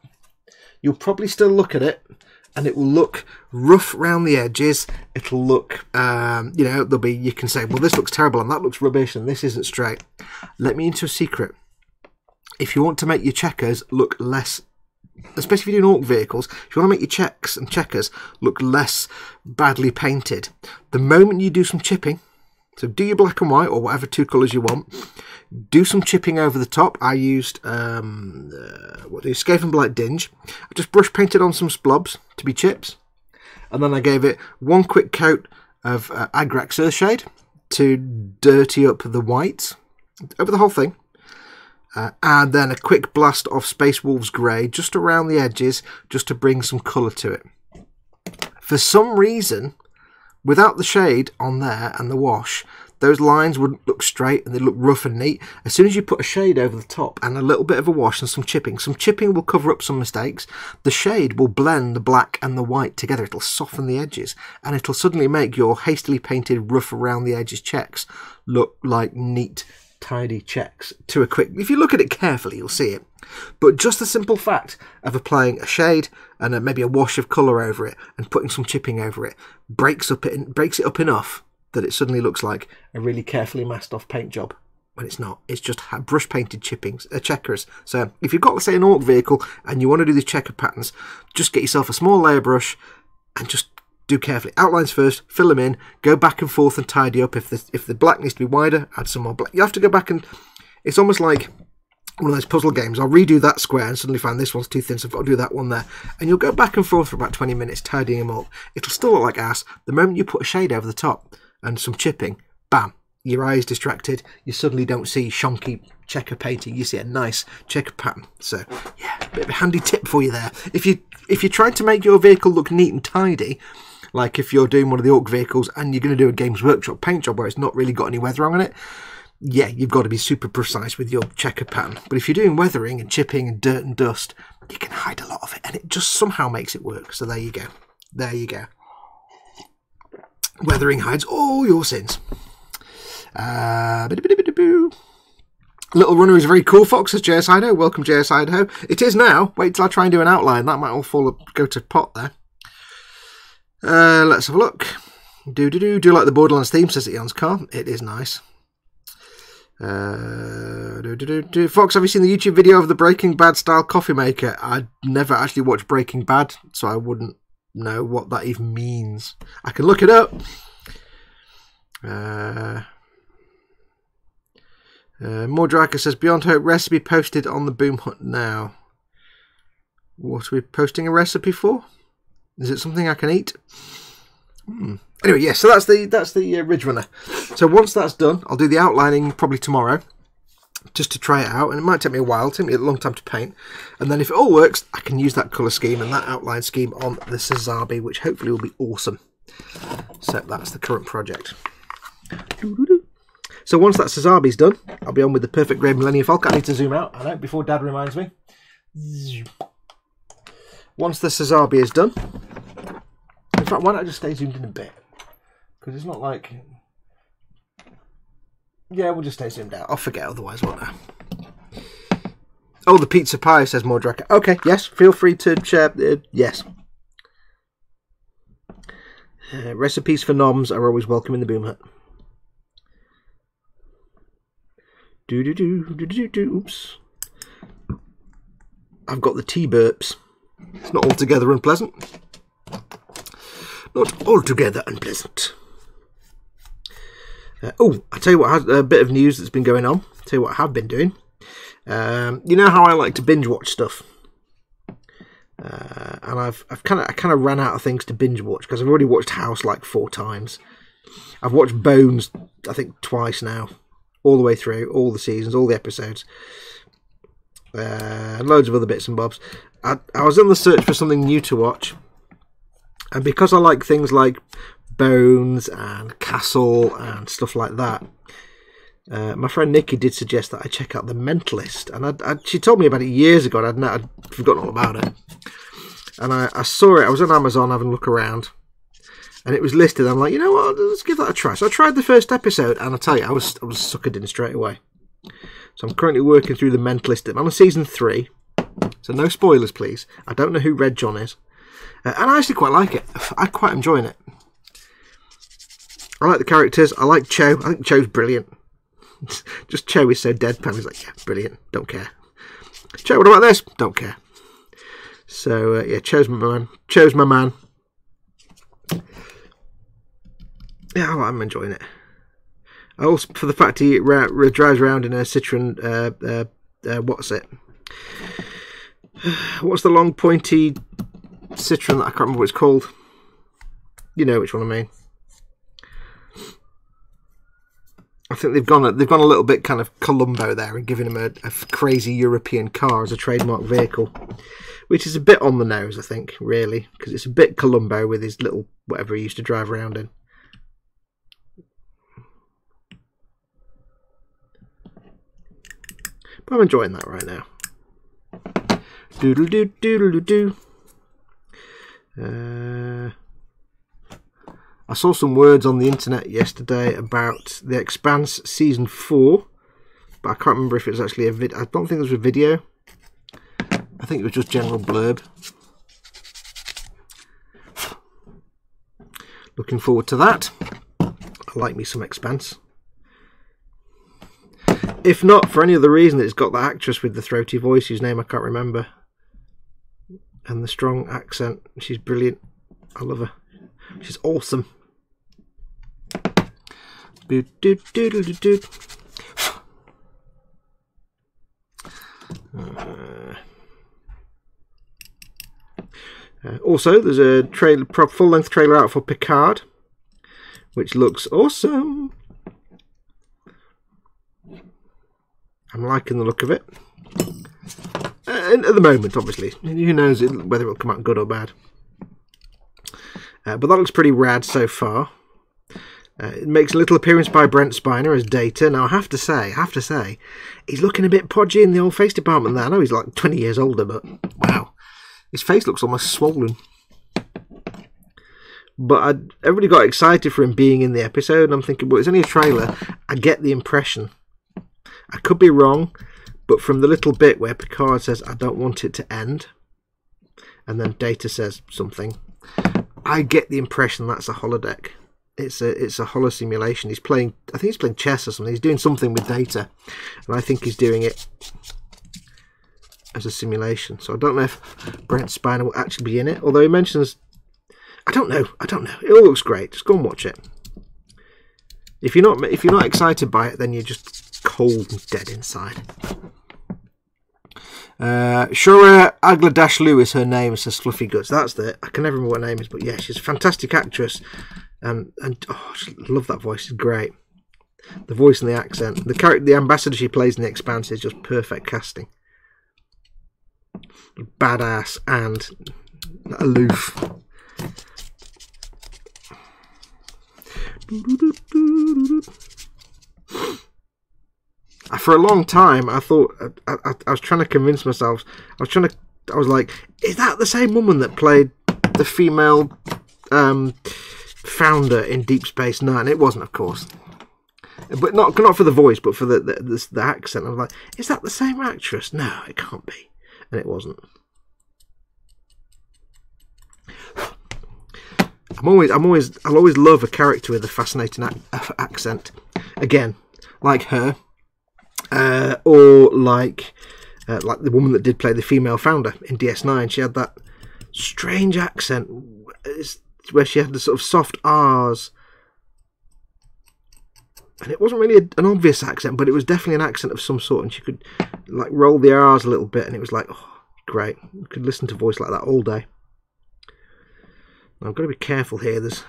you'll probably still look at it and it will look rough round the edges. It'll look, um, you know, there'll be, you can say, well, this looks terrible and that looks rubbish and this isn't straight. Let me into a secret. If you want to make your checkers look less, especially if you're doing Ork vehicles, if you want to make your checks and checkers look less badly painted, the moment you do some chipping, so do your black and white or whatever two colours you want, do some chipping over the top. I used um, uh, what do you, Skaven Blight Dinge. I just brush painted on some splobs to be chips, and then I gave it one quick coat of uh, Agrax Earthshade to dirty up the whites over the whole thing. Uh, and then a quick blast of Space Wolves Grey just around the edges, just to bring some colour to it. For some reason, without the shade on there and the wash, those lines wouldn't look straight and they'd look rough and neat. As soon as you put a shade over the top and a little bit of a wash and some chipping, some chipping will cover up some mistakes. The shade will blend the black and the white together. It'll soften the edges and it'll suddenly make your hastily painted rough around the edges checks look like neat, tidy checks to a quick, if you look at it carefully you'll see it, but just the simple fact of applying a shade and a, maybe a wash of colour over it and putting some chipping over it breaks up it breaks it up enough that it suddenly looks like a really carefully masked off paint job when it's not. It's just brush painted chippings, uh, checkers. So if you've got, let's say, an Ork vehicle and you want to do these checker patterns, just get yourself a small layer brush and just do carefully. Outlines first, fill them in, go back and forth and tidy up. If the, if the black needs to be wider, add some more black. You have to go back and... It's almost like one of those puzzle games. I'll redo that square and suddenly find this one's too thin, so I've got to do that one there. And you'll go back and forth for about twenty minutes tidying them up. It'll still look like ass. The moment you put a shade over the top and some chipping, bam, your eye is distracted. You suddenly don't see shonky checker painting. You see a nice checker pattern. So, yeah, a bit of a handy tip for you there. If you, if you're trying to make your vehicle look neat and tidy... Like if you're doing one of the Ork vehicles and you're going to do a Games Workshop paint job where it's not really got any weathering on it, yeah, you've got to be super precise with your checker pattern. But if you're doing weathering and chipping and dirt and dust, you can hide a lot of it, and it just somehow makes it work. So there you go. There you go. Weathering hides all your sins. Uh, Little Runner is very cool, Fox, says J S Idaho. Welcome, J S Idaho. It is now. Wait till I try and do an outline. That might all fall up, go to pot there. Uh, let's have a look. Do do do do like the Borderlands theme, says Eon's car. It is nice. Uh, do, do, do, do. Fox, have you seen the YouTube video of the Breaking Bad style coffee maker? I never actually watched Breaking Bad, so I wouldn't know what that even means. I can look it up. Uh, uh, More Draco says Beyond Hope recipe posted on the Boom Hunt now. What are we posting a recipe for? Is it something I can eat? Hmm. Anyway, yes, yeah, so that's the that's the uh, Ridge Runner. So once that's done, I'll do the outlining probably tomorrow, just to try it out. And it might take me a while, take me a long time to paint. And then if it all works, I can use that colour scheme and that outline scheme on the Sazabi, which hopefully will be awesome. So that's the current project. So once that Sazabi's done, I'll be on with the perfect grade Millennium Falcon. I need to zoom out, I know, before Dad reminds me. Once the Sazabi is done, in fact, why don't I just stay zoomed in a bit? Because it's not like... Yeah, we'll just stay zoomed out. I'll forget otherwise, won't I? Oh, the pizza pie, says Mordraka. Okay, yes, feel free to share. Uh, yes. Uh, recipes for noms are always welcome in the Boom Hut. Do-do-do, do-do-do, oops. I've got the tea burps. It's not altogether unpleasant. Not altogether unpleasant. Uh, oh, I'll tell you what, a bit of news that's been going on. I'll tell you what I have been doing. Um, you know how I like to binge watch stuff? Uh, and I've I've kind of I kind of ran out of things to binge watch because I've already watched House like four times. I've watched Bones I think twice now, all the way through, all the seasons, all the episodes, uh, loads of other bits and bobs. I I was on the search for something new to watch, and because I like things like Bones and Castle and stuff like that, uh, my friend Nikki did suggest that I check out The Mentalist, and I, I, she told me about it years ago, and I'd, not, I'd forgotten all about it. And I, I saw it. I was on Amazon having a look around, and it was listed. I'm like, you know what? Let's give that a try. So I tried the first episode, and I tell you, I was I was suckered in straight away. So I'm currently working through The Mentalist. I'm on season three, so no spoilers, please. I don't know who Red John is, uh, and I actually quite like it. I'm quite enjoying it. I like the characters. I like Cho. I think Cho's brilliant. Just Cho is so deadpan. He's like, yeah, brilliant. Don't care. Cho, what about this? Don't care. So uh, yeah, Cho's my man. Cho's my man. Yeah, I'm enjoying it. I also, for the fact he drives around in a Citroen. Uh, uh, uh, what's it? What's the long pointy Citroen that I can't remember what it's called? You know which one I mean. I think they've gone they've gone a little bit kind of Columbo there and given him a, a crazy European car as a trademark vehicle, which is a bit on the nose, I think, really, because it's a bit Columbo with his little whatever he used to drive around in. But I'm enjoying that right now. Doodle doo doodle doo. Uh. I saw some words on the internet yesterday about The Expanse Season four, but I can't remember if it was actually a vid. I don't think it was a video. I think it was just general blurb. Looking forward to that. I like me some Expanse. If not, for any other reason, it's got that actress with the throaty voice whose name I can't remember. And the strong accent. She's brilliant. I love her. She's awesome. Boop, doop, doodle, doop, doop. Uh, uh, also, there's a trailer, full-length trailer out for Picard, which looks awesome. I'm liking the look of it. Uh, at the moment, obviously. Who knows whether it'll come out good or bad. Uh, but that looks pretty rad so far. Uh, it makes a little appearance by Brent Spiner as Data. Now, I have to say, I have to say, he's looking a bit podgy in the old face department there. I know he's like twenty years older, but wow. His face looks almost swollen. But I'd, everybody got excited for him being in the episode, and I'm thinking, well, it's only a trailer. I get the impression. I could be wrong, but from the little bit where Picard says, I don't want it to end, and then Data says something, I get the impression that's a holodeck. It's a it's a holo simulation. He's playing. I think he's playing chess or something. He's doing something with Data, and I think he's doing it as a simulation. So I don't know if Brent Spiner will actually be in it. Although he mentions, I don't know. I don't know. It all looks great. Just go and watch it. If you're not if you're not excited by it, then you're just cold and dead inside. Uh, Shura Agladashlu is her name, says Fluffy Guts. That's it. I can never remember what her name is, but yeah, she's a fantastic actress. Um, and oh, I love that voice. It's great. The voice and the accent. The character, the ambassador she plays in The Expanse is just perfect casting. Badass and aloof. For a long time, I thought I, I, I was trying to convince myself. I was trying to. I was like, "Is that the same woman that played the female um, founder in Deep Space Nine?" It wasn't, of course, but not not for the voice, but for the the, the the accent. I was like, "Is that the same actress?" No, it can't be, and it wasn't. I'm always, I'm always, I'll always love a character with a fascinating ac accent. Again, like her. Uh, or like uh, like the woman that did play the female founder in D S nine. She had that strange accent where she had the sort of soft R's. And it wasn't really a, an obvious accent, but it was definitely an accent of some sort. And she could like roll the R's a little bit, and it was like, oh, great. You could listen to voice like that all day. Now, I've got to be careful here. There's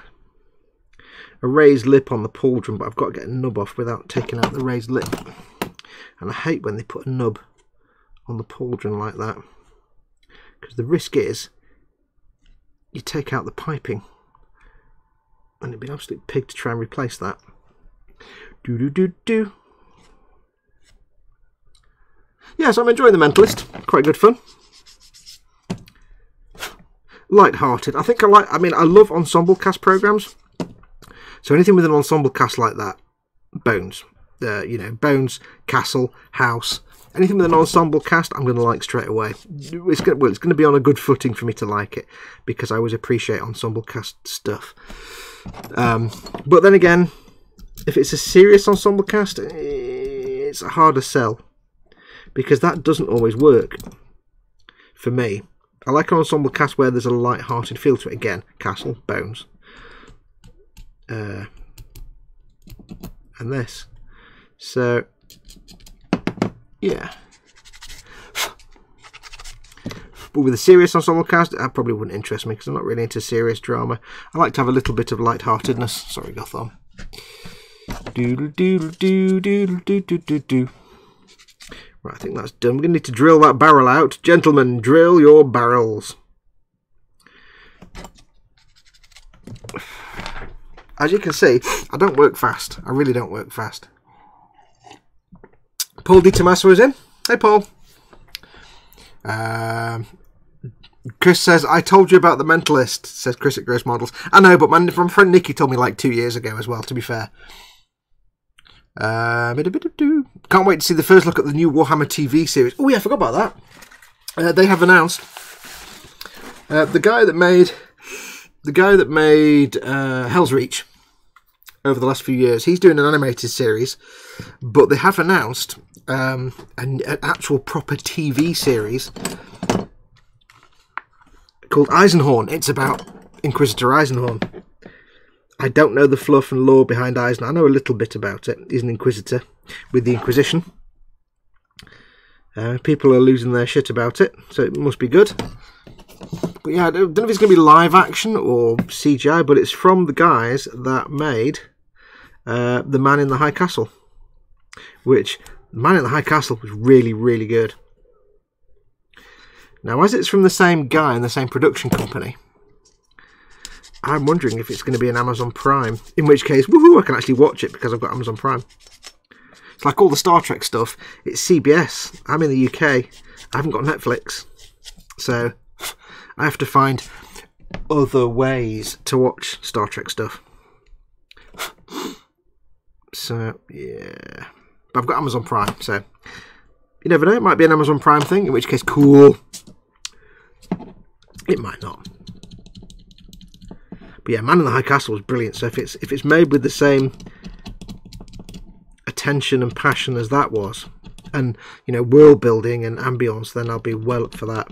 a raised lip on the pauldron, but I've got to get a nub off without taking out the raised lip. And I hate when they put a nub on the pauldron like that, because the risk is you take out the piping, and it'd be an absolute pig to try and replace that. Do do do do. Yes, I'm enjoying The Mentalist. Quite good fun. Light-hearted. I think I like. I mean, I love ensemble cast programs. So anything with an ensemble cast like that, Bones. Uh, you know, Bones, Castle, House. Anything with an ensemble cast, I'm going to like straight away. It's going to, well, it's going to be on a good footing for me to like it, because I always appreciate ensemble cast stuff. Um, but then again, if it's a serious ensemble cast, it's a harder sell, because that doesn't always work for me. I like an ensemble cast where there's a light-hearted feel to it. Again, Castle, Bones, uh, and this. So, yeah. But with a serious ensemble cast, that probably wouldn't interest me, because I'm not really into serious drama. I like to have a little bit of lightheartedness. Sorry, Gotham. Doodle doodle doodle doodle doodle doodle do. Right, I think that's done. We're going to need to drill that barrel out. Gentlemen, drill your barrels. As you can see, I don't work fast. I really don't work fast. Paul Di Tommaso is in. Hey, Paul. Um, Chris says, I told you about The Mentalist, says Chris at Gross Models. I know, but my friend Nikki told me like two years ago as well, to be fair. Uh, can't wait to see the first look at the new Warhammer T V series. Oh, yeah, I forgot about that. Uh, they have announced uh, the guy that made the guy that made uh, Hell's Reach over the last few years. He's doing an animated series, but they have announced um, an, an actual proper T V series called Eisenhorn. It's about Inquisitor Eisenhorn. I don't know the fluff and lore behind Eisenhorn. I know a little bit about it. He's an Inquisitor with the Inquisition. Uh, people are losing their shit about it, so it must be good. But yeah, I don't know if it's going to be live action or C G I, but it's from the guys that made uh, The Man in the High Castle, which The Man in the High Castle was really, really good. Now, as it's from the same guy and the same production company, I'm wondering if it's going to be an Amazon Prime, in which case, woohoo, I can actually watch it because I've got Amazon Prime. It's like all the Star Trek stuff. It's C B S. I'm in the U K. I haven't got Netflix. So I have to find other ways to watch Star Trek stuff. So, yeah. But I've got Amazon Prime, so you never know. It might be an Amazon Prime thing, in which case, cool. It might not. But yeah, Man in the High Castle was brilliant. So if it's if it's made with the same attention and passion as that was, and you know, world building and ambience, then I'll be well up for that.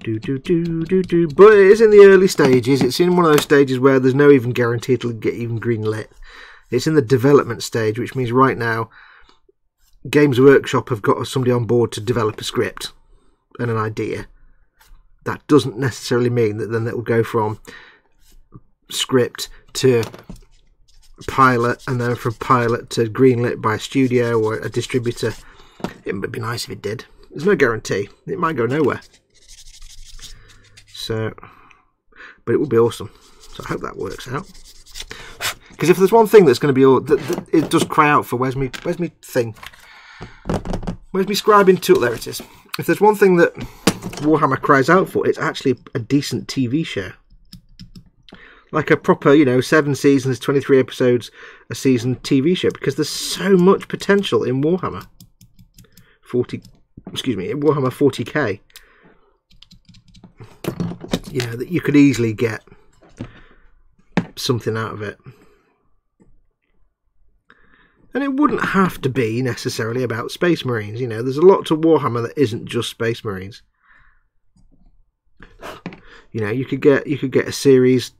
Do do do do do. But it is in the early stages. It's in one of those stages where there's no even guarantee it'll get even green lit. It's in the development stage, which means right now, Games Workshop have got somebody on board to develop a script and an idea. That doesn't necessarily mean that then it will go from script to pilot, and then from pilot to greenlit by a studio or a distributor. It would be nice if it did. There's no guarantee. It might go nowhere. So, but it would be awesome. So I hope that works out. Because if there's one thing that's going to be all, that, that, it does cry out for where's me, where's me thing, where's me scribing tool? There it is. If there's one thing that Warhammer cries out for, it's actually a decent T V show, like a proper, you know, seven seasons, twenty-three episodes a season T V show, because there's so much potential in Warhammer forty, excuse me, in Warhammer forty K, you know, that you could easily get something out of it. And it wouldn't have to be necessarily about Space Marines. You know, there's a lot to Warhammer that isn't just Space Marines. You know, you could get you could get a series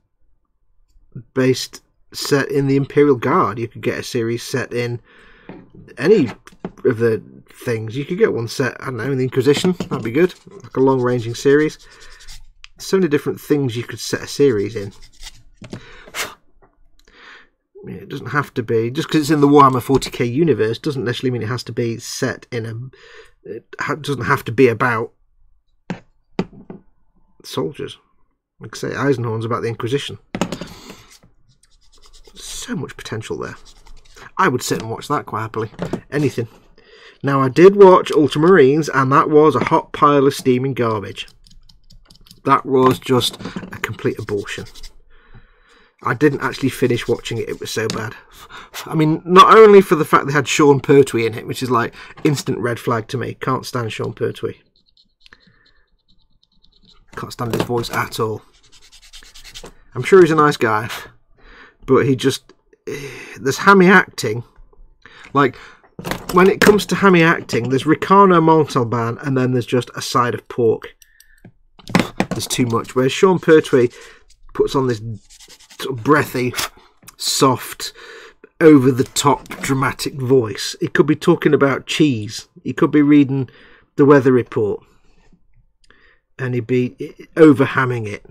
based set in the Imperial Guard. You could get a series set in any of the things. You could get one set, I don't know, in the Inquisition. That'd be good. Like a long-ranging series. So many different things you could set a series in. It doesn't have to be... Just because it's in the Warhammer forty K universe doesn't necessarily mean it has to be set in a... It doesn't have to be about soldiers. Like I say, Eisenhorn's about the Inquisition. So much potential there. I would sit and watch that quite happily. Anything. Now, I did watch Ultramarines, and that was a hot pile of steaming garbage. That was just a complete abortion. I didn't actually finish watching it. It was so bad. I mean, not only for the fact they had Sean Pertwee in it, which is like instant red flag to me. Can't stand Sean Pertwee. Can't stand his voice at all. I'm sure he's a nice guy, but he just... There's hammy acting. Like, when it comes to hammy acting, there's Riccardo Montalban, and then there's just a side of pork. There's too much. Whereas Sean Pertwee puts on this sort of breathy, soft, over-the-top, dramatic voice. He could be talking about cheese. He could be reading the weather report. And he'd be over-hamming it.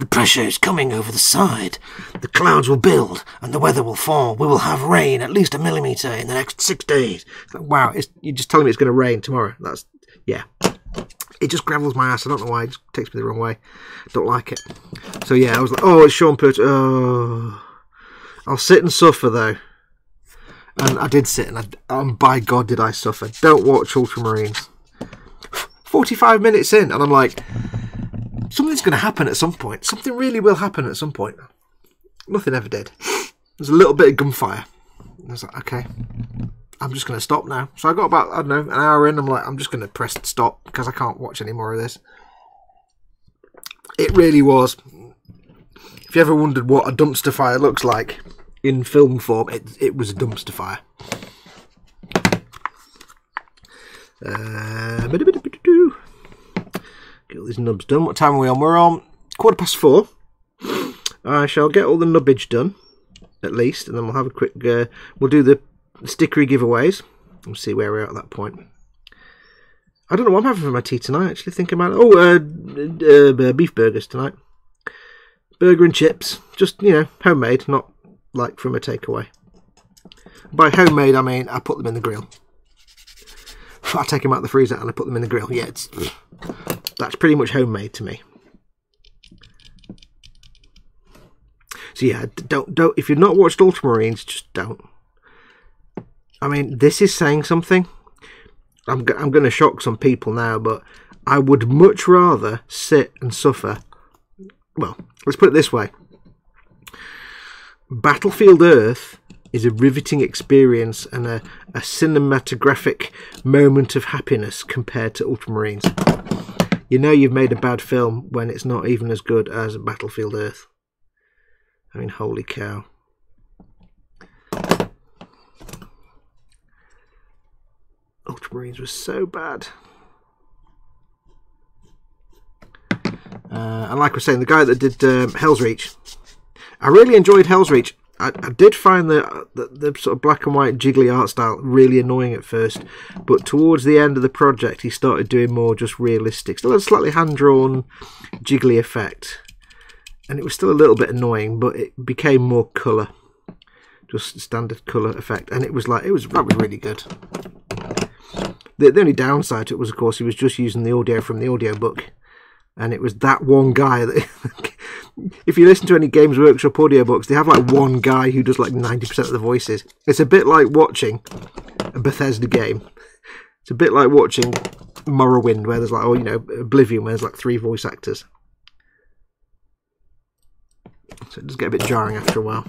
The pressure is coming over the side. The clouds will build and the weather will fall. We will have rain at least a millimetre in the next six days. It's like, wow, it's, you're just telling me it's going to rain tomorrow. That's, yeah. It just gravels my ass. I don't know why. It just takes me the wrong way. I don't like it. So, yeah, I was like, oh, it's Sean Pertwee. Oh. I'll sit and suffer, though. And I did sit, and, I, and by God did I suffer. Don't watch Ultramarines. forty-five minutes in, and I'm like... Something's going to happen at some point. Something really will happen at some point. Nothing ever did. There's a little bit of gunfire. I was like, okay, I'm just going to stop now. So I got about, I don't know, an hour in. I'm like, I'm just going to press stop because I can't watch any more of this. It really was. If you ever wondered what a dumpster fire looks like in film form, it, it was a dumpster fire. Uh, Get all these nubs done. What time are we on? We're on quarter past four. I shall get all the nubbage done, at least, and then we'll have a quick... Uh, we'll do the stickery giveaways. We'll see where we're at at that point. I don't know what I'm having for my tea tonight, actually. Thinking about... Oh, uh, uh, beef burgers tonight. Burger and chips. Just, you know, homemade, not like from a takeaway. By homemade, I mean I put them in the grill. I take them out of the freezer and I put them in the grill. Yeah, it's... That's pretty much homemade to me. So yeah, don't don't if you've not watched Ultramarines, just don't. I mean, this is saying something. I'm go I'm going to shock some people now, but I would much rather sit and suffer. Well, let's put it this way: Battlefield Earth is a riveting experience and a, a cinematographic moment of happiness compared to Ultramarines. You know you've made a bad film when it's not even as good as Battlefield Earth. I mean, holy cow. Ultramarines was so bad. Uh, and like I was saying, the guy that did um, Hell's Reach. I really enjoyed Hell's Reach. I, I did find the, the, the sort of black and white jiggly art style really annoying at first, but towards the end of the project he started doing more just realistic, still a slightly hand-drawn jiggly effect, and it was still a little bit annoying, but it became more colour, just standard colour effect, and it was like, it was, that was really good. The, the only downside to it was, of course, he was just using the audio from the audiobook, and it was that one guy that... If you listen to any Games Workshop audiobooks, they have like one guy who does like ninety percent of the voices. It's a bit like watching a Bethesda game. It's a bit like watching Morrowind, where there's like, oh, you know, Oblivion, where there's like three voice actors. So it does get a bit jarring after a while.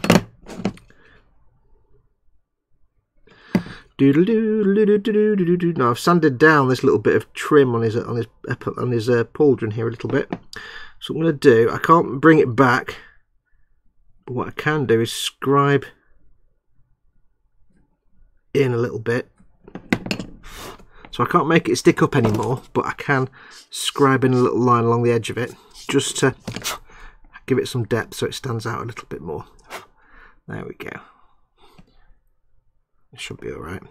Now I've sanded down this little bit of trim on his on his on his uh, pauldron here a little bit. So what I'm going to do, I can't bring it back, but what I can do is scribe in a little bit. So I can't make it stick up anymore, but I can scribe in a little line along the edge of it just to give it some depth so it stands out a little bit more. There we go. It should be all right.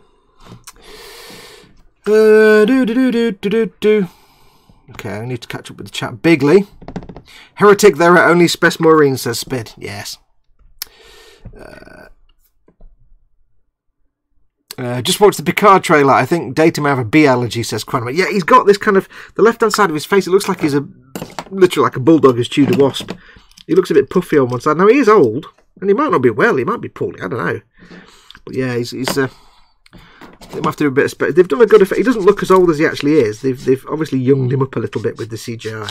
Uh, do, do, do, do, do, do. Okay, I need to catch up with the chat. Bigly. Heretic, there are only Space Marines, says Spid. Yes. Uh, uh, just watched the Picard trailer. I think Data may have a bee allergy, says Cronway. Yeah, he's got this kind of... The left-hand side of his face, it looks like he's a... Literally like a bulldog has chewed a wasp. He looks a bit puffy on one side. Now, he is old, and he might not be well. He might be poorly. I don't know. But, yeah, he's... he's uh, they might have to do a bit of... They've done a good effect. He doesn't look as old as he actually is. They've, they've obviously younged him up a little bit with the C G I.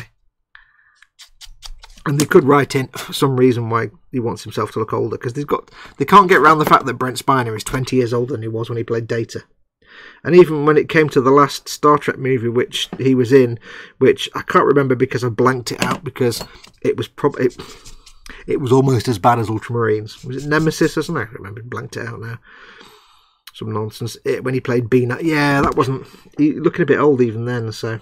And they could write in for some reason why he wants himself to look older, because they've got they can't get around the fact that Brent Spiner is twenty years older than he was when he played Data. And even when it came to the last Star Trek movie which he was in, which I can't remember because I blanked it out because it was probably it, it was almost as bad as Ultramarines. Was it Nemesis or something? I can't remember. Blanked it out now. Some nonsense. It, when he played B nine, yeah, that wasn't he looking a bit old even then. So.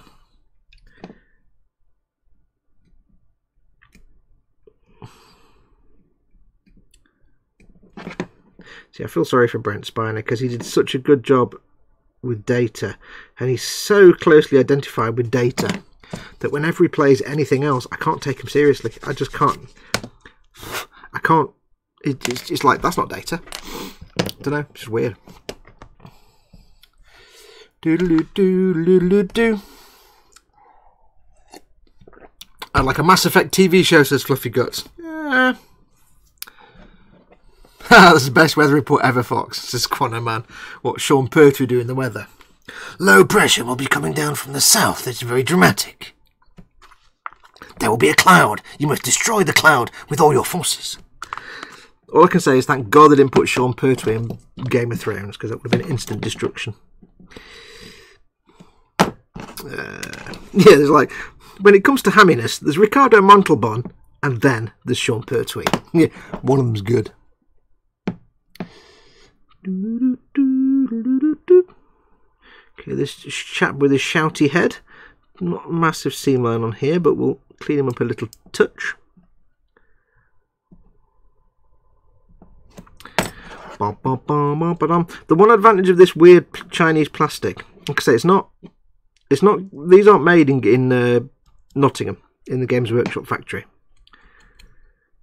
See, I feel sorry for Brent Spiner because he did such a good job with Data, and he's so closely identified with Data that whenever he plays anything else, I can't take him seriously. I just can't. I can't. It, it's just like that's not Data. I don't know. It's just weird. Doodle doo doo doo. And like a Mass Effect T V show, says Fluffy Guts. Yeah. That's the best weather report ever, Fox, says Quantum Man. What Sean Pertwee do in the weather? Low pressure will be coming down from the south. It's very dramatic. There will be a cloud. You must destroy the cloud with all your forces. All I can say is thank God they didn't put Sean Pertwee in Game of Thrones, because that would have been instant destruction. Uh, yeah, there's like... When it comes to hamminess, there's Ricardo Montalban, and then there's Sean Pertwee. Yeah, one of them's good. Okay, this chap with his shouty head. Not a massive seam line on here, but we'll clean him up a little touch. The one advantage of this weird Chinese plastic, like I say, it's not, it's not. These aren't made in, in uh, Nottingham in the Games Workshop factory,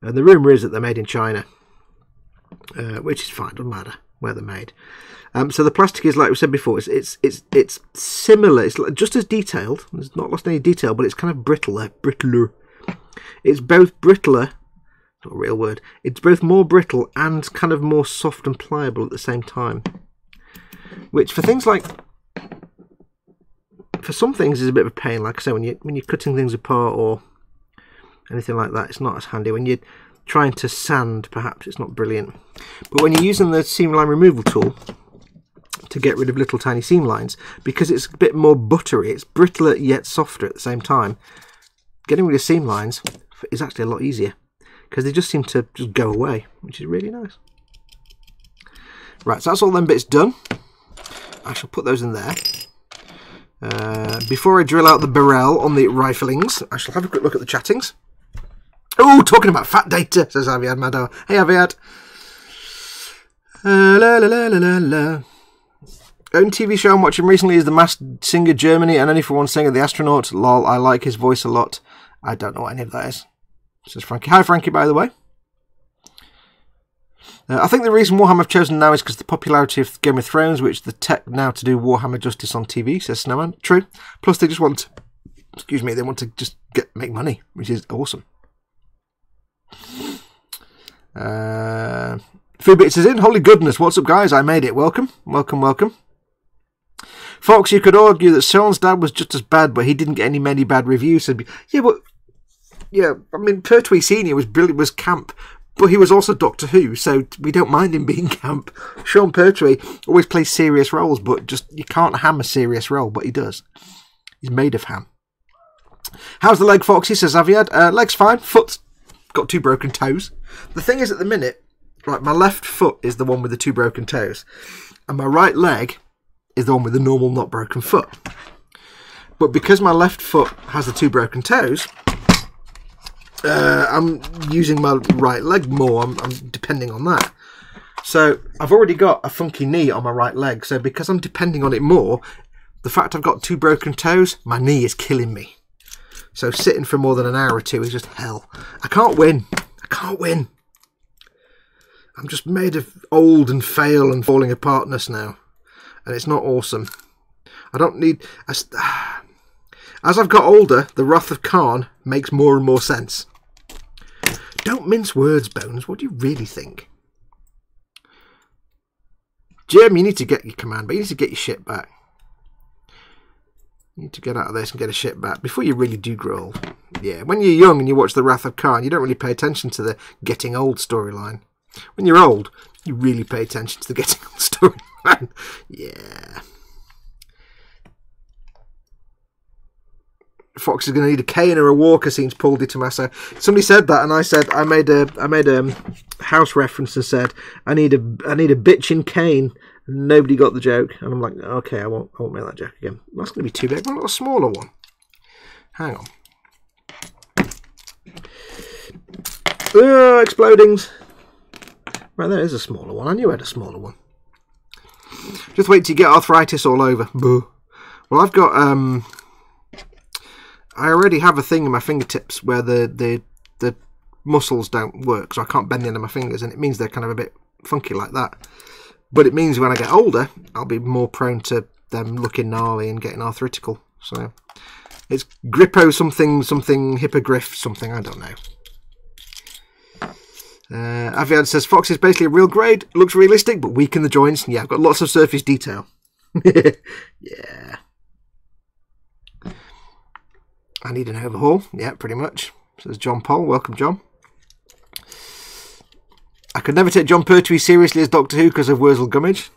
and the rumor is that they're made in China, uh, which is fine. Doesn't matter where they're made. Um, so the plastic is, like we said before, it's it's it's, it's similar. It's just as detailed. It's not lost any detail, but it's kind of brittler, brittler. It's both brittler, not a real word. It's both more brittle and kind of more soft and pliable at the same time. Which for things like, for some things, is a bit of a pain. Like I say, when you when you're cutting things apart or anything like that, it's not as handy when you. Trying to sand, perhaps it's not brilliant, but when you're using the seam line removal tool to get rid of little tiny seam lines, because it's a bit more buttery, it's brittler yet softer at the same time, getting rid of seam lines is actually a lot easier because they just seem to just go away, which is really nice. Right, so that's all them bits done. I shall put those in there. Uh, before I drill out the barrel on the riflings, I shall have a quick look at the chattings. Oh, talking about fat Data, says Aviad Madar. Hey, Aviad. Uh, la, la, la, la, la. Own T V show I'm watching recently is The Masked Singer Germany, and only for one singer, The Astronaut. Lol, I like his voice a lot. I don't know what any of that is, says Frankie. Hi, Frankie, by the way. Uh, I think the reason Warhammer have chosen now is because the popularity of Game of Thrones, which the tech now to do Warhammer justice on T V, says Snowman. True. Plus, they just want, excuse me, they want to just get make money, which is awesome. Uh, Foodbits is in. Holy goodness, what's up, guys? I made it. Welcome, welcome, welcome. Fox, you could argue that Sean's dad was just as bad, but he didn't get any many bad reviews. So, yeah, but yeah, I mean, Pertwee Senior was brilliant, was camp, but he was also Doctor Who, so we don't mind him being camp. Sean Pertwee always plays serious roles, but just you can't ham a serious role, but he does. He's made of ham. How's the leg, Foxy? Says Aviad. Uh, leg's fine. Foot's got two broken toes. The thing is, at the minute, like my left foot is the one with the two broken toes, and my right leg is the one with the normal, not broken foot. But because my left foot has the two broken toes, uh, I'm using my right leg more. I'm, I'm depending on that. So I've already got a funky knee on my right leg. So because I'm depending on it more, the fact I've got two broken toes, my knee is killing me. So sitting for more than an hour or two is just hell. I can't win. I can't win. I'm just made of old and fail and falling apartness now. And it's not awesome. I don't need... As, as I've got older, the Wrath of Khan makes more and more sense. Don't mince words, Bones. What do you really think? Jim, you need to get your command back. You need to get your shit back. You need to get out of this and get a shit back before you really do grow old. Yeah, when you're young and you watch The Wrath of Khan, you don't really pay attention to the getting old storyline. When you're old, you really pay attention to the getting old storyline. Yeah. Fox is going to need a cane or a walker, seems Paul Di Tommaso. Somebody said that, and I said I made a I made a house reference and said I need a I need a bitchin' cane. Nobody got the joke, and I'm like, okay, I won't I won't make that joke again. That's going to be too big. What about a smaller one? Hang on. Oh, explodings! Right, there is a smaller one. I knew I had a smaller one. Just wait till you get arthritis all over. Boo. Well, I've got um. I already have a thing in my fingertips where the, the the muscles don't work, so I can't bend the end of my fingers, and it means they're kind of a bit funky like that. But it means when I get older, I'll be more prone to them looking gnarly and getting arthritical. So it's grippo something, something, hippogriff something, I don't know. Uh, Aviad says, Fox is basically a real grade, looks realistic, but weak in the joints. And yeah, I've got lots of surface detail. Yeah. I need an overhaul. Yeah, pretty much. Says John Poll. Welcome, John. I could never take John Pertwee seriously as Doctor Who because of Wurzel Gummidge.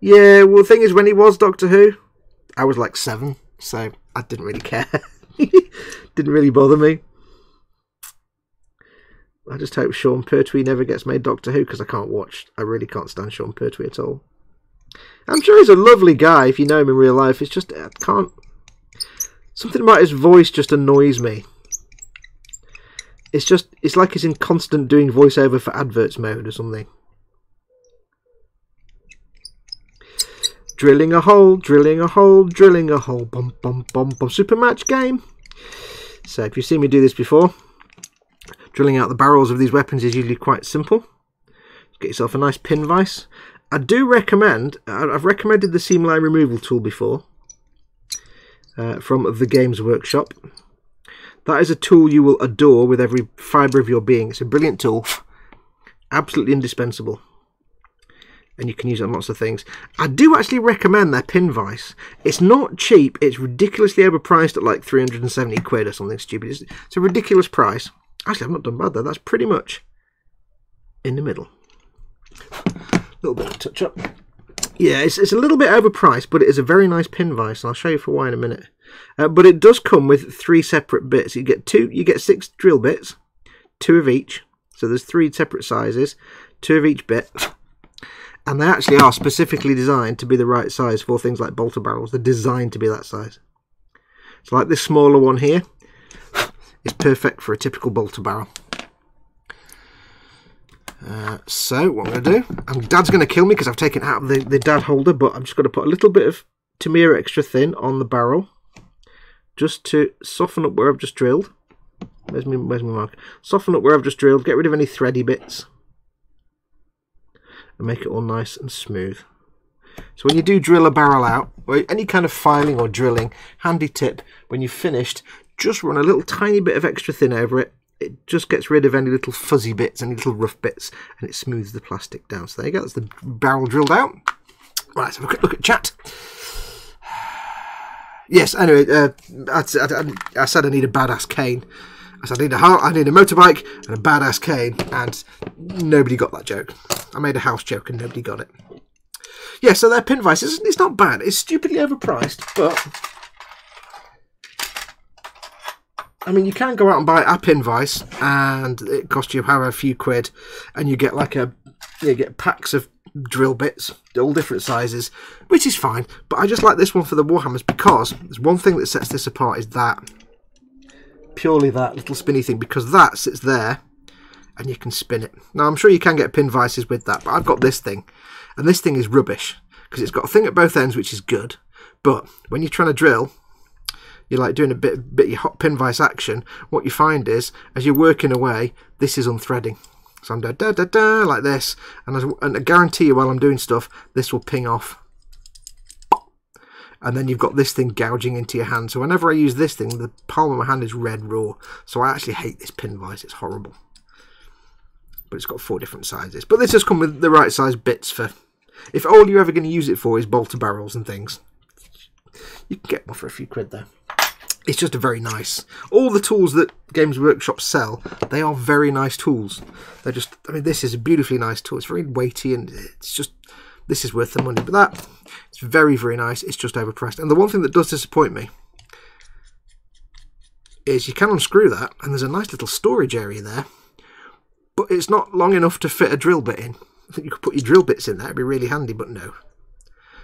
Yeah, well, the thing is, when he was Doctor Who, I was like seven, so I didn't really care. Didn't really bother me. I just hope Sean Pertwee never gets made Doctor Who because I can't watch. I really can't stand Sean Pertwee at all. I'm sure he's a lovely guy if you know him in real life. It's just, I can't... Something about his voice just annoys me. It's just, it's like he's in constant doing voiceover for adverts mode or something. Drilling a hole, drilling a hole, drilling a hole. Bum, bum, bum, bum. Super match game. So if you've seen me do this before, drilling out the barrels of these weapons is usually quite simple. Get yourself a nice pin vise. I do recommend, I've recommended the seam line removal tool before. Uh, from the Games Workshop. That is a tool you will adore with every fibre of your being. It's a brilliant tool. Absolutely indispensable. And you can use it on lots of things. I do actually recommend their pin vise. It's not cheap. It's ridiculously overpriced at like three hundred and seventy quid or something stupid. It's, it's a ridiculous price. Actually, I've not done bad there. That's pretty much in the middle. A little bit of touch up. Yeah, it's, it's a little bit overpriced, but it is a very nice pin vise, and I'll show you for why in a minute. Uh, but it does come with three separate bits. You get two, you get six drill bits, two of each. So there's three separate sizes, two of each bit. And they actually are specifically designed to be the right size for things like bolter barrels. They're designed to be that size. So like this smaller one here is perfect for a typical bolter barrel. Uh, so what I'm going to do, um, Dad's going to kill me because I've taken out the, the dad holder, but I'm just going to put a little bit of Tamir extra thin on the barrel just to soften up where I've just drilled. Where's my, where's my mark? Soften up where I've just drilled, get rid of any thready bits and make it all nice and smooth. So when you do drill a barrel out, or any kind of filing or drilling, handy tip, when you've finished, just run a little tiny bit of extra thin over it. It just gets rid of any little fuzzy bits, any little rough bits, and it smooths the plastic down. So there you go, that's the barrel drilled out. Right, let's have a quick look at chat. Yes, anyway, uh, I, I, I said I need a badass cane. I said I need, a, I need a motorbike and a badass cane, and nobody got that joke. I made a house joke and nobody got it. Yeah, so their pin vise, it's, it's not bad. It's stupidly overpriced, but... I mean, you can go out and buy a pin vice, and it costs you however few quid, and you get like a, you get packs of drill bits, all different sizes, which is fine. But I just like this one for the Warhammers because there's one thing that sets this apart is that, purely that little spinny thing, because that sits there, and you can spin it. Now, I'm sure you can get pin vices with that, but I've got this thing, and this thing is rubbish because it's got a thing at both ends, which is good, But when you're trying to drill, you're like doing a bit, bit of your hot pin vice action. What you find is, as you're working away, this is unthreading. So I'm da da da da like this, and as, and I guarantee you, while I'm doing stuff, this will ping off. And then you've got this thing gouging into your hand. So whenever I use this thing, the palm of my hand is red raw. So I actually hate this pin vise. It's horrible. But it's got four different sizes. But this has come with the right size bits for... If all you're ever going to use it for is bolter barrels and things, you can get one for a few quid there. It's just a very nice... All the tools that Games Workshop sell, they are very nice tools. They're just... I mean, this is a beautifully nice tool. It's very weighty and it's just... This is worth the money. But that, it's very, very nice. It's just overpriced. And the one thing that does disappoint me is you can unscrew that, and there's a nice little storage area there, but it's not long enough to fit a drill bit in. I think you could put your drill bits in there. It'd be really handy, but no.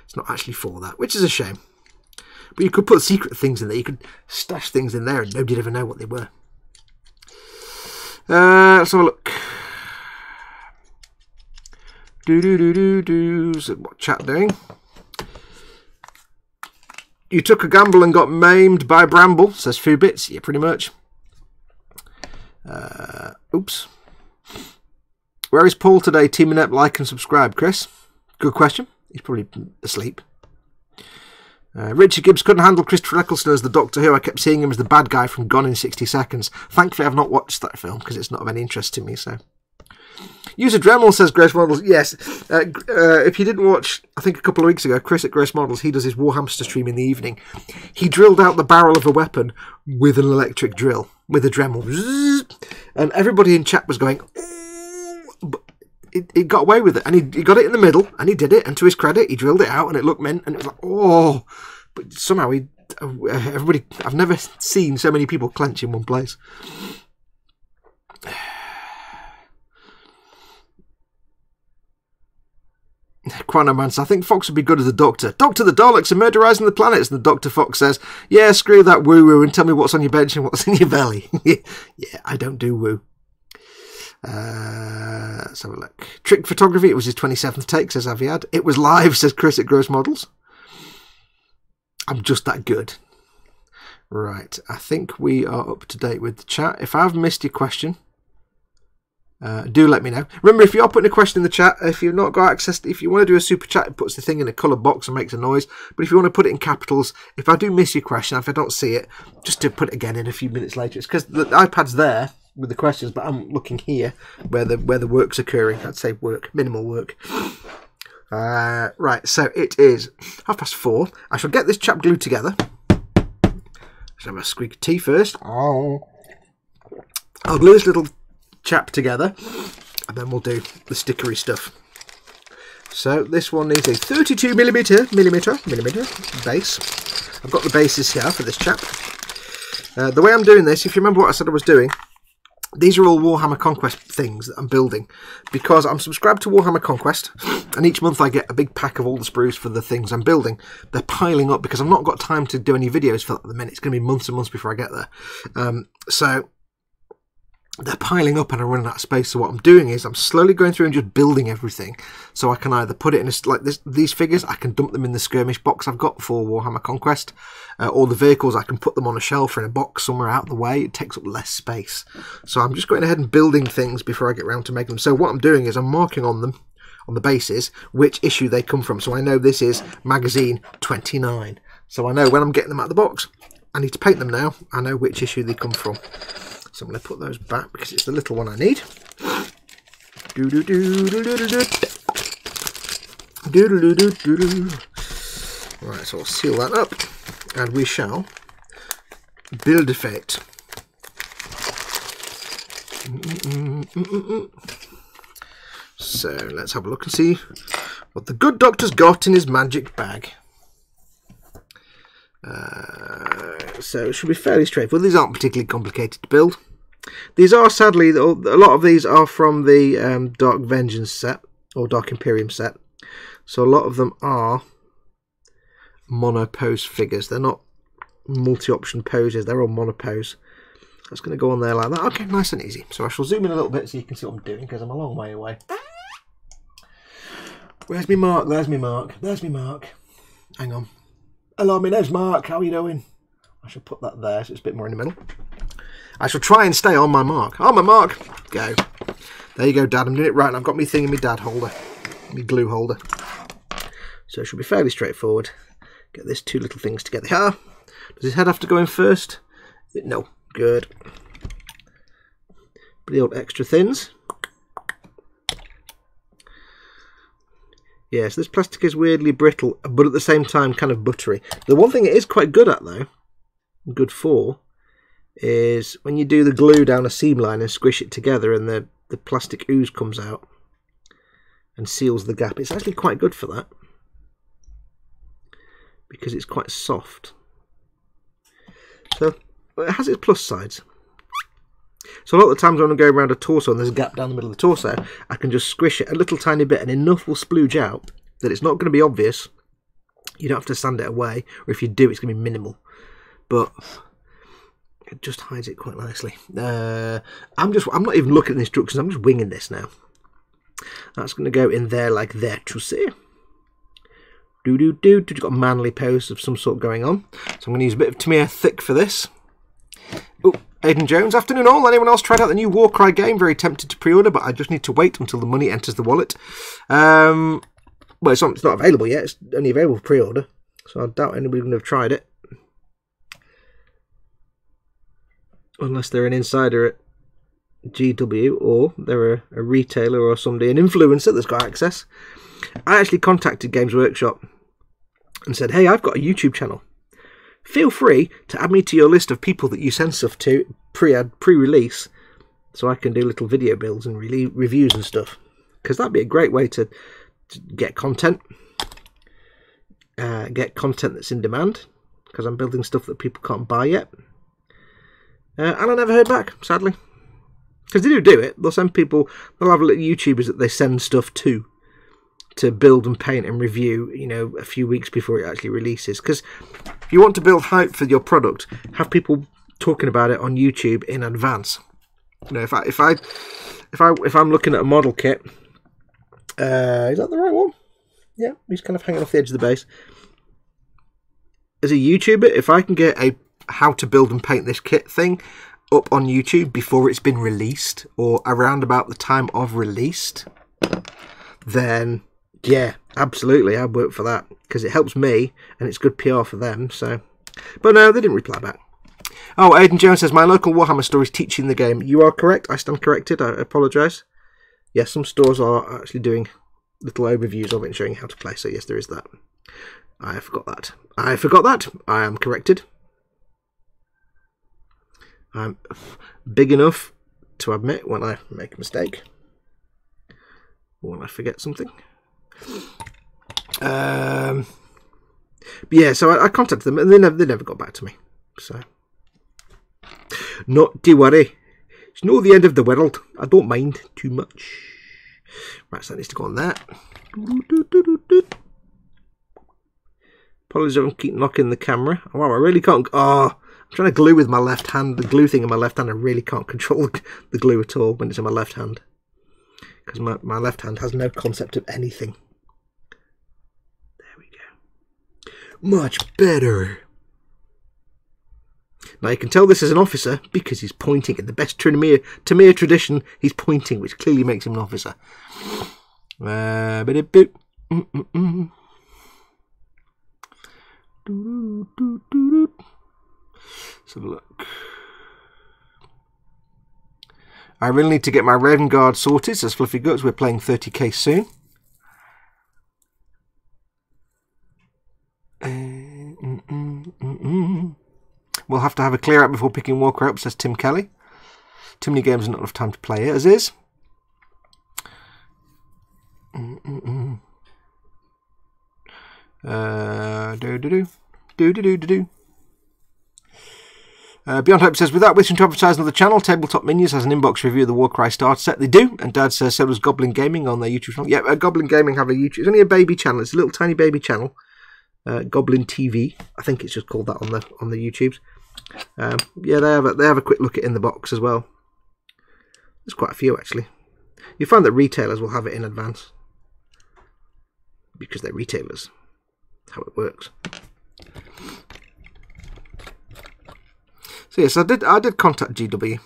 It's not actually for that, which is a shame. But you could put secret things in there. You could stash things in there, and nobody'd ever know what they were. Uh, let's have a look. Do do do do do. So what chat doing? You took a gamble and got maimed by Bramble, says Foobits. Yeah, pretty much. Uh, oops. Where is Paul today? Teaming up, like and subscribe, Chris. Good question. He's probably asleep. Uh, Richard Gibbs couldn't handle Christopher Eccleston as the Doctor Who. I kept seeing him as the bad guy from Gone in sixty seconds. Thankfully, I've not watched that film because it's not of any interest to me. So. User Dremel says Grace Models. Yes, uh, uh, if you didn't watch, I think a couple of weeks ago, Chris at Grace Models, he does his Warhamster stream in the evening. He drilled out the barrel of a weapon with an electric drill, with a Dremel. And everybody in chat was going, but it, it got away with it. And he, he got it in the middle, and he did it. And to his credit, he drilled it out, and it looked mint. And it was like, oh. But somehow, he, everybody, I've never seen so many people clench in one place. Quanomance, I think Fox would be good as a doctor. Doctor, the Daleks are murderizing the planets. And the Doctor Fox says, yeah, screw that woo-woo and tell me what's on your bench and what's in your belly. Yeah, I don't do woo. Uh, let's have a look. Trick photography, it was his twenty-seventh take, says Aviad. It was live, says Chris at Gross Models. I'm just that good. Right, I think we are up to date with the chat. If I've missed your question... Uh, do let me know. Remember, if you are putting a question in the chat, if you've not got access to, if you want to do a super chat, it puts the thing in a colour box and makes a noise. But if you want to put it in capitals, if I do miss your question, if I don't see it, just to put it again in a few minutes later. It's because the iPad's there with the questions, but I'm looking here where the where the work's occurring. I'd say work, minimal work. Uh, right, so it is half past four. I shall get this chap glued together. Shall have a squeak of tea first. Oh, I'll glue this little chap together, and then we'll do the stickery stuff. So this one is a thirty-two millimeter millimeter millimeter base. I've got the bases here for this chap. Uh, the way I'm doing this, if you remember what I said I was doing, these are all Warhammer Conquest things that I'm building, because I'm subscribed to Warhammer Conquest, and each month I get a big pack of all the sprues for the things I'm building. They're piling up because I've not got time to do any videos for that at the minute. It's going to be months and months before I get there. Um, so they're piling up and I'm running out of space. So what I'm doing is I'm slowly going through and just building everything. So I can either put it in a, like this, these figures, I can dump them in the skirmish box I've got for Warhammer Conquest. Uh, or the vehicles, I can put them on a shelf or in a box somewhere out of the way. It takes up less space. So I'm just going ahead and building things before I get round to making them. So what I'm doing is I'm marking on them, on the bases, which issue they come from. So I know this is magazine twenty-nine. So I know when I'm getting them out of the box, I need to paint them now. I know which issue they come from. So I'm going to put those back because it's the little one I need. Do do do do do do do do do do do do. Right, so I'll seal that up, and we shall build effect. Mm -mm -mm -mm -mm -mm. So let's have a look and see what the good doctor's got in his magic bag. Uh, so it should be fairly straightforward. These aren't particularly complicated to build. These are, sadly, a lot of these are from the um, Dark Vengeance set or Dark Imperium set. So a lot of them are monopose figures. They're not multi-option poses. They're all monopose. That's going to go on there like that. Okay, nice and easy. So I shall zoom in a little bit so you can see what I'm doing because I'm a long way away. Where's me mark? There's me mark. There's me mark. Hang on. Hello, my name's Mark. How are you doing? I shall put that there so it's a bit more in the middle. I shall try and stay on my mark. On my mark. Go. There you go, Dad. I'm doing it right. And I've got me thing in my dad holder. My glue holder. So it should be fairly straightforward. Get these two little things together. Ah, does his head have to go in first? No. Good. But the old extra thins. Yeah, so this plastic is weirdly brittle, but at the same time kind of buttery. The one thing it is quite good at, though, good for, is when you do the glue down a seam line and squish it together and the, the plastic ooze comes out and seals the gap. It's actually quite good for that because it's quite soft. So it has its plus sides. So a lot of the times when I'm going around a torso and there's a gap down the middle of the torso, I can just squish it a little tiny bit and enough will splooge out that it's not going to be obvious. You don't have to sand it away, or if you do, it's going to be minimal. But it just hides it quite nicely. Uh, I'm just, I'm not even looking at the instructions, I'm just winging this now. That's going to go in there like that, you see. Do do do do. You've got a manly pose of some sort going on. So I'm going to use a bit of Tamiya Thick for this. Oh. Aidan Jones, afternoon all. Anyone else tried out the new Warcry game? Very tempted to pre-order, but I just need to wait until the money enters the wallet. Um, well, it's not, it's not available yet. It's only available for pre-order, so I doubt anybody would have tried it. Unless they're an insider at G W, or they're a, a retailer or somebody, an influencer that's got access. I actually contacted Games Workshop and said, hey, I've got a YouTube channel. Feel free to add me to your list of people that you send stuff to pre-ad, pre-release, so I can do little video builds and really reviews and stuff. Because that'd be a great way to, to get content, uh, get content that's in demand. Because I'm building stuff that people can't buy yet, uh, and I never heard back, sadly. Because they do do it; they'll send people. They'll have little YouTubers that they send stuff to, to build and paint and review, you know, a few weeks before it actually releases. Because if you want to build hype for your product, have people talking about it on YouTube in advance. You know, if I if I if I if I'm looking at a model kit, uh, is that the right one? Yeah, he's kind of hanging off the edge of the base. As a YouTuber, if I can get a how to build and paint this kit thing up on YouTube before it's been released or around about the time of released, then yeah, absolutely, I'd work for that, because it helps me, and it's good P R for them, so... But no, they didn't reply back. Oh, Aidan Jones says, my local Warhammer store is teaching the game. You are correct, I stand corrected, I apologise. Yes, some stores are actually doing little overviews of it and showing how to play, so yes, there is that. I forgot that. I forgot that. I am corrected. I'm big enough to admit when I make a mistake. Or when I forget something. Um, but yeah, so I, I contacted them and they never, they never got back to me. So, not to worry. It's not the end of the world. I don't mind too much. Right, so that needs to go on there. Apologies if I keep knocking the camera. Wow, I really can't. Oh, I'm trying to glue with my left hand. The glue thing in my left hand, I really can't control the glue at all when it's in my left hand. Because my, my left hand has no concept of anything. There we go. Much better. Now you can tell this is an officer because he's pointing. In the best Tamiya, Tamiya tradition, he's pointing, which clearly makes him an officer. Uh, but it boop. Mm -mm -mm. Doo -doo -doo -doo -doo. Let's have a look. I really need to get my Raven Guard sorted, says Fluffy Guts. We're playing thirty K soon. Uh, mm, mm, mm, mm. We'll have to have a clear out before picking Walker up, says Tim Kelly. Too many games and not enough time to play it as is. Mm, mm, mm. Uh, do do do do do do do do. Uh, Beyond Hope says, without wishing to advertise another channel, Tabletop Minions has an inbox review of the Warcry starter set. They do, and Dad says so does Goblin Gaming on their YouTube channel. Yeah, uh, Goblin Gaming have a YouTube. It's only a baby channel. It's a little tiny baby channel. Uh, Goblin T V, I think it's just called that on the on the YouTubes. Um, yeah, they have a, they have a quick look at in the box as well. There's quite a few actually. You find that retailers will have it in advance because they're retailers. How it works. So yes, I did I did contact G W,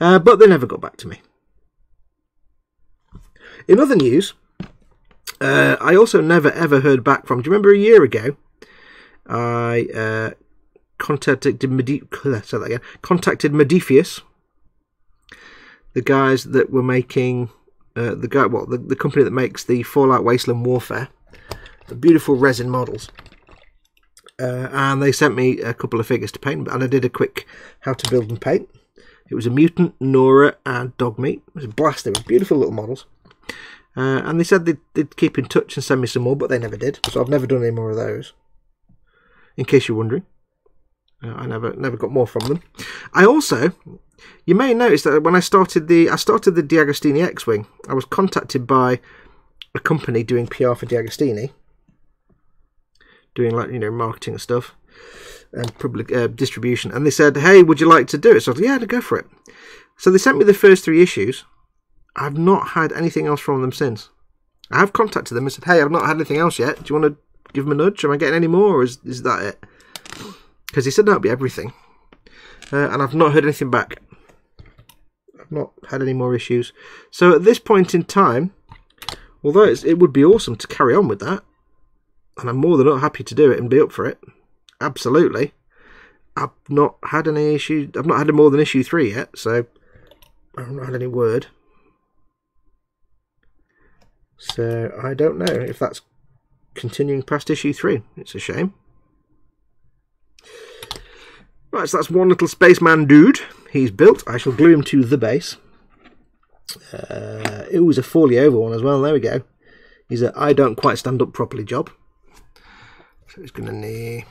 uh, but they never got back to me. In other news, uh, I also never ever heard back from. Do you remember a year ago? I uh, contacted Medif- say that again. Contacted Modifius, the guys that were making uh, the guy, well, the, the company that makes the Fallout Wasteland Warfare, the beautiful resin models. Uh, and they sent me a couple of figures to paint, and I did a quick how to build and paint. It was a mutant, Nora, and Dogmeat. It was a blast. They were beautiful little models. Uh, and they said they'd, they'd keep in touch and send me some more, but they never did. So I've never done any more of those. In case you're wondering, uh, I never never got more from them. I also, you may notice that when I started the I started the D'Agostini X-Wing, I was contacted by a company doing P R for D'Agostini, doing like you know marketing and stuff and public uh, distribution, and they said, "Hey, would you like to do it?" So I was like, "Yeah, I'd go for it." So they sent me the first three issues. I've not had anything else from them since. I have contacted them and said, "Hey, I've not had anything else yet. Do you want to give them a nudge? Am I getting any more, or is, is that it?" Because he said that would be everything. Uh, and I've not heard anything back. I've not had any more issues. So at this point in time, although it's, it would be awesome to carry on with that, and I'm more than not happy to do it and be up for it, absolutely, I've not had any issue. I've not had more than issue three yet, so I've not had any word. So I don't know if that's continuing past issue three. It's a shame. Right, so that's one little spaceman dude he's built. I shall glue him to the base. Uh, it was a foily over one as well. There we go. He's a I don't quite stand up properly job. So he's going to need...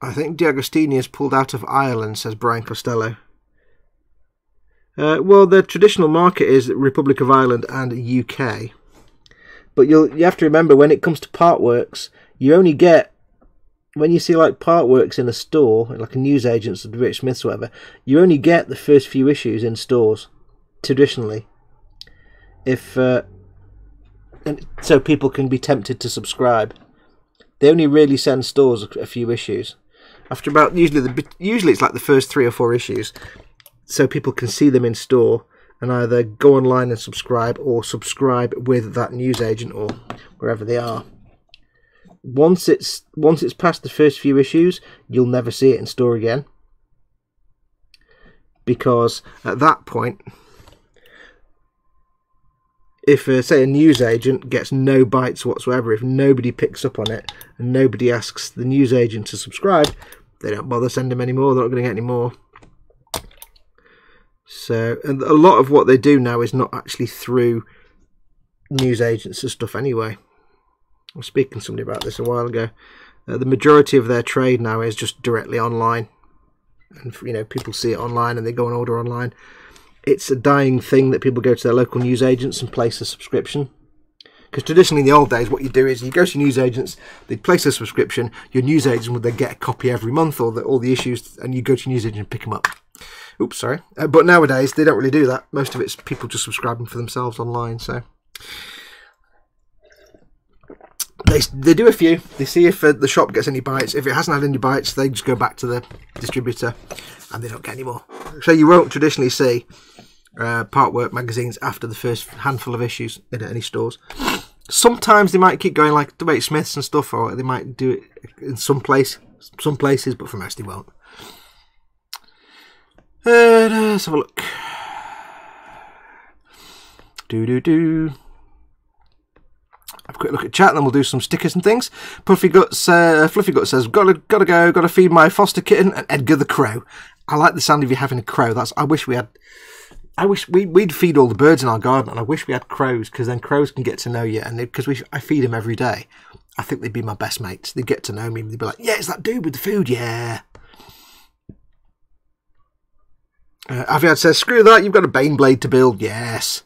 I think D'Agostini has pulled out of Ireland, says Brian Costello. Uh, well, the traditional market is Republic of Ireland and U K. But you'll, you have to remember, when it comes to Partworks, you only get, when you see like Partworks in a store, like a newsagent's or Rich Smith's or whatever, you only get the first few issues in stores, traditionally. If uh, and so people can be tempted to subscribe. They only really send stores a few issues. After about, usually the usually it's like the first three or four issues, so people can see them in store and either go online and subscribe, or subscribe with that newsagent or wherever they are. Once it's once it's past the first few issues, you'll never see it in store again, because at that point, if uh, say a newsagent gets no bites whatsoever, if nobody picks up on it and nobody asks the newsagent to subscribe, they don't bother sending them anymore. They're not going to get any more. So, and a lot of what they do now is not actually through news agents and stuff anyway. I was speaking to somebody about this a while ago. Uh, the majority of their trade now is just directly online. And, you know, people see it online and they go and order online. It's a dying thing that people go to their local news agents and place a subscription. Because traditionally in the old days, what you do is you go to news agents, they'd place a subscription, your news agent would then get a copy every month, or the, all the issues, and you go to your news agent and pick them up. Oops, sorry. Uh, but nowadays, they don't really do that. Most of it's people just subscribing for themselves online, so... They, they do a few. They see if uh, the shop gets any bites. If it hasn't had any bites, they just go back to the distributor, and they don't get any more. So you won't traditionally see uh, Partwork magazines after the first handful of issues in any stores. Sometimes they might keep going, like Debate Smiths and stuff, or they might do it in some place, some places, but for most they won't. Uh, let's have a look. Do do do. Have a quick look at chat, and then we'll do some stickers and things. Puffy Guts, uh, Fluffy Guts says, "Gotta, gotta go. Gotta feed my foster kitten and Edgar the crow." I like the sound of you having a crow. That's. I wish we had. I wish we we'd feed all the birds in our garden, and I wish we had crows, because then crows can get to know you. And because we, I feed them every day, I think they'd be my best mates. They'd get to know me. And they'd be like, "Yeah, it's that dude with the food. Yeah." Uh, Aviad says, "Screw that, you've got a Baneblade to build." Yes.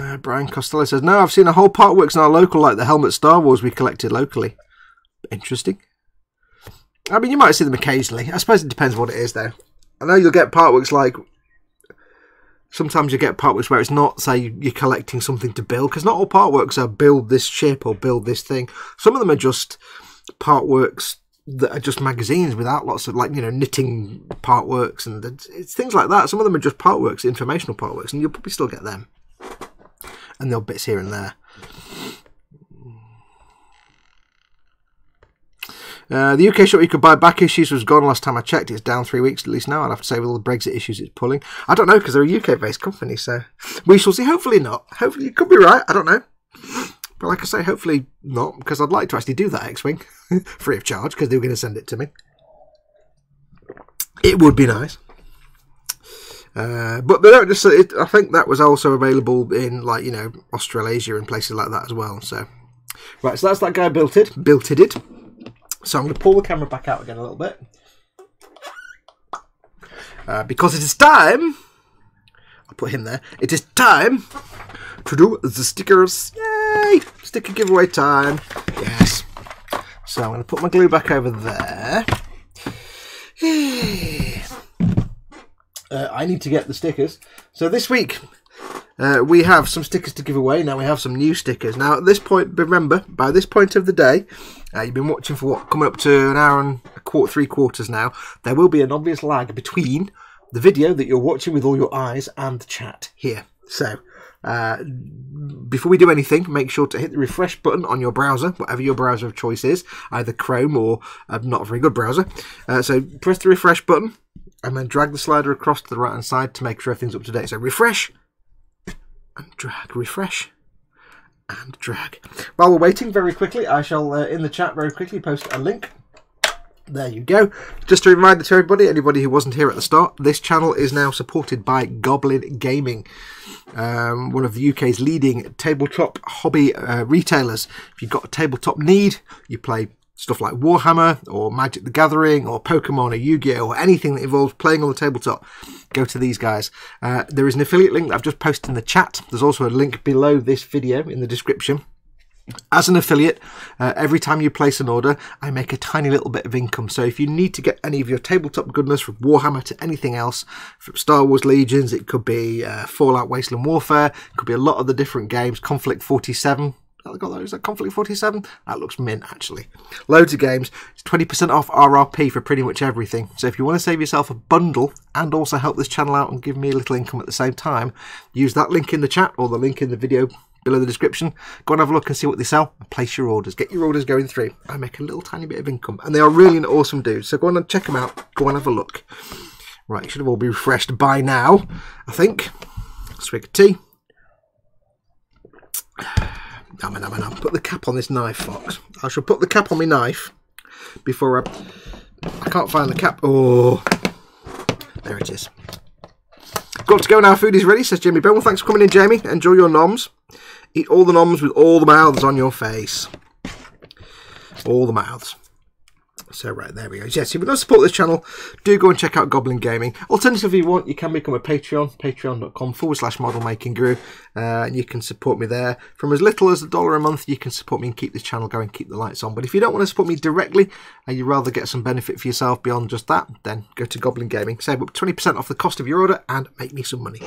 Uh, Brian Costello says, "No, I've seen a whole Partworks in our local, like the helmet Star Wars we collected locally." Interesting. I mean, you might see them occasionally. I suppose it depends what it is, though. I know you'll get Partworks like... sometimes you get part works where it's not, say, you're collecting something to build, because not all part works are build this ship or build this thing. Some of them are just part works that are just magazines without lots of, like, you know, knitting part works and it's things like that. Some of them are just part works, informational part works, and you'll probably still get them. And they'll bits here and there. Uh, the U K shop you could buy back issues was gone last time I checked. It's down three weeks at least now. I'd have to say with all the Brexit issues it's pulling. I don't know because they're a U K-based company, so we shall see. Hopefully not. Hopefully you could be right. I don't know. But like I say, hopefully not, because I'd like to actually do that X-Wing free of charge because they were going to send it to me. It would be nice. Uh, but they don't just. It, I think that was also available in, like, you know, Australasia and places like that as well. So right, so that's that guy built it, built it. it. So I'm going to pull the camera back out again a little bit. Uh, because it is time. I'll put him there. It is time to do the stickers. Yay! Sticker giveaway time. Yes. So I'm going to put my glue back over there. uh, I need to get the stickers. So this week... Uh, we have some stickers to give away. Now we have some new stickers. Now at this point, remember, by this point of the day, uh, you've been watching for what, coming up to an hour and a quarter, three quarters now. There will be an obvious lag between the video that you're watching with all your eyes and the chat here. So uh, before we do anything, make sure to hit the refresh button on your browser, whatever your browser of choice is, either Chrome or uh, not a very good browser. Uh, so press the refresh button and then drag the slider across to the right hand side to make sure everything's up to date. So refresh. And drag, refresh, and drag. While we're waiting, very quickly, I shall, uh, in the chat, very quickly post a link. There you go. Just a reminder to everybody, anybody who wasn't here at the start, this channel is now supported by Goblin Gaming, um, one of the U K's leading tabletop hobby uh, retailers. If you've got a tabletop need, you play stuff like Warhammer or Magic the Gathering or Pokemon or Yu-Gi-Oh or anything that involves playing on the tabletop, go to these guys. Uh, there is an affiliate link that I've just posted in the chat. There's also a link below this video in the description. As an affiliate, uh, every time you place an order, I make a tiny little bit of income. So if you need to get any of your tabletop goodness, from Warhammer to anything else, from Star Wars Legions, it could be uh, Fallout Wasteland Warfare, it could be a lot of the different games, Conflict forty-seven, I got those at Conflict forty-seven. That looks mint, actually. Loads of games. It's twenty percent off R R P for pretty much everything. So if you want to save yourself a bundle and also help this channel out and give me a little income at the same time, use that link in the chat or the link in the video below the description. Go and have a look and see what they sell and place your orders. Get your orders going through. I make a little tiny bit of income. And they are really an awesome dude. So go on and check them out. Go and have a look. Right, you should have all been refreshed by now, I think. Swig of tea. Nom, nom, nom. Put the cap on this knife, Fox. I shall put the cap on my knife before I... I can't find the cap. Oh, there it is. Got to go now. Food is ready, says Jamie Bell. Well, thanks for coming in, Jamie. Enjoy your noms. Eat all the noms with all the mouths on your face. All the mouths. So, right, there we go. Yes, if you'd like to support this channel, do go and check out Goblin Gaming. Alternatively, if you want, you can become a Patreon, patreon.com forward slash model making guru, uh, and you can support me there. From as little as a dollar a month, you can support me and keep this channel going, keep the lights on. But if you don't want to support me directly, and you'd rather get some benefit for yourself beyond just that, then go to Goblin Gaming, save up twenty percent off the cost of your order, and make me some money.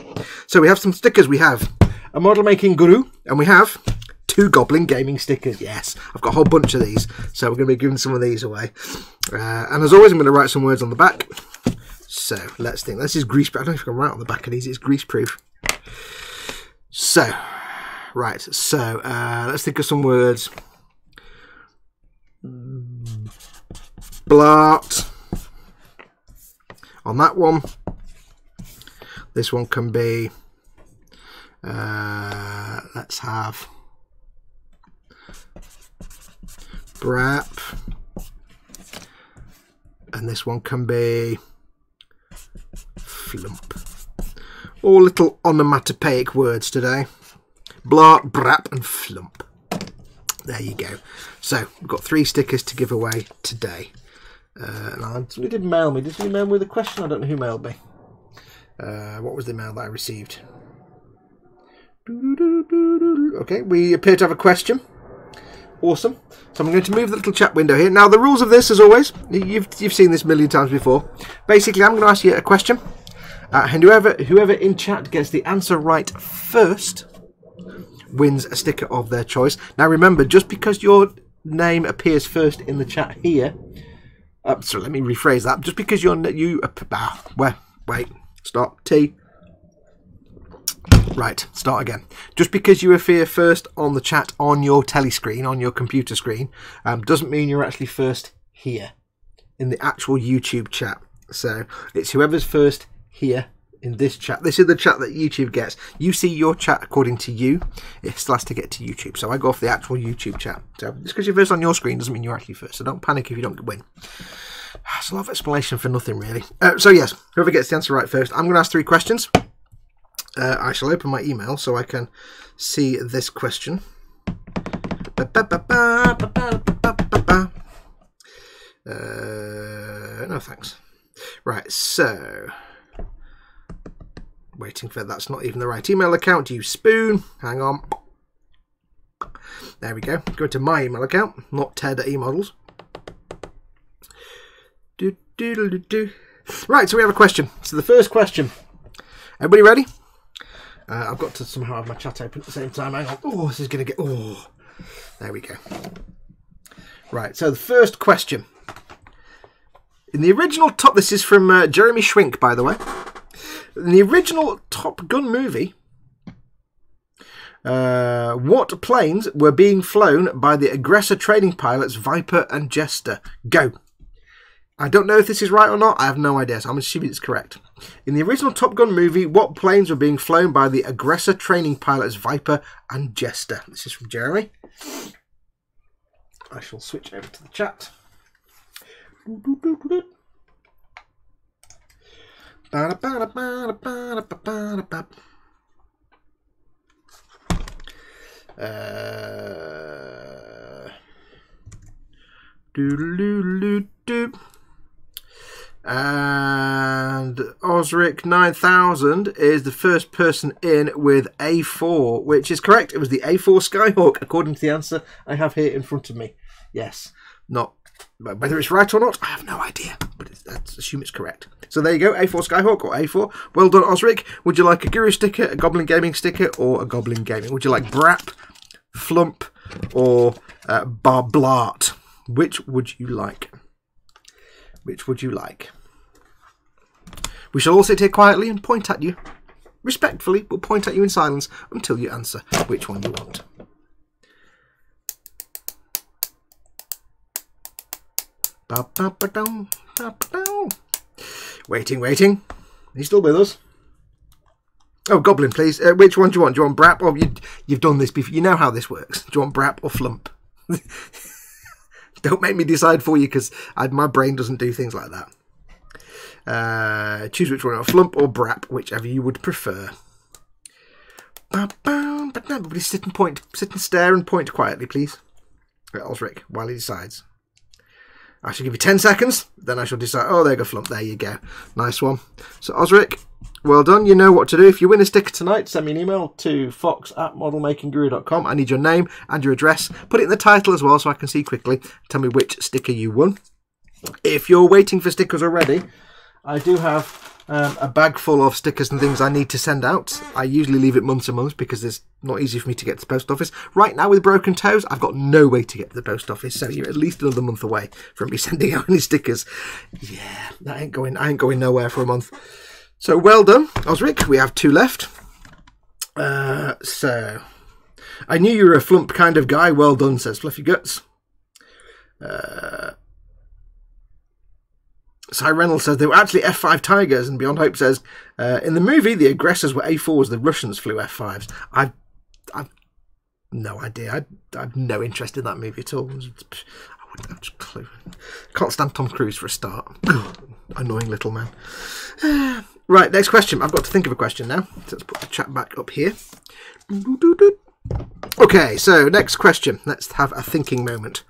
So, we have some stickers. We have a model making guru, and we have... two Goblin Gaming stickers, yes. I've got a whole bunch of these, so we're going to be giving some of these away. Uh, and as always, I'm going to write some words on the back. So, let's think. This is grease... I don't know if I can write on the back of these. It's grease-proof. So, right. So, uh, let's think of some words. Blart. On that one. This one can be... Uh, let's have... Brap, and this one can be flump. All little onomatopoeic words today. Blart, brap, and flump. There you go. So we've got three stickers to give away today. Uh, and somebody did mail me. Did somebody mail me with a question? I don't know who mailed me. Uh, what was the mail that I received? Okay, we appear to have a question. Awesome. So I'm going to move the little chat window here. Now the rules of this, as always, you've, you've seen this a million times before. Basically, I'm going to ask you a question. Uh, and whoever whoever in chat gets the answer right first wins a sticker of their choice. Now remember, just because your name appears first in the chat here, uh, so let me rephrase that. Just because you're you ah, where wait stop T right start again. Just because you appear first on the chat on your telly screen, on your computer screen, um, doesn't mean you're actually first here in the actual YouTube chat. So it's whoever's first here in this chat. This is the chat that YouTube gets. You see your chat according to you. It's the last to get to YouTube. So I go off the actual YouTube chat. So just because you're first on your screen doesn't mean you're actually first. So don't panic if you don't win. That's a lot of explanation for nothing, really. Uh, so yes, whoever gets the answer right first. I'm going to ask three questions. Uh, I shall open my email so I can see this question. Uh, no thanks. Right, so... Waiting for that's not even the right email account. You spoon. Hang on. There we go. Go to my email account, not Ted at eModels. Do, do, do, do. Right, so we have a question. So the first question. Everybody ready? Uh, I've got to somehow have my chat open at the same time. Hang on. Oh, this is going to get... Oh, there we go. Right, so the first question. In the original top... This is from uh, Jeremy Schwink, by the way. In the original Top Gun movie, uh, what planes were being flown by the aggressor training pilots Viper and Jester? Go. I don't know if this is right or not. I have no idea, so I'm assuming it's correct. In the original Top Gun movie, what planes were being flown by the aggressor training pilots Viper and Jester? This is from Jeremy. I shall switch over to the chat. Uh, and Osric nine thousand is the first person in with A four, which is correct. It was the A four Skyhawk, according to the answer I have here in front of me. Yes, not whether it's right or not, I have no idea, but it's, I assume it's correct. So there you go, A four Skyhawk or A four. Well done, Osric. Would you like a Guru sticker, a Goblin Gaming sticker, or a Goblin Gaming? Would you like Brap, Flump, or uh, Barblart? Which would you like? Which would you like? We shall all sit here quietly and point at you. Respectfully, we'll point at you in silence until you answer which one you want. Ba-ba-ba-dum, ba-ba-dum. Waiting, waiting. He's still with us. Oh, Goblin, please. Uh, which one do you want? Do you want Brap? Or you, you've done this before. You know how this works. Do you want Brap or Flump? Don't make me decide for you, because my brain doesn't do things like that. Uh, choose which one, Flump or Brap, whichever you would prefer. Ba-ba-dum, ba-dum. Everybody sit and point. Sit and stare and point quietly, please. At Osric, while he decides. I shall give you ten seconds, then I shall decide. Oh, there you go, Flump. There you go. Nice one. So, Osric, well done. You know what to do. If you win a sticker tonight, send me an email to fox at modelmakingguru.com. I need your name and your address. Put it in the title as well so I can see quickly. Tell me which sticker you won. If you're waiting for stickers already, I do have um, a bag full of stickers and things I need to send out. I usually leave it months and months because it's not easy for me to get to the post office. Right now, with broken toes, I've got no way to get to the post office, so you're at least another month away from me sending out any stickers. Yeah, that ain't going, I ain't going nowhere for a month. So well done, Osric. We have two left. Uh, so, I knew you were a Flump kind of guy. Well done, says Fluffy Guts. Uh... Cy Reynolds says they were actually F five Tigers, and Beyond Hope says uh, in the movie the aggressors were A fours, the Russians flew F fives. I've, I've no idea. I, I've no interest in that movie at all. I wouldn't have a clue. Can't stand Tom Cruise for a start. Annoying little man. Uh, right, next question. I've got to think of a question now. So let's put the chat back up here. Okay, so next question. Let's have a thinking moment.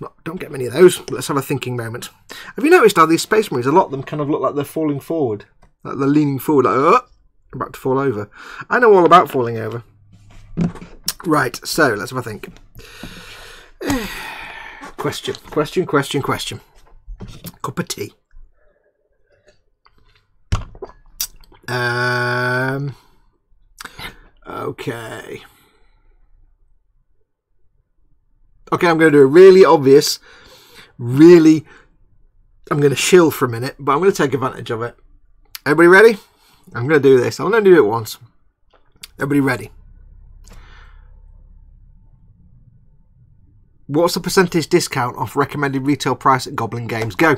Not, don't get many of those, but let's have a thinking moment. Have you noticed how these space marines, a lot of them kind of look like they're falling forward? Like they're leaning forward, like, oh, about to fall over. I know all about falling over. Right, so let's have a think. Question, question, question, question. Cup of tea. Um, okay. Okay, I'm going to do a really obvious, really... I'm going to shill for a minute, but I'm going to take advantage of it. Everybody ready? I'm going to do this. I'm going to do it once. Everybody ready? What's the percentage discount off recommended retail price at Goblin Games? Go.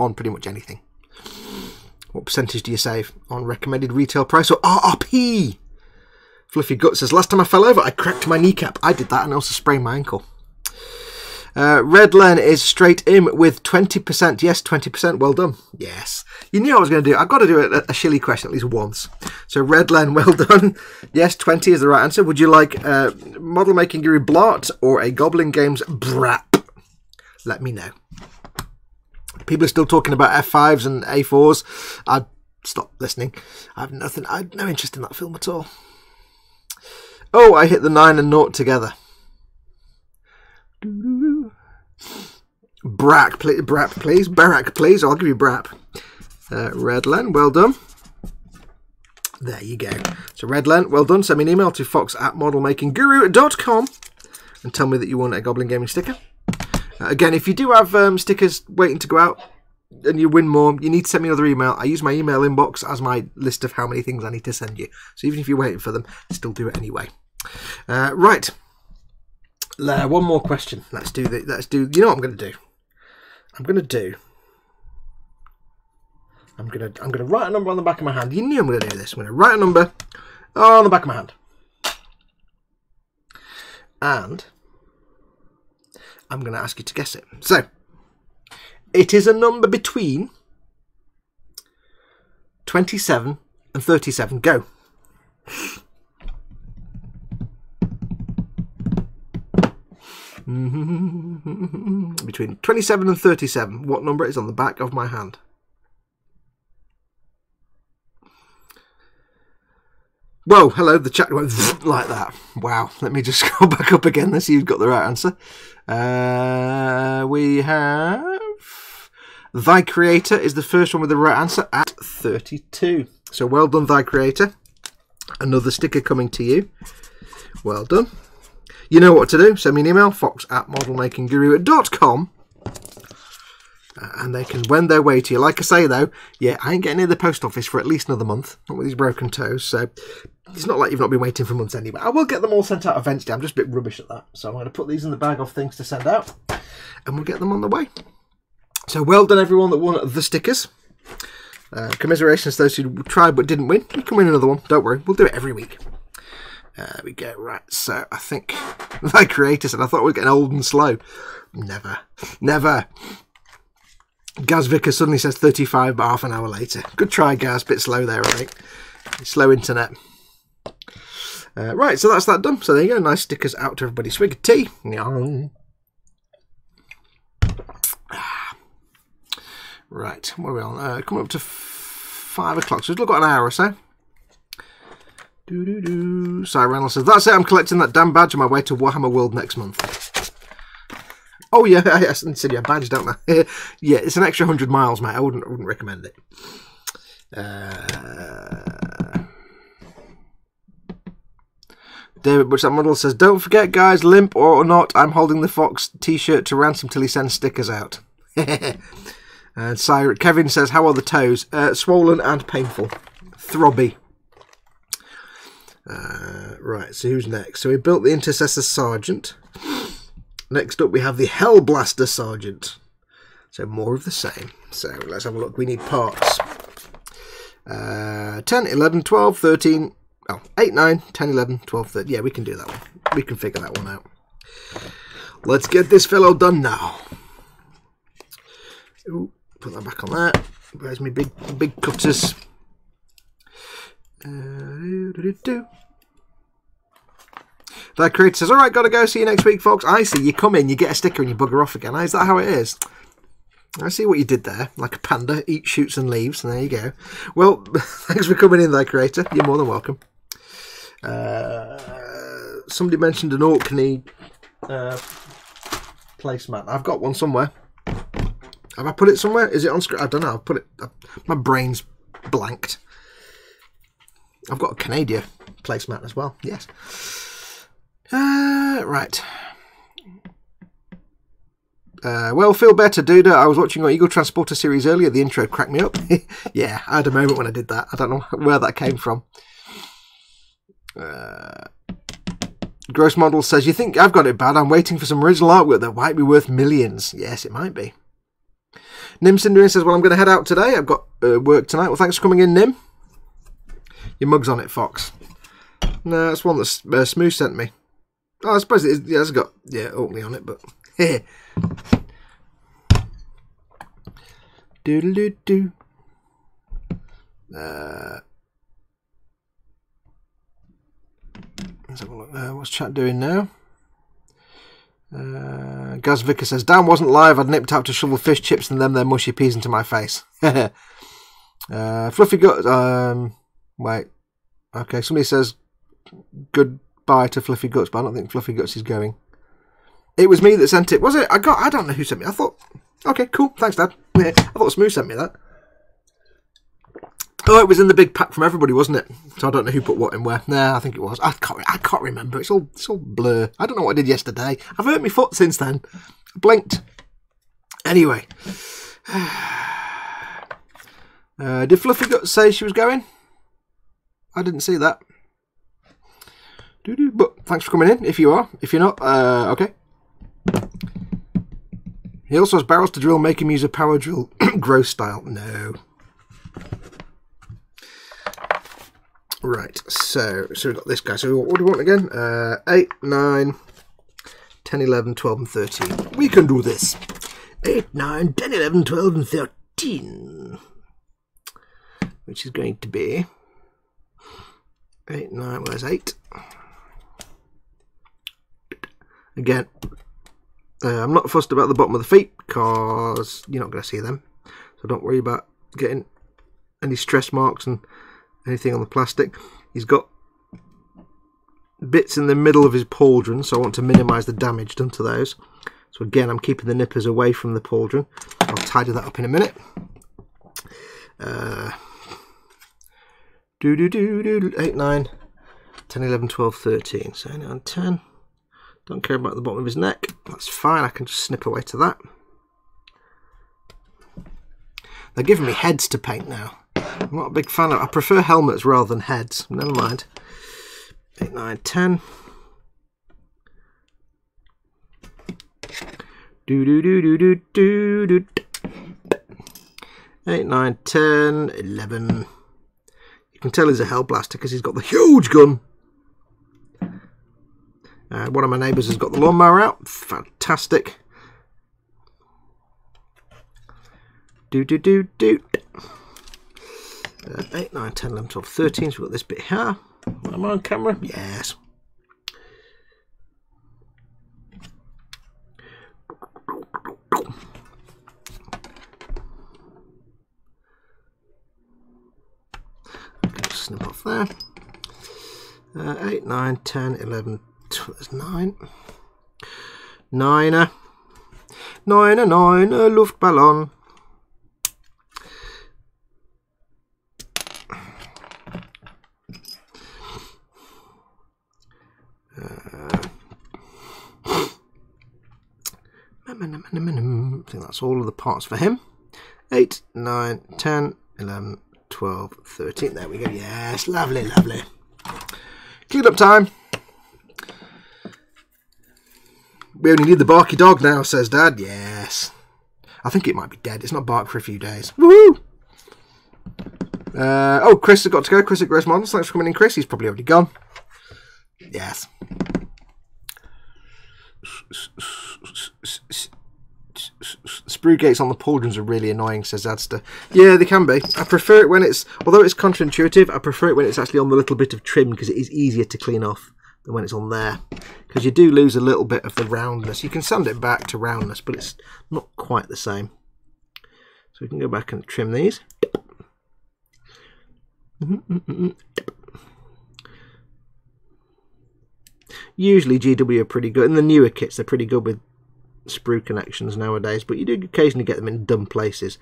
On pretty much anything. What percentage do you save on recommended retail price or R R P? Fluffy Gut says, last time I fell over, I cracked my kneecap. I did that and also sprained my ankle. Uh, Red Len is straight in with twenty percent. Yes, twenty percent. Well done. Yes. You knew I was going to do it. I've got to do a, a shilly question at least once. So Red Len, well done. Yes, twenty is the right answer. Would you like uh, Model Making Yuri Blart or a Goblin Games brap? Let me know. People are still talking about F fives and A fours. I'd stop listening. I have nothing. I have no interest in that film at all. Oh, I hit the nine and naught together. Brack, please, brap, please. Barak, please. I'll give you brap. Uh, Redlen, well done. There you go. So Redlen, well done. Send me an email to fox at modelmakingguru dot com and tell me that you want a Goblin Gaming sticker. Uh, again, if you do have um, stickers waiting to go out and you win more, you need to send me another email. I use my email inbox as my list of how many things I need to send you. So even if you're waiting for them, still do it anyway. Uh, right. Uh, one more question. Let's do the, let's do, you know what I'm going to do? I'm going to do, I'm going to, I'm going to write a number on the back of my hand. You knew I'm going to do this. I'm going to write a number on the back of my hand. And I'm going to ask you to guess it. So it is a number between twenty-seven and thirty-seven. Go. Between twenty-seven and thirty-seven, what number is on the back of my hand? Whoa, hello, the chat went like that. Wow, let me just go back up again and see you've got the right answer. Uh, we have... Thy Creator is the first one with the right answer at thirty-two. So well done, Thy Creator. Another sticker coming to you. Well done. You know what to do. Send me an email, fox at modelmakingguru dot com, and they can wend their way to you. Like I say, though, yeah, I ain't getting near the post office for at least another month, not with these broken toes, so it's not like you've not been waiting for months anyway. I will get them all sent out eventually. I'm just a bit rubbish at that, so I'm going to put these in the bag of things to send out, and we'll get them on the way. So well done, everyone that won the stickers. Uh, commiserations to those who tried but didn't win. You can win another one, don't worry. We'll do it every week. There we go, right, so I think Thy Creator said, I thought we were getting old and slow. Never, never. Gaz Vicker suddenly says thirty-five, but half an hour later. Good try, Gaz, bit slow there, I think. Slow internet. Uh, right, so that's that done. So there you go, nice stickers out to everybody. Swig of tea. Right, what are we on? Uh, coming up to five o'clock, so we've still got an hour or so. Do do do. Cy Reynolds says, that's it, I'm collecting that damn badge on my way to Warhammer World next month. Oh yeah, I said you have badge, don't I? Yeah, it's an extra hundred miles, mate. I wouldn't, I wouldn't recommend it. Uh... David Butch, that model says, don't forget guys, limp or not, I'm holding the Fox t-shirt to ransom till he sends stickers out. And Cy Kevin says, how are the toes? Uh, swollen and painful. Throbby. Uh, right, so who's next? So we built the Intercessor Sergeant. Next up we have the Hellblaster Sergeant. So more of the same. So let's have a look. We need parts. Uh, ten, eleven, twelve, thirteen. Oh, eight, nine, ten, eleven, twelve, thirteen. Yeah, we can do that one. We can figure that one out. Let's get this fellow done now. Ooh, put that back on that. Where's my big, big cutters? Uh, do, do, do, do. That Creator says, alright, gotta go, see you next week, folks. I see, you come in, you get a sticker and you bugger off again. Is that how it is? I see what you did there, like a panda, eats, shoots and leaves, and there you go. Well, thanks for coming in, Thy Creator, you're more than welcome. Uh, somebody mentioned an Ork knee uh, placemat. I've got one somewhere. Have I put it somewhere? Is it on screen? I don't know, I've put it, I've, my brain's blanked. I've got a Canada placemat as well, yes. Uh, right. Uh, well, feel better, dude. I was watching your Eagle Transporter series earlier. The intro cracked me up. Yeah, I had a moment when I did that. I don't know where that came from. Uh, Gross Model says, you think I've got it bad? I'm waiting for some original artwork that might be worth millions. Yes, it might be. Nim Cinderin says, well, I'm going to head out today. I've got uh, work tonight. Well, thanks for coming in, Nim. Your mug's on it, Fox. No, that's one that uh, Smooth sent me. Oh, I suppose it is. Yeah, it's got, yeah, Orkney on it, but... Here. Doodle doo. Uh, let's have a look. Uh, what's chat doing now? Uh, Gaz Vicker says, Dan wasn't live. I'd nipped out to shovel fish chips and them their mushy peas into my face. uh, Fluffy Gut. Um, wait. Okay, somebody says goodbye to Fluffy Guts, but I don't think Fluffy Guts is going. It was me that sent it, was it? I got. I don't know who sent me. I thought, okay, cool, thanks, Dad. I thought Smooth sent me that. Oh, it was in the big pack from everybody, wasn't it? So I don't know who put what in where. Nah, I think it was. I can't. I can't remember. It's all. It's all blur. I don't know what I did yesterday. I've hurt my foot since then. I blinked. Anyway, uh, did Fluffy Guts say she was going? I didn't see that. Doo-doo. But thanks for coming in. If you are, if you're not, uh, okay. He also has barrels to drill, make him use a power drill. Gross style. No. Right, so so we've got this guy. So what do we want again? Uh, eight, nine, ten, eleven, twelve, and thirteen. We can do this. eight, nine, ten, eleven, twelve, and thirteen. Which is going to be... eight, nine, well, there's eight. Again... Uh, I'm not fussed about the bottom of the feet because you're not going to see them. So don't worry about getting any stress marks and anything on the plastic. He's got bits in the middle of his pauldron, so I want to minimise the damage done to those. So again, I'm keeping the nippers away from the pauldron. I'll tidy that up in a minute. Uh, do do do do eight, nine, ten, eleven, twelve, thirteen. So nine, ten. Don't care about the bottom of his neck. That's fine. I can just snip away to that. They're giving me heads to paint now. I'm not a big fan of it. I prefer helmets rather than heads. Never mind. eight, nine, ten. Do do do do do do do. eight, nine, ten, eleven. You can tell he's a Hellblaster because he's got the huge gun. Uh, one of my neighbours has got the lawnmower out. Fantastic. Do, do, do, do. Uh, eight, nine, ten, eleven, twelve, thirteen. So we've got this bit here. Am I on camera? Yes. Okay, snip off there. Uh, eight, nine, ten, eleven, twelve. There's nine. Niner. Niner, Niner, Luftballon. Uh, I think that's all of the parts for him. eight, nine, ten, eleven, twelve, thirteen. There we go. Yes, lovely, lovely. Clean up time. We only need the barky dog now, says Dad. Yes. I think it might be dead. It's not barked for a few days. Woohoo! Uh, oh, Chris has got to go. Chris at Gross Models. Thanks for coming in, Chris. He's probably already gone. Yes. Sprue gates on the pauldrons are really annoying, says Dadster. Yeah, they can be. I prefer it when it's... Although it's counterintuitive, I prefer it when it's actually on the little bit of trim because it is easier to clean off than when it's on there, because you do lose a little bit of the roundness. You can sand it back to roundness, but it's not quite the same. So we can go back and trim these. Usually G W are pretty good. In the newer kits, they're pretty good with sprue connections nowadays, but you do occasionally get them in dumb places.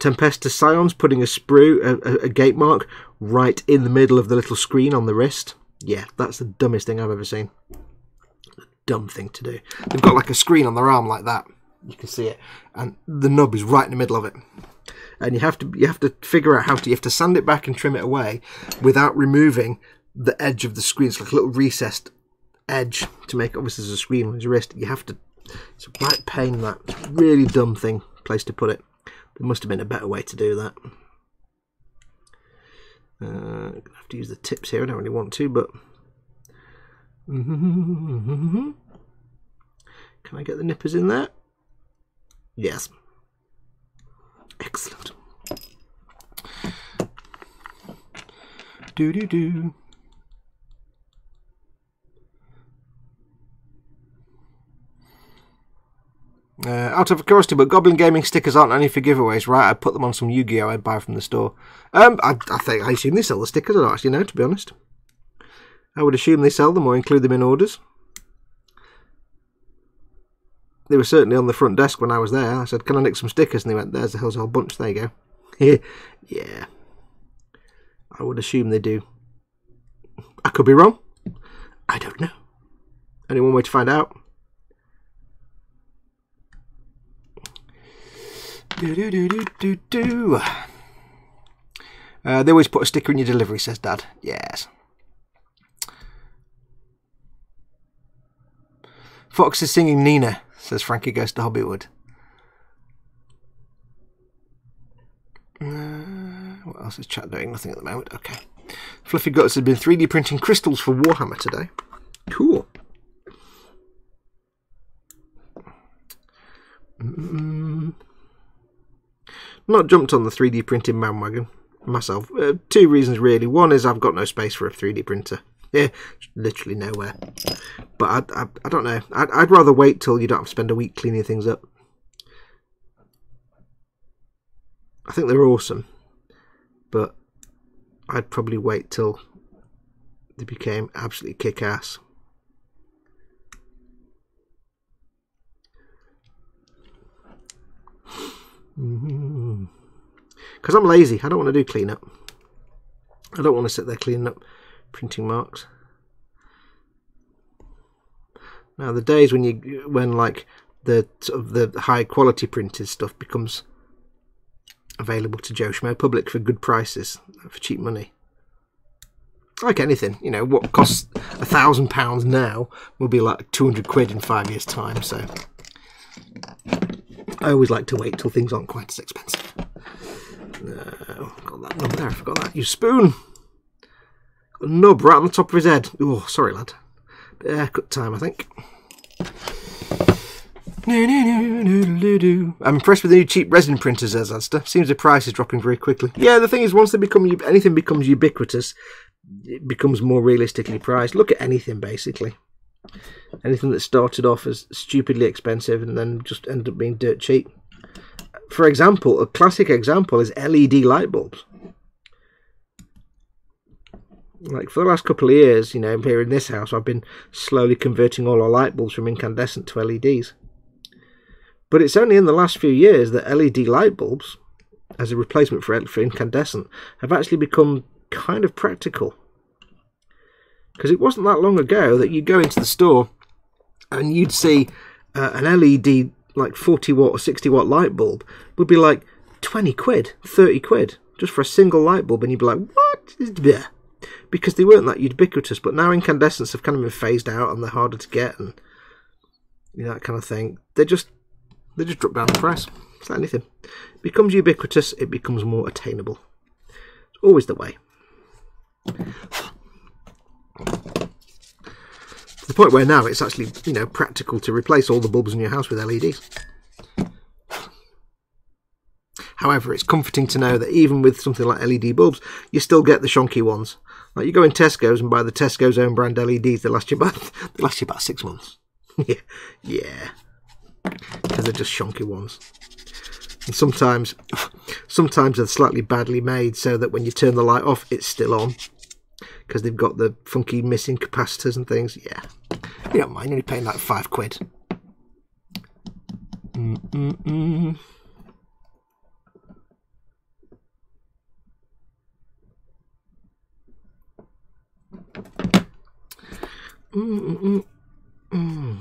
Tempestus Scions, putting a sprue, a, a, a gate mark, right in the middle of the little screen on the wrist. Yeah, that's the dumbest thing I've ever seen. Dumb thing to do. They've got like a screen on their arm like that. You can see it, and the knob is right in the middle of it. And you have to you have to figure out how to you have to sand it back and trim it away without removing the edge of the screen. It's like a little recessed edge to make, obviously there's a screen on his wrist. You have to, it's a right pain that. It's a really dumb thing, place to put it. There must have been a better way to do that. Uh, I'm going to have to use the tips here. I don't really want to, but... Can I get the nippers in there? Yes. Excellent. Do do do. Uh, out of curiosity, but Goblin Gaming stickers aren't only for giveaways, right? I put them on some Yu-Gi-Oh! I'd buy from the store. Um, I, I think I assume they sell the stickers. I don't actually know, to be honest. I would assume they sell them or include them in orders. They were certainly on the front desk when I was there. I said, can I nick some stickers? And they went, there's a whole bunch. There you go. Yeah. I would assume they do. I could be wrong. I don't know. Only one way to find out. Do, do, do, do, do, do. Uh, they always put a sticker in your delivery, says Dad. Yes. Fox is singing Nina, says Frankie Goes to Hollywood. Uh, what else is chat doing? Nothing at the moment. Okay. Fluffy Guts has been three D printing crystals for Warhammer today. Cool. Mm-mm. Not jumped on the three D printing bandwagon myself. Uh, two reasons really. One is I've got no space for a three D printer. Yeah, literally nowhere. But I, I, I don't know. I'd, I'd rather wait till you don't have to spend a week cleaning things up. I think they're awesome, but I'd probably wait till they became absolutely kick-ass. Because I'm lazy. I don't want to do clean-up. I don't want to sit there cleaning up printing marks. Now the days when you when like the sort of the high quality printed stuff becomes available to Joe Schmo public for good prices, for cheap money. Like anything, you know, what costs a thousand pounds now will be like two hundred quid in five years' time, so I always like to wait till things aren't quite as expensive. No, I've got that knob there, I forgot that. You spoon! A nub right on the top of his head. Oh, sorry, lad. Bit of haircut time, I think. I'm impressed with the new cheap resin printers, as Asda. Seems the price is dropping very quickly. Yeah, the thing is, once they become anything becomes ubiquitous, it becomes more realistically priced. Look at anything, basically. Anything that started off as stupidly expensive and then just ended up being dirt cheap. For example, a classic example is L E D light bulbs. Like, for the last couple of years, you know, here in this house, I've been slowly converting all our light bulbs from incandescent to L E Ds. But it's only in the last few years that L E D light bulbs, as a replacement for incandescent, have actually become kind of practical. Because it wasn't that long ago that you'd go into the store and you'd see uh, an L E D, like, forty watt or sixty watt light bulb would be like twenty quid, thirty quid, just for a single light bulb. And you'd be like, what? Yeah. Because they weren't that ubiquitous, but now incandescents have kind of been phased out and they're harder to get, and you know, that kind of thing. They just they just drop down the price. It's like anything. It becomes ubiquitous, it becomes more attainable. It's always the way. To the point where now it's actually, you know, practical to replace all the bulbs in your house with L E Ds. However, it's comforting to know that even with something like L E D bulbs, you still get the shonky ones. Like, you go in Tesco's and buy the Tesco's own brand L E Ds, they last you about, they last you about six months. yeah, yeah, because they're just shonky ones. And sometimes, sometimes they're slightly badly made so that when you turn the light off, it's still on. Because they've got the funky missing capacitors and things. Yeah, you don't mind, you're only paying like five quid. Mm-mm-mm. Mm -mm -mm.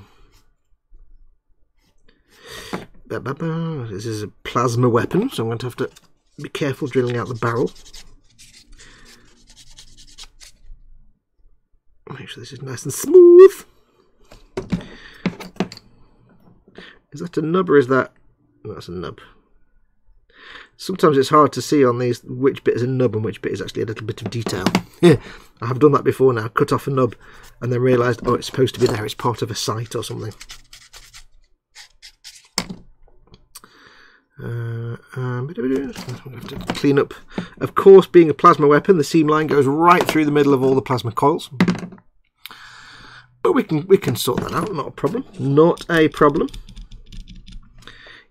This is a plasma weapon, so I'm going to have to be careful drilling out the barrel. Make sure this is nice and smooth. Is that a nub or is that... No, that's a nub. Sometimes it's hard to see on these which bit is a nub and which bit is actually a little bit of detail. I have done that before now, cut off a nub and then realised, oh, it's supposed to be there, it's part of a sight or something. Uh, um, I'm gonna have to clean up. Of course, being a plasma weapon, the seam line goes right through the middle of all the plasma coils. But we can we can sort that out, not a problem. Not a problem.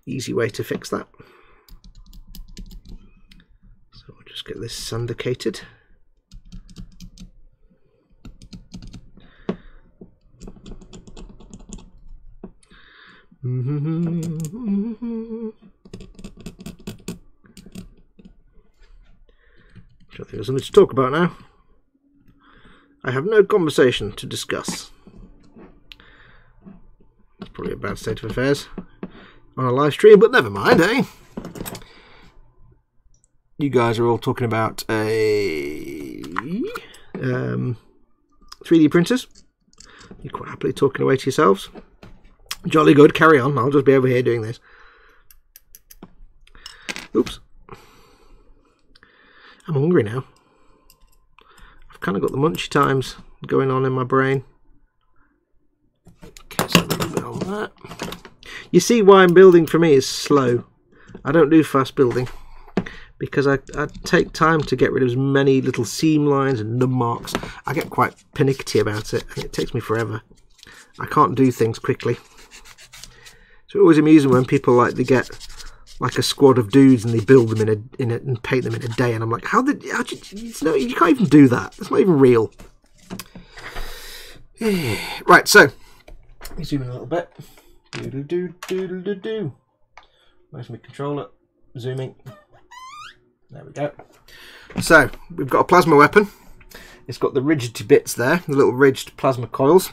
Easy way to fix that. So we'll just get this syndicated. Mm-hmm. I think there's something to talk about now. I have no conversation to discuss. It's probably a bad state of affairs on a live stream, but never mind, eh? You guys are all talking about a um, three D printers. You're quite happily talking away to yourselves. Jolly good, carry on. I'll just be over here doing this. Oops. I'm hungry now. I've kind of got the munchy times going on in my brain. Okay, so a little bit on that. You see why building for me is slow. I don't do fast building because I, I take time to get rid of as many little seam lines and nub marks. I get quite pernickety about it and it takes me forever. I can't do things quickly. It's always amusing when people like to get like a squad of dudes and they build them in a in a, and paint them in a day, and I'm like, how did how did you, no, you can't even do that. That's not even real. Right, so let me zoom in a little bit. Do do do do do do. Where's my controller? Zooming. There we go. So we've got a plasma weapon. It's got the rigid bits there, the little ridged plasma coils.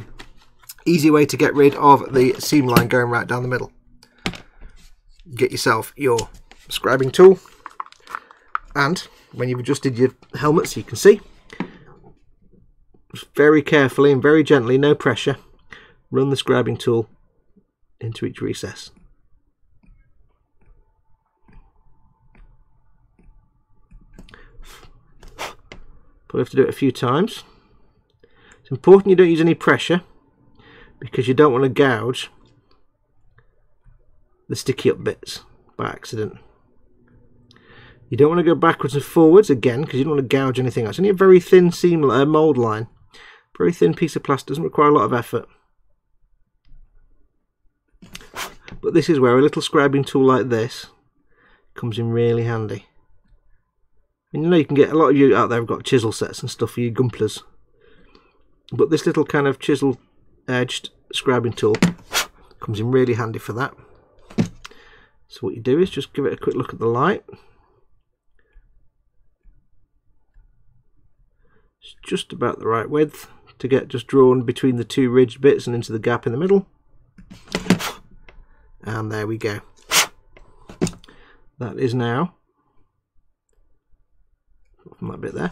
Easy way to get rid of the seam line going right down the middle. Get yourself your scribing tool, and when you've adjusted your helmet so you can see, very carefully and very gently, no pressure, run the scribing tool into each recess. But we have to do it a few times. It's important you don't use any pressure because you don't want to gouge the sticky up bits by accident. You don't want to go backwards and forwards again because you don't want to gouge anything else. Only a very thin seam uh, mould line, very thin piece of plastic, doesn't require a lot of effort. But this is where a little scribing tool like this comes in really handy. And you know, you can get a lot of you out there have got chisel sets and stuff for you gumplers, but this little kind of chisel edged scribing tool comes in really handy for that. So what you do is just give it a quick look at the light. It's just about the right width to get just drawn between the two ridged bits and into the gap in the middle. And there we go. That is now, from that bit there,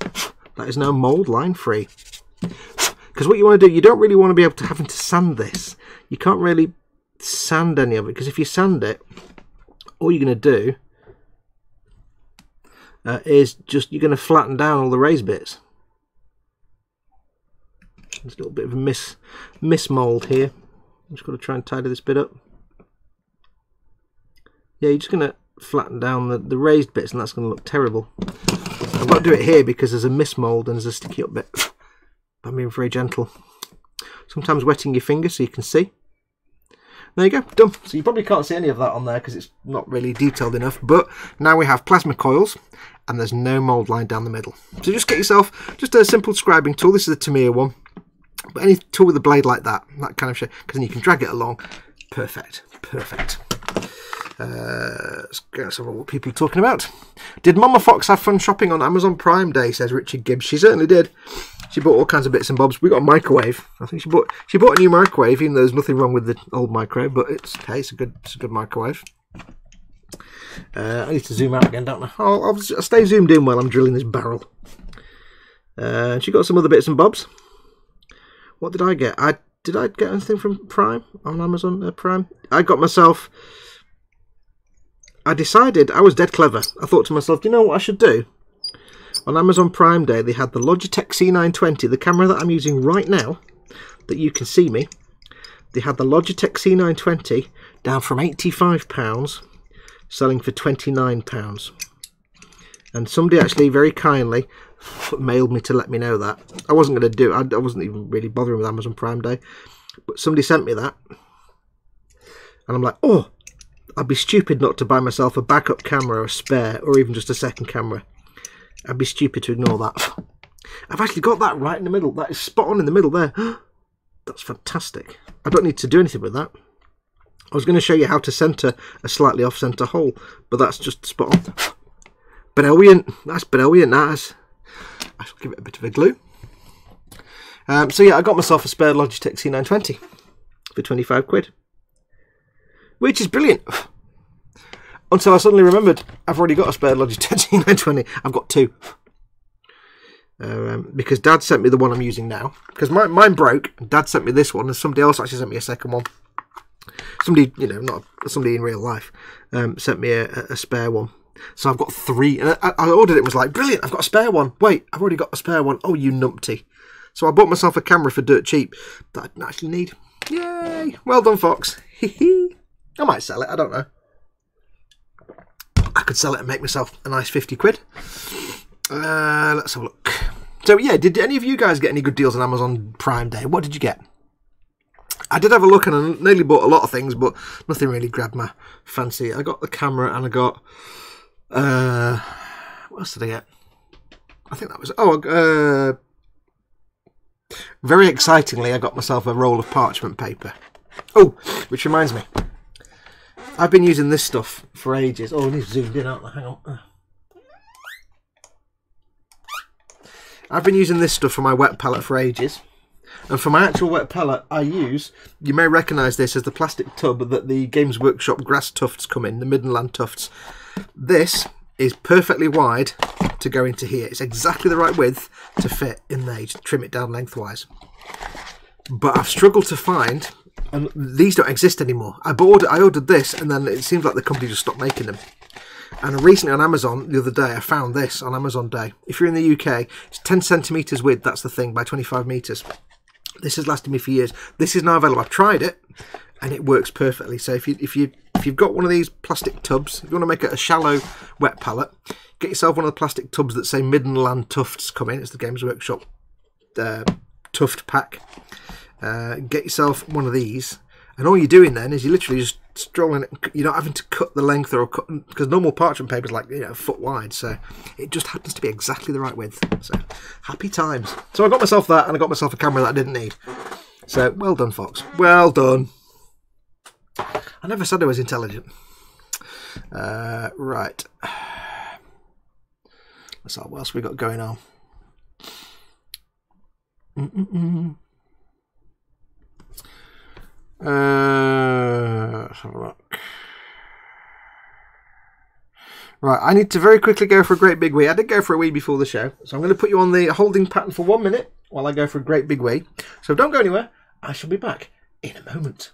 that is now mould line free. Because what you want to do, you don't really want to be able to having to sand this. You can't really sand any of it, because if you sand it, all you're going to do uh, is just, you're going to flatten down all the raised bits. There's a little bit of a miss, miss mould here. I'm just going to try and tidy this bit up. Yeah, you're just going to flatten down the, the raised bits and that's going to look terrible. I've got to do it here because there's a miss mould and there's a sticky up bit. I'm being very gentle. Sometimes wetting your finger so you can see. There you go, done. So you probably can't see any of that on there because it's not really detailed enough, but now we have plasma coils and there's no mould line down the middle. So just get yourself just a simple scribing tool. This is a Tamiya one, but any tool with a blade like that, that kind of shape, because then you can drag it along. Perfect, perfect. Uh, let's get some of what people are talking about. Did Mama Fox have fun shopping on Amazon Prime Day, says Richard Gibbs. She certainly did. She bought all kinds of bits and bobs. We got a microwave. I think she bought she bought a new microwave, even though there's nothing wrong with the old microwave, but it's hey, it's a good it's a good microwave. Uh, I need to zoom out again, don't I? I'll, I'll stay zoomed in while I'm drilling this barrel. Uh, she got some other bits and bobs. What did I get? I did I get anything from Prime on Amazon uh, Prime? I got myself. I decided I was dead clever. I thought to myself, you know what I should do? On Amazon Prime Day, they had the Logitech C nine twenty, the camera that I'm using right now, that you can see me. They had the Logitech C nine twenty down from eighty-five pounds, selling for twenty-nine pounds. And somebody actually very kindly mailed me to let me know that. I wasn't going to do it. I wasn't even really bothering with Amazon Prime Day. But somebody sent me that. And I'm like, oh, I'd be stupid not to buy myself a backup camera, a spare, or even just a second camera. I'd be stupid to ignore that. I've actually got that right in the middle. That is spot on in the middle there. That's fantastic. I don't need to do anything with that. I was going to show you how to centre a slightly off-centre hole, but that's just spot on. Brilliant. That's brilliant. That is. I shall give it a bit of a glue. Um, so yeah, I got myself a spare Logitech C nine twenty for twenty-five quid. Which is brilliant. Until I suddenly remembered, I've already got a spare Logitech C nine twenty. I've got two. Um, because Dad sent me the one I'm using now. Because my, mine broke. And Dad sent me this one. And somebody else actually sent me a second one. Somebody, you know, not somebody in real life, um, sent me a, a spare one. So I've got three. And I, I ordered it. Was like, brilliant, I've got a spare one. Wait, I've already got a spare one. Oh, you numpty. So I bought myself a camera for dirt cheap that I didn't actually need. Yay. Well done, Fox. Hee hee. I might sell it. I don't know. I could sell it and make myself a nice fifty quid. Uh, let's have a look. So yeah, did any of you guys get any good deals on Amazon Prime Day? What did you get? I did have a look and I nearly bought a lot of things, but nothing really grabbed my fancy. I got the camera and I got... Uh, what else did I get? I think that was... Oh, uh, very excitingly, I got myself a roll of parchment paper. Oh, which reminds me. I've been using this stuff for ages. Oh, these zoomed in, aren't they? Hang on. I've been using this stuff for my wet palette for ages. And for my actual wet palette, I use, you may recognise this as the plastic tub that the Games Workshop grass tufts come in, the Middenland tufts. This is perfectly wide to go into here. It's exactly the right width to fit in there. You just trim it down lengthwise. But I've struggled to find... And these don't exist anymore. I bought, I ordered this, and then it seems like the company just stopped making them. And recently on Amazon, the other day, I found this on Amazon Day. If you're in the U K, it's ten centimetres width, that's the thing, by twenty-five metres. This has lasted me for years. This is now available. I've tried it, and it works perfectly. So if, you, if, you, if you've got one of these plastic tubs, if you want to make it a shallow wet palette, get yourself one of the plastic tubs that say Middenland Tufts come in. It's the Games Workshop uh, tuft pack. Uh, get yourself one of these, and all you're doing then is you're literally just strolling it. You're not having to cut the length or cut, because normal parchment paper is like, you know, a foot wide, so it just happens to be exactly the right width. So happy times. So I got myself that, and I got myself a camera that I didn't need. So well done, Fox. Well done. I never said I was intelligent. Uh, right. Let's see what else we got going on. Mm-mm-mm. Uh, let's have a look. Right, I need to very quickly go for a great big wee. I did go for a wee before the show, so I'm going to put you on the holding pattern for one minute while I go for a great big wee. So don't go anywhere. I shall be back in a moment.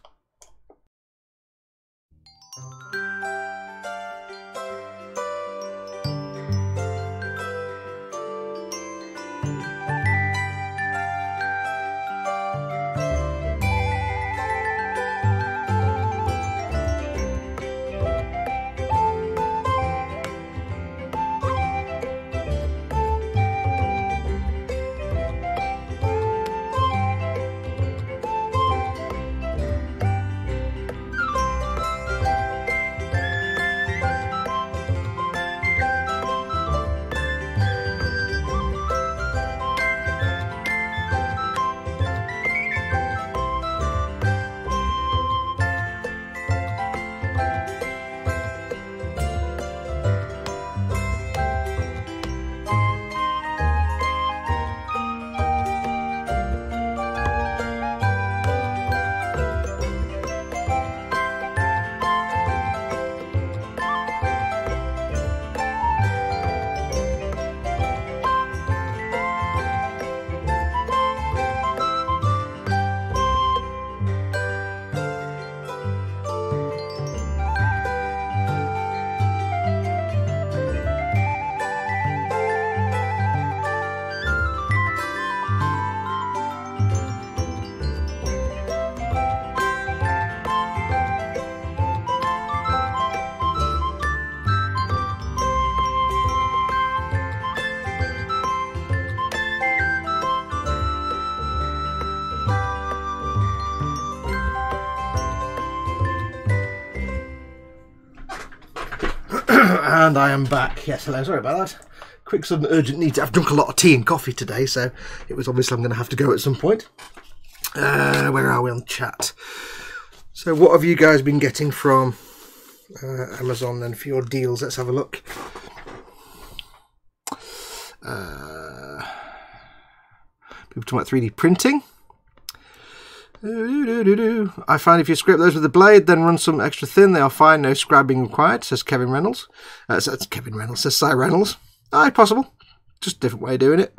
And I am back. Yes, hello, sorry about that. Quick, sudden, urgent need. I've drunk a lot of tea and coffee today, so it was obviously I'm going to have to go at some point. Uh, where are we on chat? So what have you guys been getting from uh, Amazon then for your deals? Let's have a look. Uh, people talking about three D printing. I find if you scrape those with the blade, then run some extra thin, they are fine, no scrubbing required, says Kevin Reynolds. Uh, so that's Kevin Reynolds, says Cy Reynolds. Aye, possible. Just a different way of doing it.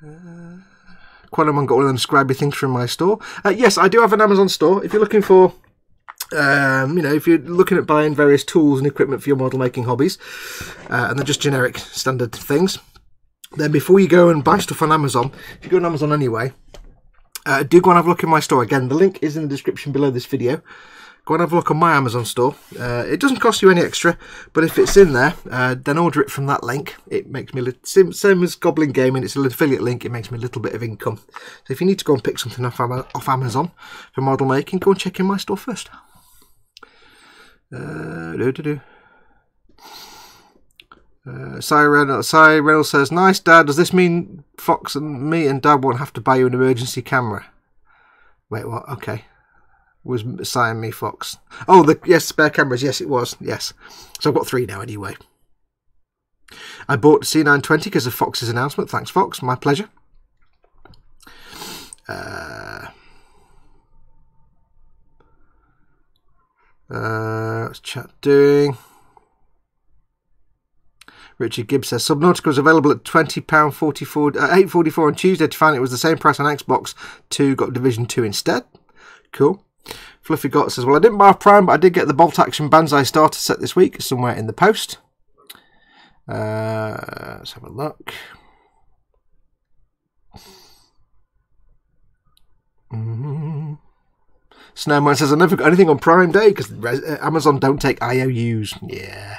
Uh, Quellamon got one of them scrabby things from my store. Uh, yes, I do have an Amazon store. If you're looking for, um, you know, if you're looking at buying various tools and equipment for your model making hobbies, uh, and they're just generic standard things, then before you go and buy stuff on Amazon, if you go on Amazon anyway, uh, do go and have a look in my store. Again, the link is in the description below this video. Go and have a look on my Amazon store. Uh, it doesn't cost you any extra, but if it's in there, uh, then order it from that link. It makes me, same, same as Goblin Gaming, it's an affiliate link, it makes me a little bit of income. So if you need to go and pick something off, off Amazon for model making, go and check in my store first. Uh, do, do, do. Uh, Cy Reynolds, Cy Reynolds says, nice dad, does this mean Fox and me and dad won't have to buy you an emergency camera? Wait, what? Okay. Was Cy and me Fox. Oh, the yes, spare cameras. Yes, it was. Yes. So I've got three now anyway. I bought C nine twenty because of Fox's announcement. Thanks, Fox. My pleasure. Uh, uh, what's chat doing? Richard Gibbs says, Subnautica was available at twenty pounds forty-four, uh, eight forty-four on Tuesday to find it was the same price on Xbox two, got Division two instead. Cool. Fluffy Gott says, well, I didn't buy a Prime, but I did get the Bolt Action Banzai starter set this week, somewhere in the post. Uh, let's have a look. Mm-hmm. Snowman says, I never got anything on Prime Day because Amazon don't take I O Us. Yeah.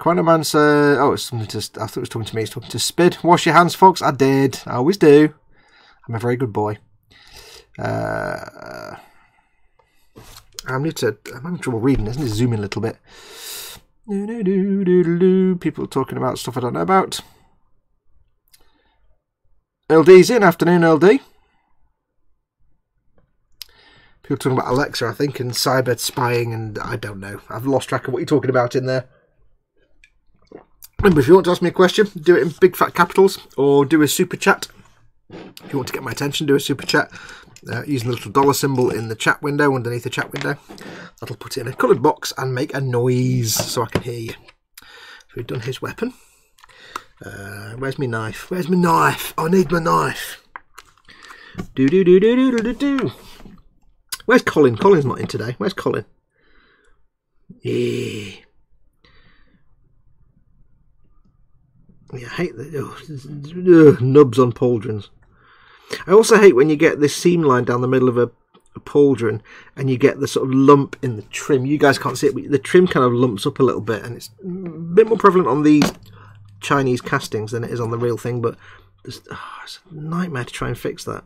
Quantaman says, oh, it's something to, I thought it was talking to me, it's talking to Spid. Wash your hands, folks. I did. I always do. I'm a very good boy. Uh, I'm, new to, I'm having trouble reading. Isn't it? Zoom in a little bit. People talking about stuff I don't know about. L D's in. Afternoon, L D. People talking about Alexa, I think, and cyber spying, and I don't know. I've lost track of what you're talking about in there. Remember, if you want to ask me a question, do it in big fat capitals or do a super chat. If you want to get my attention, do a super chat uh, using the little dollar symbol in the chat window, underneath the chat window. That'll put it in a coloured box and make a noise so I can hear you. So we've done his weapon. Uh, where's my knife? Where's my knife? I need my knife. Do do do do do do do. Where's Colin? Colin's not in today. Where's Colin? Yeah. Yeah, I hate the oh, nubs on pauldrons. I also hate when you get this seam line down the middle of a, a pauldron and you get the sort of lump in the trim. You guys can't see it, but the trim kind of lumps up a little bit, and it's a bit more prevalent on these Chinese castings than it is on the real thing, but it's, oh, it's a nightmare to try and fix that.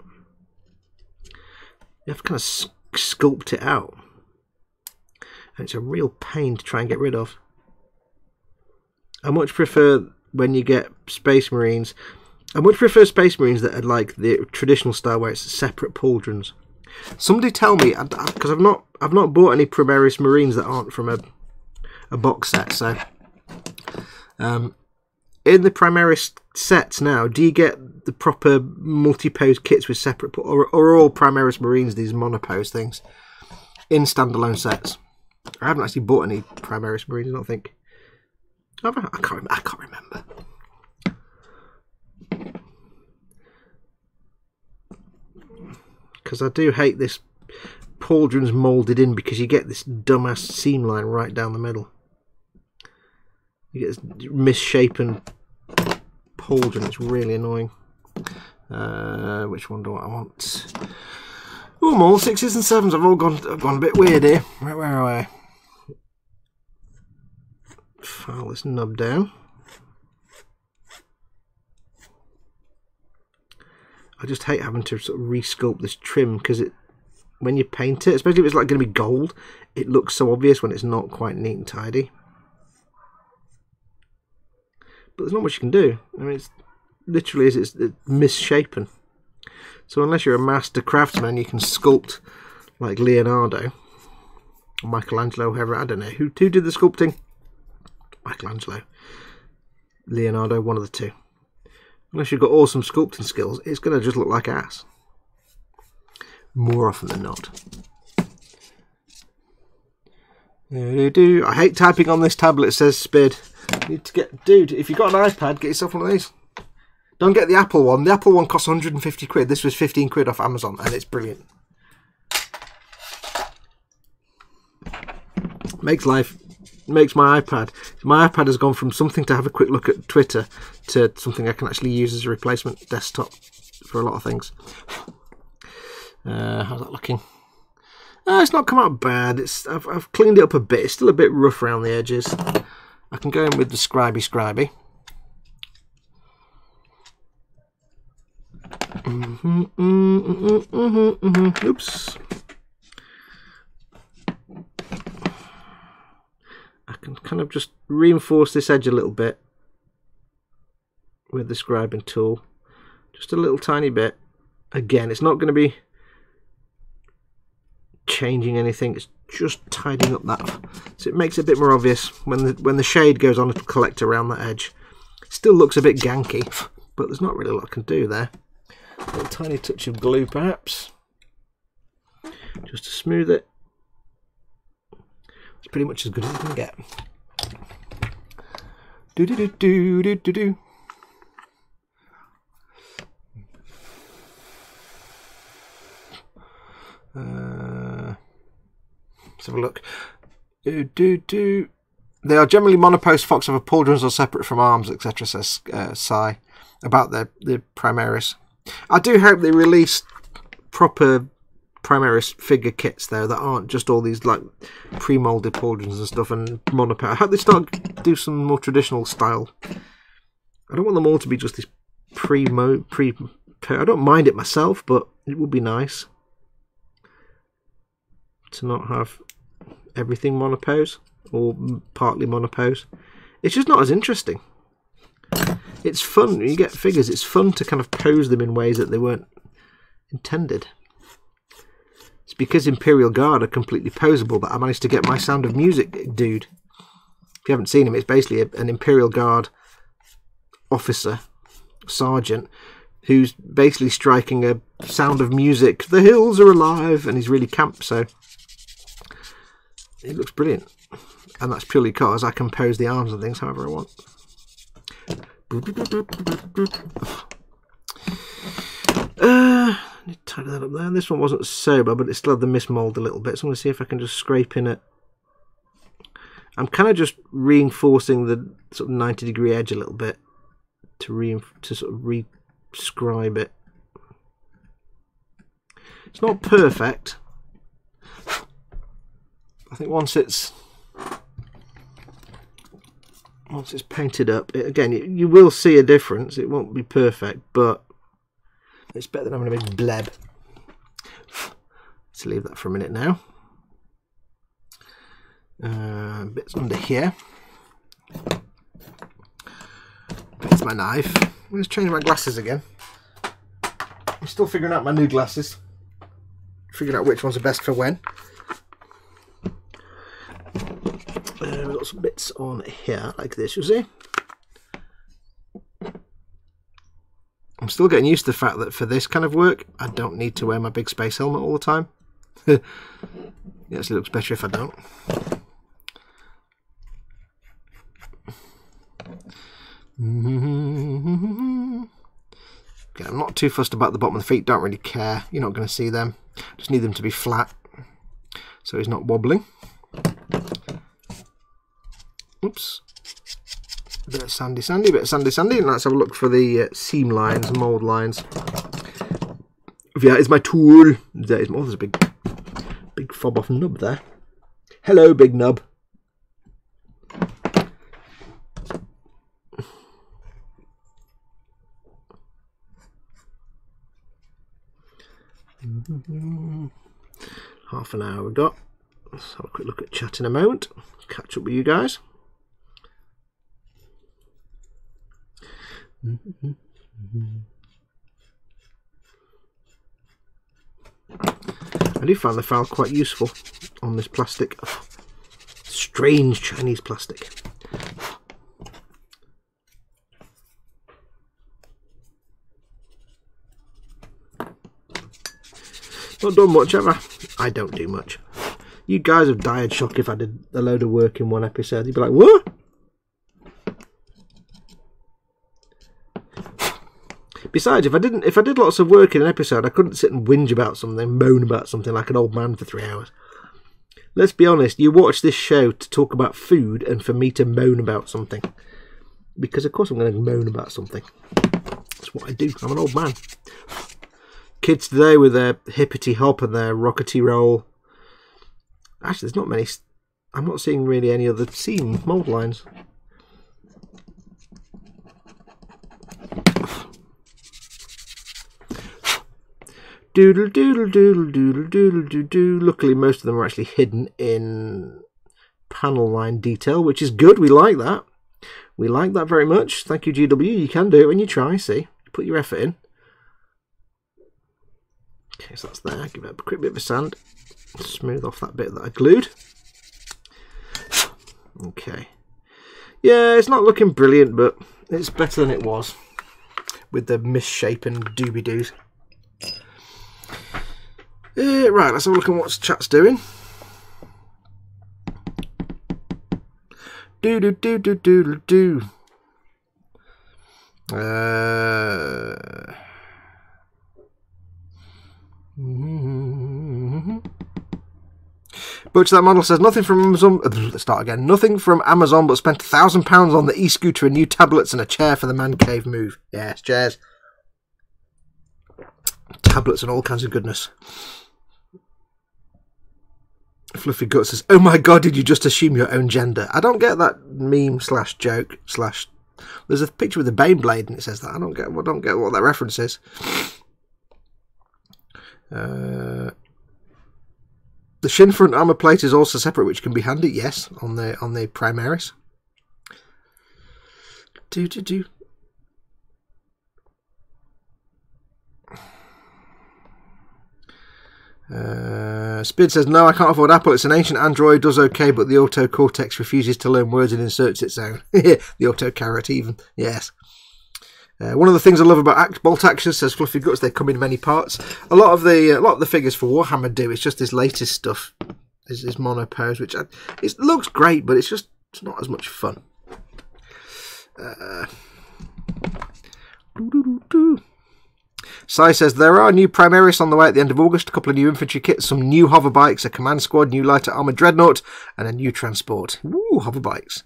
You have to kind of sculpt it out, and it's a real pain to try and get rid of. I much prefer... when you get Space Marines, I much prefer Space Marines that are like the traditional style where it's separate pauldrons. Somebody tell me, because I've not I've not bought any Primaris Marines that aren't from a, a box set. So um, in the Primaris sets now, do you get the proper multi-pose kits with separate, or or all Primaris Marines these monopose things in standalone sets? I haven't actually bought any Primaris Marines, I don't think. I can't, I can't remember. Because I do hate this pauldrons moulded in, because you get this dumbass seam line right down the middle. You get this misshapen pauldron. It's really annoying. Uh, which one do I want? Oh, I'm all sixes and sevens. I've all gone, I've gone a bit weird here. Right, where are I? File this nub down. I just hate having to sort of resculpt this trim, because it, when you paint it, especially if it's like going to be gold, it looks so obvious when it's not quite neat and tidy. But there's not much you can do. I mean, it's literally is it's misshapen. So unless you're a master craftsman, you can sculpt like Leonardo, or Michelangelo, whoever. I don't know who who did the sculpting. Michelangelo, Leonardo, one of the two. Unless you've got awesome sculpting skills, it's going to just look like ass. More often than not. I hate typing on this tablet, says Spid. Need to get, dude, if you've got an iPad, get yourself one of these. Don't get the Apple one. The Apple one costs a hundred and fifty quid. This was fifteen quid off Amazon, and it's brilliant. Makes life... makes my iPad. My iPad has gone from something to have a quick look at Twitter to something I can actually use as a replacement desktop for a lot of things. Uh, how's that looking? Oh, it's not come out bad. It's I've, I've cleaned it up a bit. It's still a bit rough around the edges. I can go in with the scribey scribey. Mm-hmm, mm-hmm, mm-hmm, mm-hmm. Oops. I can kind of just reinforce this edge a little bit with the scribing tool. Just a little tiny bit. Again, it's not going to be changing anything. It's just tidying up that. So it makes it a bit more obvious when the, when the shade goes on to collect around that edge. It still looks a bit ganky, but there's not really a lot I can do there. A little tiny touch of glue, perhaps. Just to smooth it. It's pretty much as good as you can get. Do do do do do do do. Uh, let's have a look. Do do do. They are generally monopost foxhover pauldrons or separate from arms, et cetera. Says uh, Psy about the the Primaris. I do hope they release proper Primaris figure kits though that aren't just all these like pre-molded pauldrons and stuff and monopower. I hope they start do some more traditional style. I don't want them all to be just this pre-mo pre. I don't mind it myself, but it would be nice to not have everything monopose or partly monopose. It's just not as interesting. It's fun when you get figures. It's fun to kind of pose them in ways that they weren't intended. It's because Imperial Guard are completely poseable that I managed to get my Sound of Music dude. If you haven't seen him, it's basically a, an Imperial Guard officer, sergeant, who's basically striking a Sound of Music. The hills are alive, and he's really camp, so it looks brilliant. And that's purely because I can pose the arms and things however I want. Uh, tidy that up there. This one wasn't sober, but it still had the mismold a little bit. So I'm going to see if I can just scrape in it. I'm kind of just reinforcing the sort of ninety degree edge a little bit to re to sort of re-scribe it. It's not perfect. I think once it's once it's painted up, it, again you, you will see a difference. It won't be perfect, but it's better than having a big bleb. Let's leave that for a minute now. Uh, bits under here. That's my knife. I'm just changing my glasses again. I'm still figuring out my new glasses. Figuring out which ones are best for when. Uh, we've got some bits on here like this, you see. I'm still getting used to the fact that for this kind of work, I don't need to wear my big space helmet all the time. It actually looks better if I don't. Okay, I'm not too fussed about the bottom of the feet, don't really care. You're not going to see them. Just need them to be flat so he's not wobbling. Oops. A bit of sandy sandy, bit of sandy sandy, and let's have a look for the uh, seam lines, mould lines. Yeah, it's my tool. There is more. Oh, there's a big, big fob off nub there. Hello, big nub. Half an hour we've got. Let's have a quick look at chat in a moment. Catch up with you guys. I do find the fowl quite useful on this plastic. Oh, strange Chinese plastic. Not done much ever. I don't do much. You guys have died shocked if I did a load of work in one episode. You'd be like, what? Besides, if I didn't, if I did lots of work in an episode, I couldn't sit and whinge about something, moan about something like an old man for three hours. Let's be honest, you watch this show to talk about food and for me to moan about something. Because of course I'm going to moan about something. That's what I do. I'm an old man. Kids today with their hippity hop and their rockety roll. Actually, there's not many. I'm not seeing really any other seam mould lines. Doodle doodle doodle doodle doodle doodle doodle. Luckily, most of them are actually hidden in panel line detail, which is good. We like that. We like that very much. Thank you, G W. You can do it when you try. See, put your effort in. Okay, so that's there. Give it a quick bit of a sand. Smooth off that bit that I glued. Okay. Yeah, it's not looking brilliant, but it's better than it was with the misshapen doobie-doos. Uh, right, let's have a look at what chat's doing. Do do do do do do. Uh. Mm-hmm. Butch that model says nothing from Amazon. Let's start again. Nothing from Amazon, but spent a thousand pounds on the e-scooter and new tablets and a chair for the man cave move. Yes, chairs, tablets, and all kinds of goodness. Fluffy Gut says, "Oh my god, did you just assume your own gender?" I don't get that meme slash joke slash. There's a picture with a Baneblade and it says that. I don't get. I don't get what that reference is. Uh, the shin front armor plate is also separate, which can be handy. Yes, on the on the Primaris. Do do do. Uh, Spid says no, I can't afford Apple. It's an ancient Android. Does okay, but the auto cortex refuses to learn words and inserts its own. The auto carrot, even. Yes. Uh, one of the things I love about Act Bolt Action, says Fluffy Guts, they come in many parts. A lot of the a lot of the figures for Warhammer do. It's just this latest stuff, is this monopose, which I, it looks great, but it's just it's not as much fun. Uh, doo -doo -doo -doo. Sai says there are new Primaris on the way at the end of August. A couple of new infantry kits, some new hover bikes, a command squad, new lighter armor dreadnought, and a new transport. Ooh, hover bikes,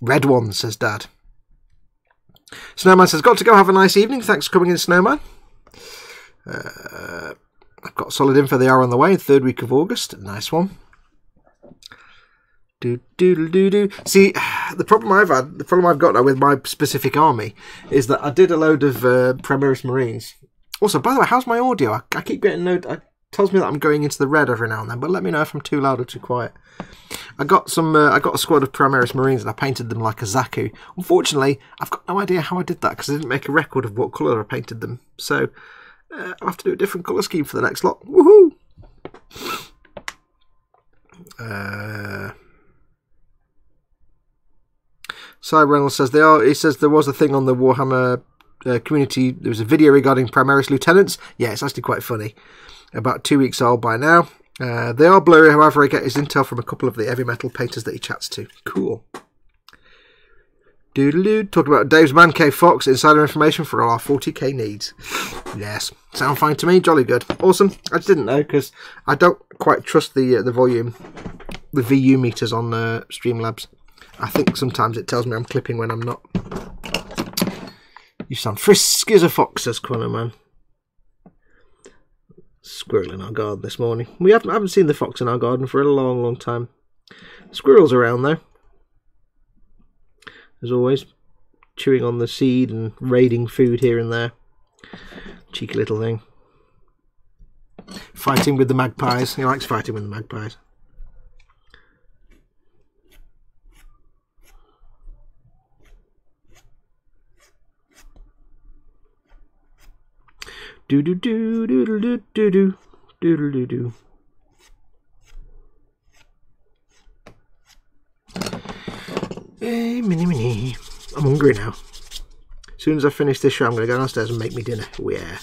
red ones, says Dad. Snowman says, got to go, have a nice evening. Thanks for coming in, Snowman. Uh, I've got solid info. They are on the way, third week of August. Nice one. Do, do, do, do. See, the problem I've had, the problem I've got now with my specific army is that I did a load of uh, Primaris Marines. Also, by the way, how's my audio? I, I keep getting no... It tells me that I'm going into the red every now and then, but let me know if I'm too loud or too quiet. I got some. Uh, I got a squad of Primaris Marines and I painted them like a Zaku. Unfortunately, I've got no idea how I did that because I didn't make a record of what colour I painted them. So uh, I'll have to do a different colour scheme for the next lot. Woohoo! Uh, Cy Reynolds says they are. He says there was a thing on the Warhammer uh, community. There was a video regarding Primaris lieutenants. Yeah, it's actually quite funny. About two weeks old by now. Uh, they are blurry, however, I get his intel from a couple of the heavy metal painters that he chats to. Cool. Doodaloo. Talking about Dave's Man Cave Fox. Insider information for all our forty K needs. Yes. Sound fine to me. Jolly good. Awesome. I just didn't know because I don't quite trust the uh, the volume, the V U meters on uh, Streamlabs. I think sometimes it tells me I'm clipping when I'm not. You sound frisky as a fox, says Quinner Man. Squirrel in our garden this morning. We haven't, haven't seen the fox in our garden for a long, long time. Squirrel's around though, as always, chewing on the seed and raiding food here and there. Cheeky little thing. Fighting with the magpies. He likes fighting with the magpies. Do do do do do do do do do do. Hey, mini mini. I'm hungry now. As soon as I finish this show, I'm going to go downstairs and make me dinner. Yeah,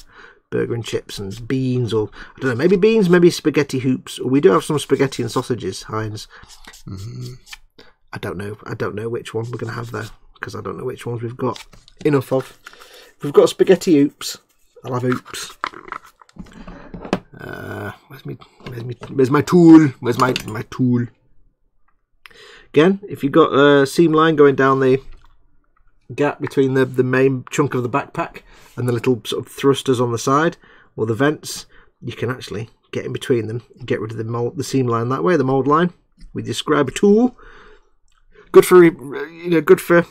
burger and chips and beans, or I don't know, maybe beans, maybe spaghetti hoops. We do have some spaghetti and sausages, Heinz. Mm-hmm. I don't know. I don't know which one we're going to have though, because I don't know which ones we've got enough of. If we've got spaghetti hoops, I'll have hoops. Uh, where's me? Where's me? Where's my tool? Where's my my tool? Again, if you've got a seam line going down the gap between the, the main chunk of the backpack and the little sort of thrusters on the side or the vents, you can actually get in between them and get rid of the mold, the seam line that way, the mold line with your scribe tool. Good for you know, good for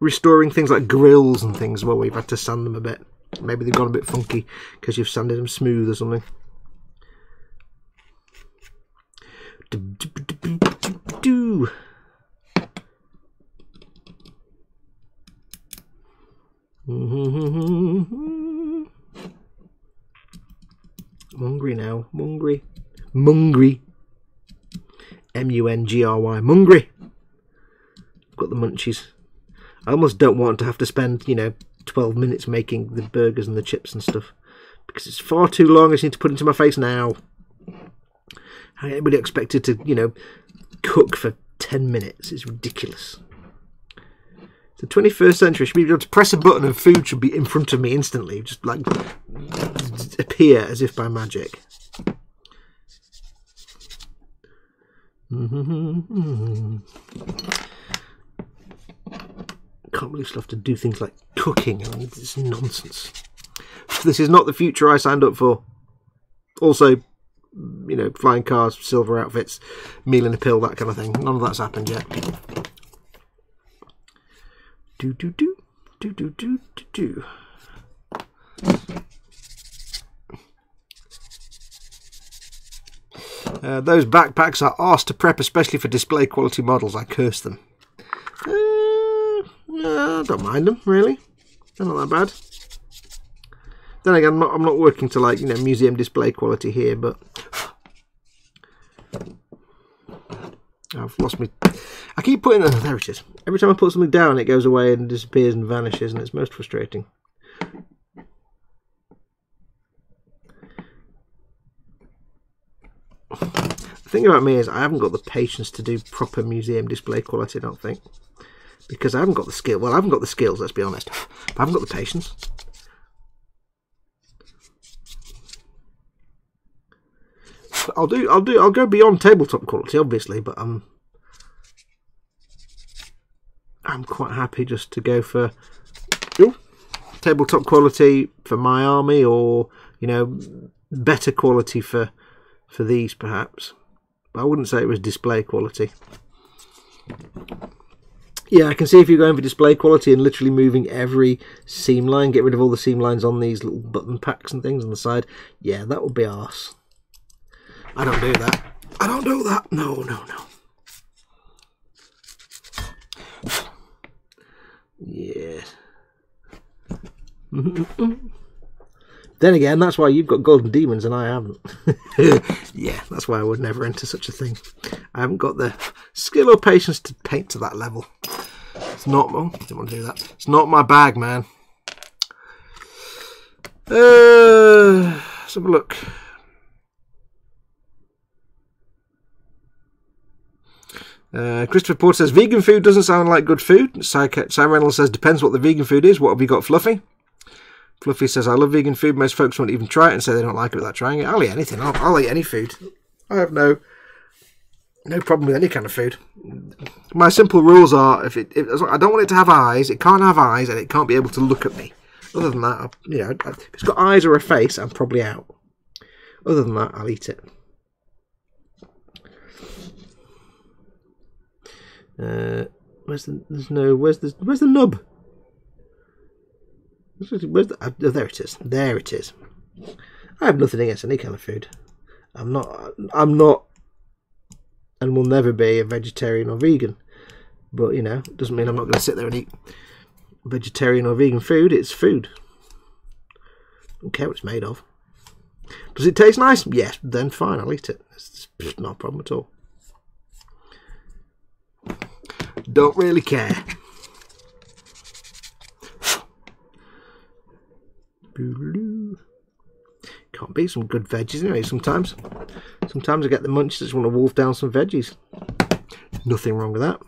restoring things like grills and things where we've had to sand them a bit. Maybe they've gone a bit funky because you've sanded them smooth or something. Do, do, do, do, do, do. I'm hungry now. I'm hungry. Mungry. M U N G R Y. Mungry. I've got the munchies. I almost don't want to have to spend, you know, twelve minutes making the burgers and the chips and stuff. Because it's far too long. I just need to put it into my face now. How anybody expected to, you know, cook for ten minutes? It's ridiculous. The twenty-first century, should be able to press a button and food should be in front of me instantly, just like appear as if by magic. Mm-hmm. Can't believe still have to do things like cooking. I mean, it's nonsense. This is not the future I signed up for. Also, you know, flying cars, silver outfits, meal in a pill, that kind of thing. None of that's happened yet. Do do do do do do do do. Uh, those backpacks are arsed to prep, especially for display quality models. I curse them. Uh, no, I don't mind them really. They're not that bad. Then again, I'm not, I'm not working to like you know museum display quality here, but I've lost me. I keep putting oh, there it is. Every time I put something down, it goes away and disappears and vanishes, and it's most frustrating. The thing about me is I haven't got the patience to do proper museum display quality, I don't think. Because I haven't got the skill. Well, I haven't got the skills, let's be honest. But I haven't got the patience. I'll do I'll do I'll go beyond tabletop quality, obviously, but um I'm quite happy just to go for ooh, tabletop quality for my army, or you know, better quality for for these perhaps. But I wouldn't say it was display quality. Yeah, I can see if you're going for display quality and literally moving every seam line, get rid of all the seam lines on these little button packs and things on the side. Yeah, that would be arse. I don't do that. I don't do that. No, no, no. Yeah. Then again, that's why you've got golden demons and I haven't. Yeah, that's why I would never enter such a thing. I haven't got the skill or patience to paint to that level. It's not. Oh, I didn't want to do that. It's not my bag, man. Uh, let's have a look. Uh, Christopher Porter says, vegan food doesn't sound like good food. Cy Reynolds says, depends what the vegan food is. What have you got, Fluffy? Fluffy says, I love vegan food. Most folks won't even try it and say they don't like it without trying it. I'll eat anything. I'll, I'll eat any food. I have no no problem with any kind of food. My simple rules are, if it, if, I don't want it to have eyes, it can't have eyes, and it can't be able to look at me. Other than that, I, you know, if it's got eyes or a face, I'm probably out. Other than that, I'll eat it. Uh, where's the there's no where's the where's the nub? Where's the, where's the, oh, there it is. There it is. I have nothing against any kind of food. I'm not, I'm not, and will never be a vegetarian or vegan. But, you know, it doesn't mean I'm not going to sit there and eat vegetarian or vegan food. It's food. I don't care what it's made of. Does it taste nice? Yes, then fine, I'll eat it. It's just not a problem at all. Don't really care. Can't beat some good veggies anyway. Sometimes, sometimes I get the munchies. I just want to wolf down some veggies. Nothing wrong with that.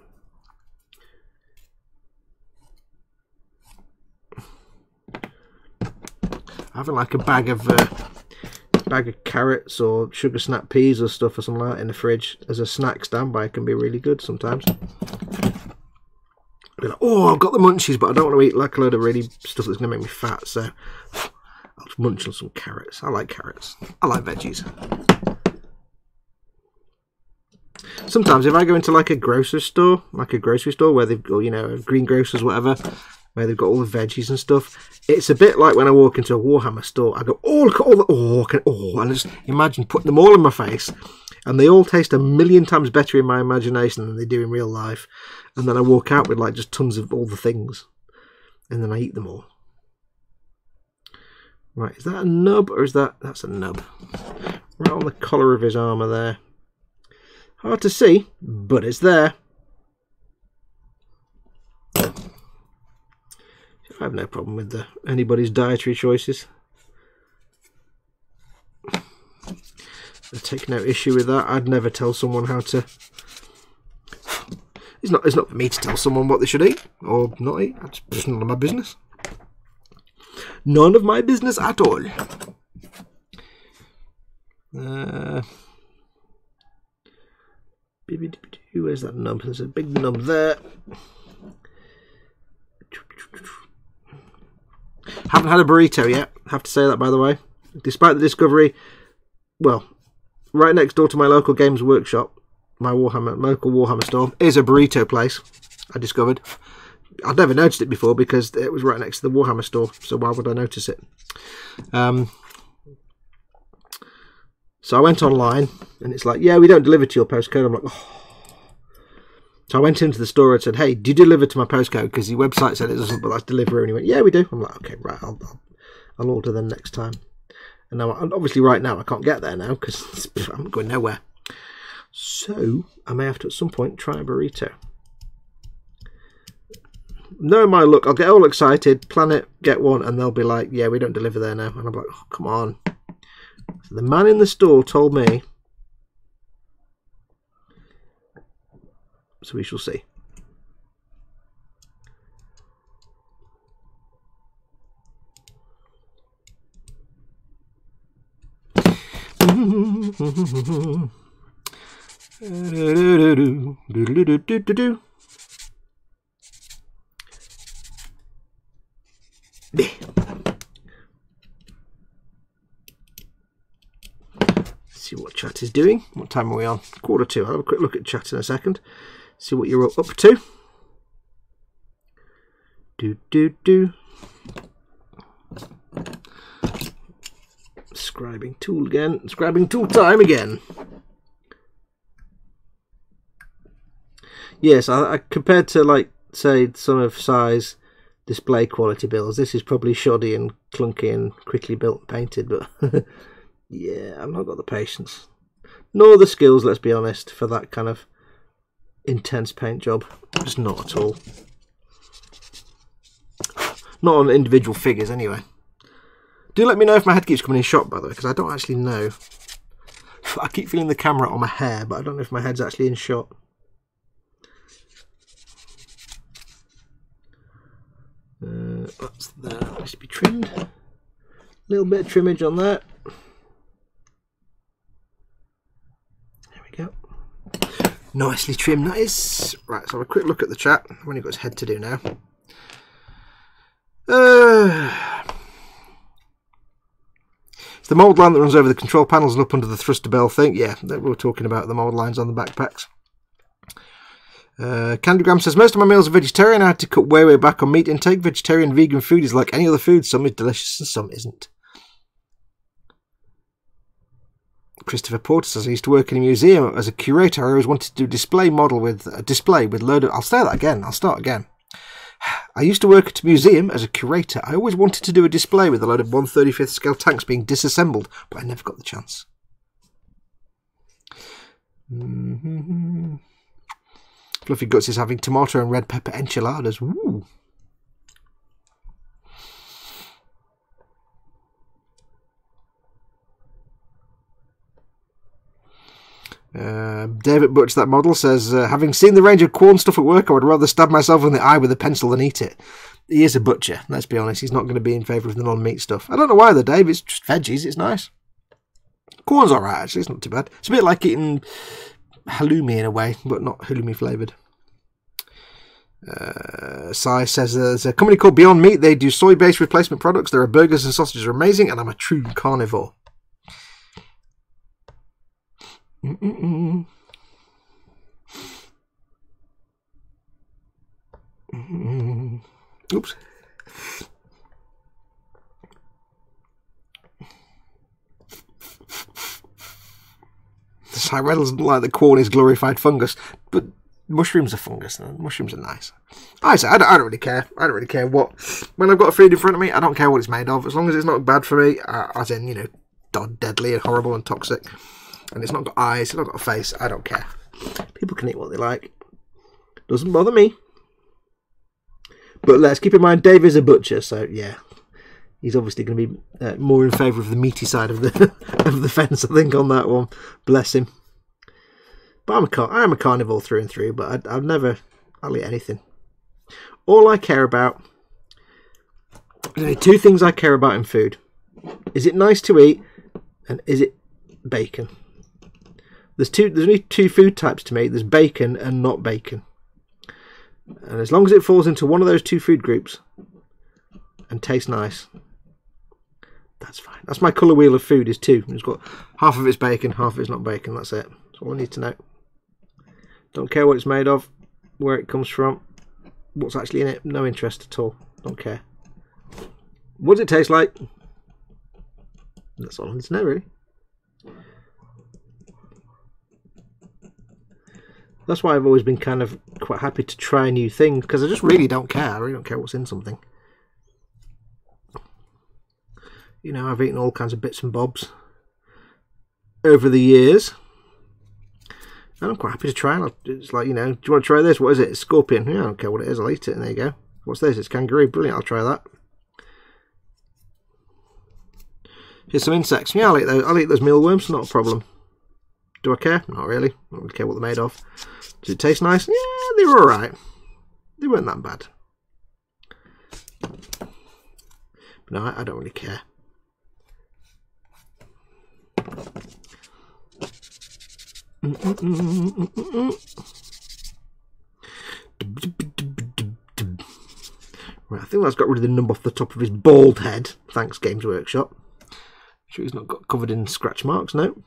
Having like a bag of uh, bag of carrots or sugar snap peas or stuff or something like that in the fridge as a snack standby can be really good sometimes. Be like, oh, I've got the munchies, but I don't want to eat like a load of really stuff that's going to make me fat, so I'll just munch on some carrots. I like carrots. I like veggies. Sometimes if I go into like a grocery store, like a grocery store where they've got, you know, greengrocers, whatever, where they've got all the veggies and stuff, it's a bit like when I walk into a Warhammer store. I go, oh, look at all the, oh, can, oh, and I just imagine putting them all in my face, and they all taste a million times better in my imagination than they do in real life. And then I walk out with like just tons of all the things, and then I eat them all. Right, is that a nub or is that, that's a nub. Right on the collar of his armour there. Hard to see, but it's there. I have no problem with the, anybody's dietary choices. I take no issue with that. I'd never tell someone how to... It's not, it's not for me to tell someone what they should eat or not eat. That's just none of my business. None of my business at all. Uh, where's that nub? There's a big nub there. Haven't had a burrito yet, have to say that, by the way. Despite the discovery, well, right next door to my local Games Workshop, my Warhammer, local Warhammer store, is a burrito place, I discovered. I'd never noticed it before because it was right next to the Warhammer store, so why would I notice it? Um, so I went online, and it's like, yeah, we don't deliver to your postcode. I'm like, oh. So I went into the store and said, hey, do you deliver to my postcode? Because the website said it doesn't, but that's delivery. And he went, yeah, we do. I'm like, okay, right, I'll, I'll, I'll order them next time. And now, obviously right now, I can't get there now because I'm going nowhere. So I may have to, at some point, try a burrito. Knowing my luck, I'll get all excited, plan it, get one, and they'll be like, yeah, we don't deliver there now. And I'm like, oh, come on. So the man in the store told me, so we shall see. See what chat is doing. What time are we on? Quarter two. I'll have a quick look at chat in a second. See what you're all up to. Do, do, do. Scribing tool again. Scribing tool time again. Yes, I, I compared to, like, say, some of Sai's display quality builds, this is probably shoddy and clunky and quickly built and painted, but yeah, I've not got the patience. Nor the skills, let's be honest, for that kind of intense paint job. Just not at all. Not on individual figures anyway. Do let me know if my head keeps coming in shot, by the way, because I don't actually know. I keep feeling the camera on my hair, but I don't know if my head's actually in shot. Uh, that's there. That needs to be trimmed. A little bit of trimmage on that. There we go. Nicely trimmed, that is. Right, so have a quick look at the chat. I've only got his head to do now. Uh, it's the mould line that runs over the control panels and up under the thruster bell thing. Yeah, we were talking about the mould lines on the backpacks. Uh, Candygram says, most of my meals are vegetarian. I had to cut way, way back on meat intake. Vegetarian, vegan food is like any other food. Some is delicious and some isn't. Christopher Porter says, I used to work in a museum as a curator. I always wanted to do display model with a display with load of... I'll say that again. I'll start again. I used to work at a museum as a curator. I always wanted to do a display with a load of one thirty-fifth scale tanks being disassembled, but I never got the chance. Mm-hmm. Fluffy Guts is having tomato and red pepper enchiladas. Woo! Uh, David Butch, that model, says, uh, having seen the range of Quorn stuff at work, I would rather stab myself in the eye with a pencil than eat it. He is a butcher, let's be honest. He's not going to be in favour of the non-meat stuff. I don't know why though, Dave. It's just veggies. It's nice. Quorn's alright, actually. It's not too bad. It's a bit like eating halloumi in a way, but not halloumi flavoured. Uh, Sai says, uh, there's a company called Beyond Meat. They do soy-based replacement products. Their burgers and sausages are amazing, and I'm a true carnivore. Mm-mm-mm. Mm-mm. Oops. Cyrell doesn't like that corn is glorified fungus, but mushrooms are fungus. Mushrooms are nice. I say I don't, I don't really care. I don't really care what. When I've got food in front of me, I don't care what it's made of, as long as it's not bad for me. Uh, as in, you know, deadly and horrible and toxic. And it's not got eyes, it's not got a face. I don't care. People can eat what they like. Doesn't bother me. But let's keep in mind, Dave is a butcher, so yeah, he's obviously going to be uh, more in favour of the meaty side of the of the fence, I think, on that one. Bless him. But I'm a car I'm a carnivore through and through. But I, I've never I'll eat anything. All I care about, there's only two things I care about in food: is it nice to eat, and is it bacon? There's two. There's only two food types to me. There's bacon and not bacon. And as long as it falls into one of those two food groups and tastes nice, that's fine. That's my colour wheel of food is two. It's got half of it's bacon, half of it's not bacon. That's it. That's all I need to know. Don't care what it's made of, where it comes from, what's actually in it. No interest at all. Don't care. What does it taste like? That's all I need to know, really. That's why I've always been kind of quite happy to try new things, because I just really don't care. I really don't care what's in something. You know, I've eaten all kinds of bits and bobs over the years, and I'm quite happy to try. It's like, you know, do you want to try this? What is it? It's scorpion. Yeah, I don't care what it is. I'll eat it, and there you go. What's this? It's kangaroo. Brilliant. I'll try that. Here's some insects. Yeah, I'll eat those. I'll eat those mealworms. Not a problem. Do I care? Not really. I don't really care what they're made of. Does it taste nice? Yeah, they were alright. They weren't that bad. But no, I don't really care. Right, I think that's got rid of the numb off the top of his bald head. Thanks, Games Workshop. Sure he's not got covered in scratch marks, no.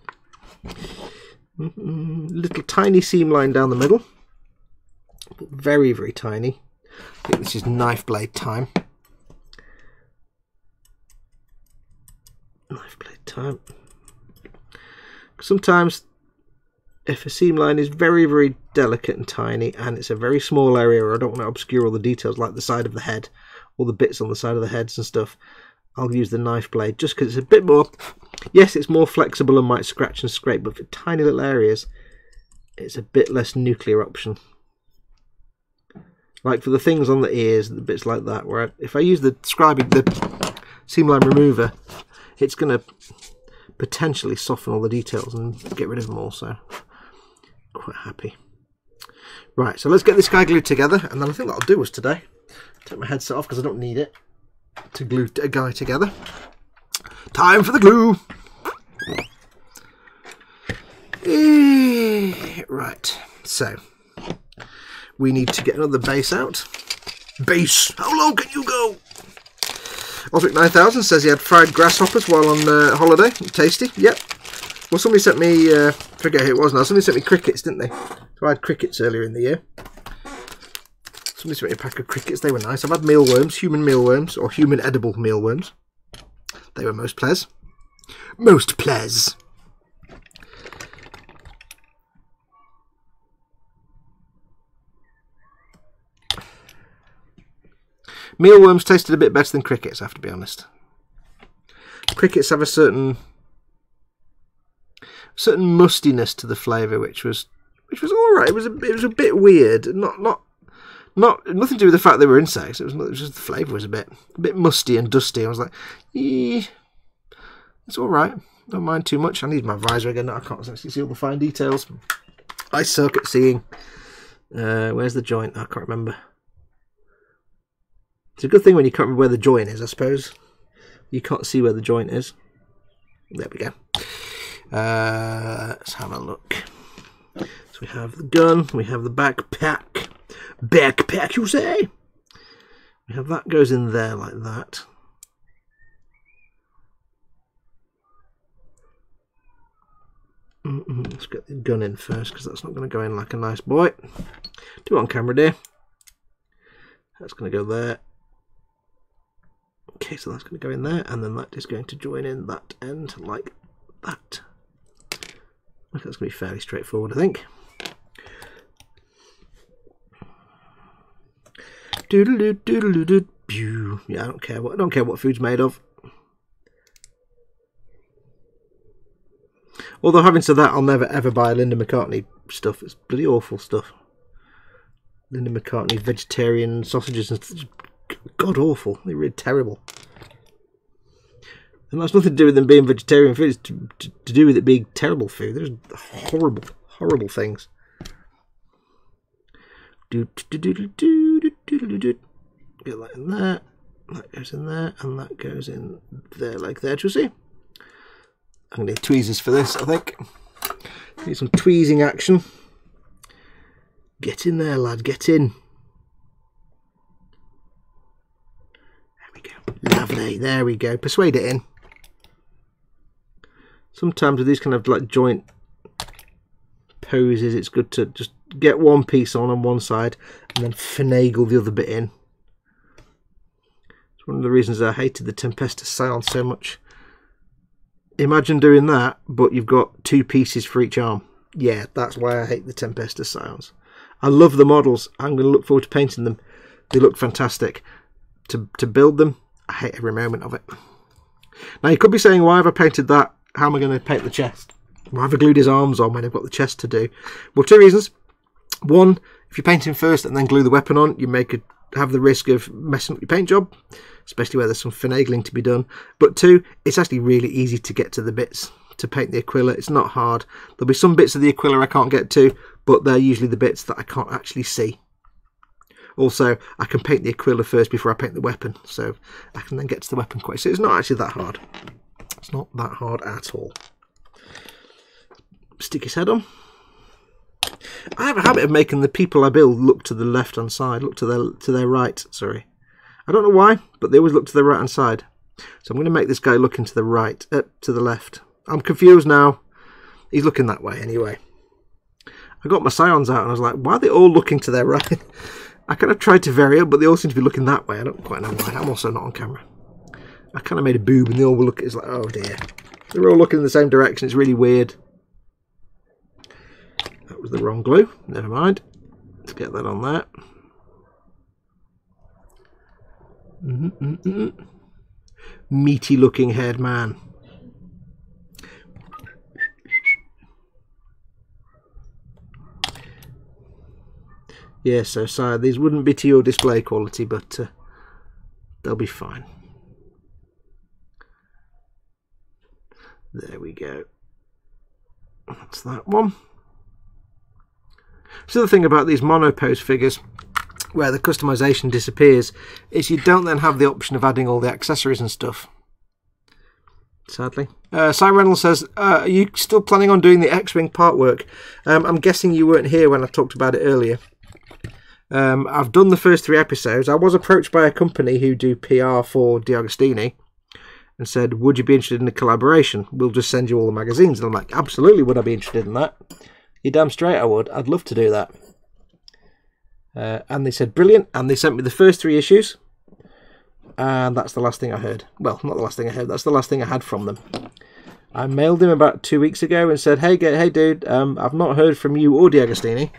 Mm-hmm. Little tiny seam line down the middle, but very very tiny. I think this is knife blade time. Knife blade time. Sometimes, if a seam line is very very delicate and tiny, and it's a very small area, or I don't want to obscure all the details like the side of the head, all the bits on the side of the heads and stuff, I'll use the knife blade just because it's a bit more. Yes, it's more flexible and might scratch and scrape, but for tiny little areas, it's a bit less nuclear option. Like for the things on the ears, the bits like that, where I, if I use the scribing, the seam line remover, it's going to potentially soften all the details and get rid of them all, so quite happy. Right, so let's get this guy glued together, and then I think that'll do us today. Take my headset off because I don't need it to glue a guy together. Time for the glue. E right, so we need to get another base out. Base, how low can you go? Osric nine thousand says he had fried grasshoppers while on uh, holiday. Tasty, yep. Well, somebody sent me, uh, forget who it was now, somebody sent me crickets, didn't they? So I had crickets earlier in the year. Somebody sent me a pack of crickets, they were nice. I've had mealworms, human mealworms, or human edible mealworms. They were most pleas. Most pleas. Mealworms tasted a bit better than crickets, I have to be honest. Crickets have a certain certain mustiness to the flavour, which was which was all right. It was a, it was a bit weird. Not not not nothing to do with the fact they were insects. It was, not, it was just the flavour was a bit a bit musty and dusty. I was like, eh, it's all right. Don't mind too much. I need my visor again. I can't actually see all the fine details. I suck at seeing. Uh, where's the joint? I can't remember. It's a good thing when you can't remember where the joint is, I suppose. You can't see where the joint is. There we go. Uh, let's have a look. So we have the gun. We have the backpack. Backpack, you say? We have that goes in there like that. Mm-mm, let's get the gun in first, because that's not going to go in like a nice boy. Do it on camera, dear. That's going to go there. Okay, so that's going to go in there, and then that is going to join in that end like that. Okay, that's going to be fairly straightforward, I think. Doodaloo, doodaloo, doodaloo, pew. Yeah, I don't care what I don't care what food's made of. Although, having said that, I'll never ever buy Linda McCartney stuff. It's bloody awful stuff. Linda McCartney vegetarian sausages and th god awful. They're really terrible. And that's nothing to do with them being vegetarian food. It's to, to, to do with it being terrible food. There's horrible, horrible things. Do do do do do do do do do. Get that in there. That goes in there, and that goes in there like there. Do you see? I'm going to need tweezers for this, I think. Need some tweezing action. Get in there, lad, get in. There we go. Lovely, there we go. Persuade it in. Sometimes with these kind of like joint poses, it's good to just get one piece on on one side and then finagle the other bit in. It's one of the reasons I hated the Tempestus Scions so much. Imagine doing that, but you've got two pieces for each arm. Yeah, that's why I hate the Tempestus Scions. I love the models. I'm going to look forward to painting them. They look fantastic. To, to build them, I hate every moment of it. Now, you could be saying, why have I painted that? How am I going to paint the chest? Why have I glued his arms on when I've got the chest to do? Well, two reasons. One, if you paint him first and then glue the weapon on, you may could have the risk of messing up your paint job, especially where there's some finagling to be done. But two, it's actually really easy to get to the bits to paint the Aquila. It's not hard. There'll be some bits of the Aquila I can't get to, but they're usually the bits that I can't actually see. Also, I can paint the Aquila first before I paint the weapon, so I can then get to the weapon quick. So it's not actually that hard. It's not that hard at all. Stick his head on. I have a habit of making the people I build look to the left-hand side, look to their to their right, sorry. I don't know why, but they always look to the right-hand side. So I'm going to make this guy look into the right, uh, to the left. I'm confused now. He's looking that way anyway. I got my Scions out and I was like, why are they all looking to their right? I kind of tried to vary it, but they all seem to be looking that way. I don't quite know why. I'm also not on camera. I kind of made a boob and they all were looking. It's like, oh dear. They're all looking in the same direction. It's really weird. That was the wrong glue. Never mind. Let's get that on there. Mm-hmm, mm-hmm. Meaty looking haired man. Yeah, so sorry, these wouldn't be to your display quality, but uh, they'll be fine. There we go. That's that one. So the thing about these monopose figures, where the customization disappears, is you don't then have the option of adding all the accessories and stuff. Sadly. Uh, Cy Reynolds says, uh, are you still planning on doing the X-Wing part work? Um, I'm guessing you weren't here when I talked about it earlier. Um, I've done the first three episodes. I was approached by a company who do P R for D'Agostini and said, would you be interested in a collaboration? We'll just send you all the magazines. And I'm like, absolutely would I be interested in that. You're damn straight I would. I'd love to do that. Uh, and they said, brilliant. And they sent me the first three issues. And that's the last thing I heard. Well, not the last thing I heard. That's the last thing I had from them. I mailed him about two weeks ago and said, hey, hey dude, um, I've not heard from you or D'Agostini.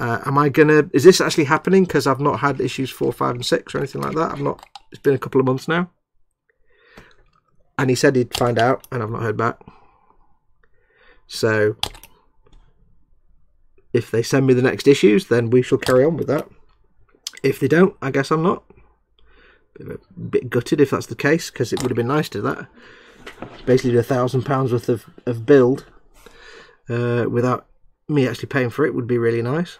Uh, am I gonna? Is this actually happening? Because I've not had issues four, five, and six or anything like that. I've not. It's been a couple of months now. And he said he'd find out, and I've not heard back. So, if they send me the next issues, then we shall carry on with that. If they don't, I guess I'm not. A bit gutted if that's the case, because it would have been nice to do that. Basically, do a thousand pounds worth of of build uh, without me actually paying for it would be really nice.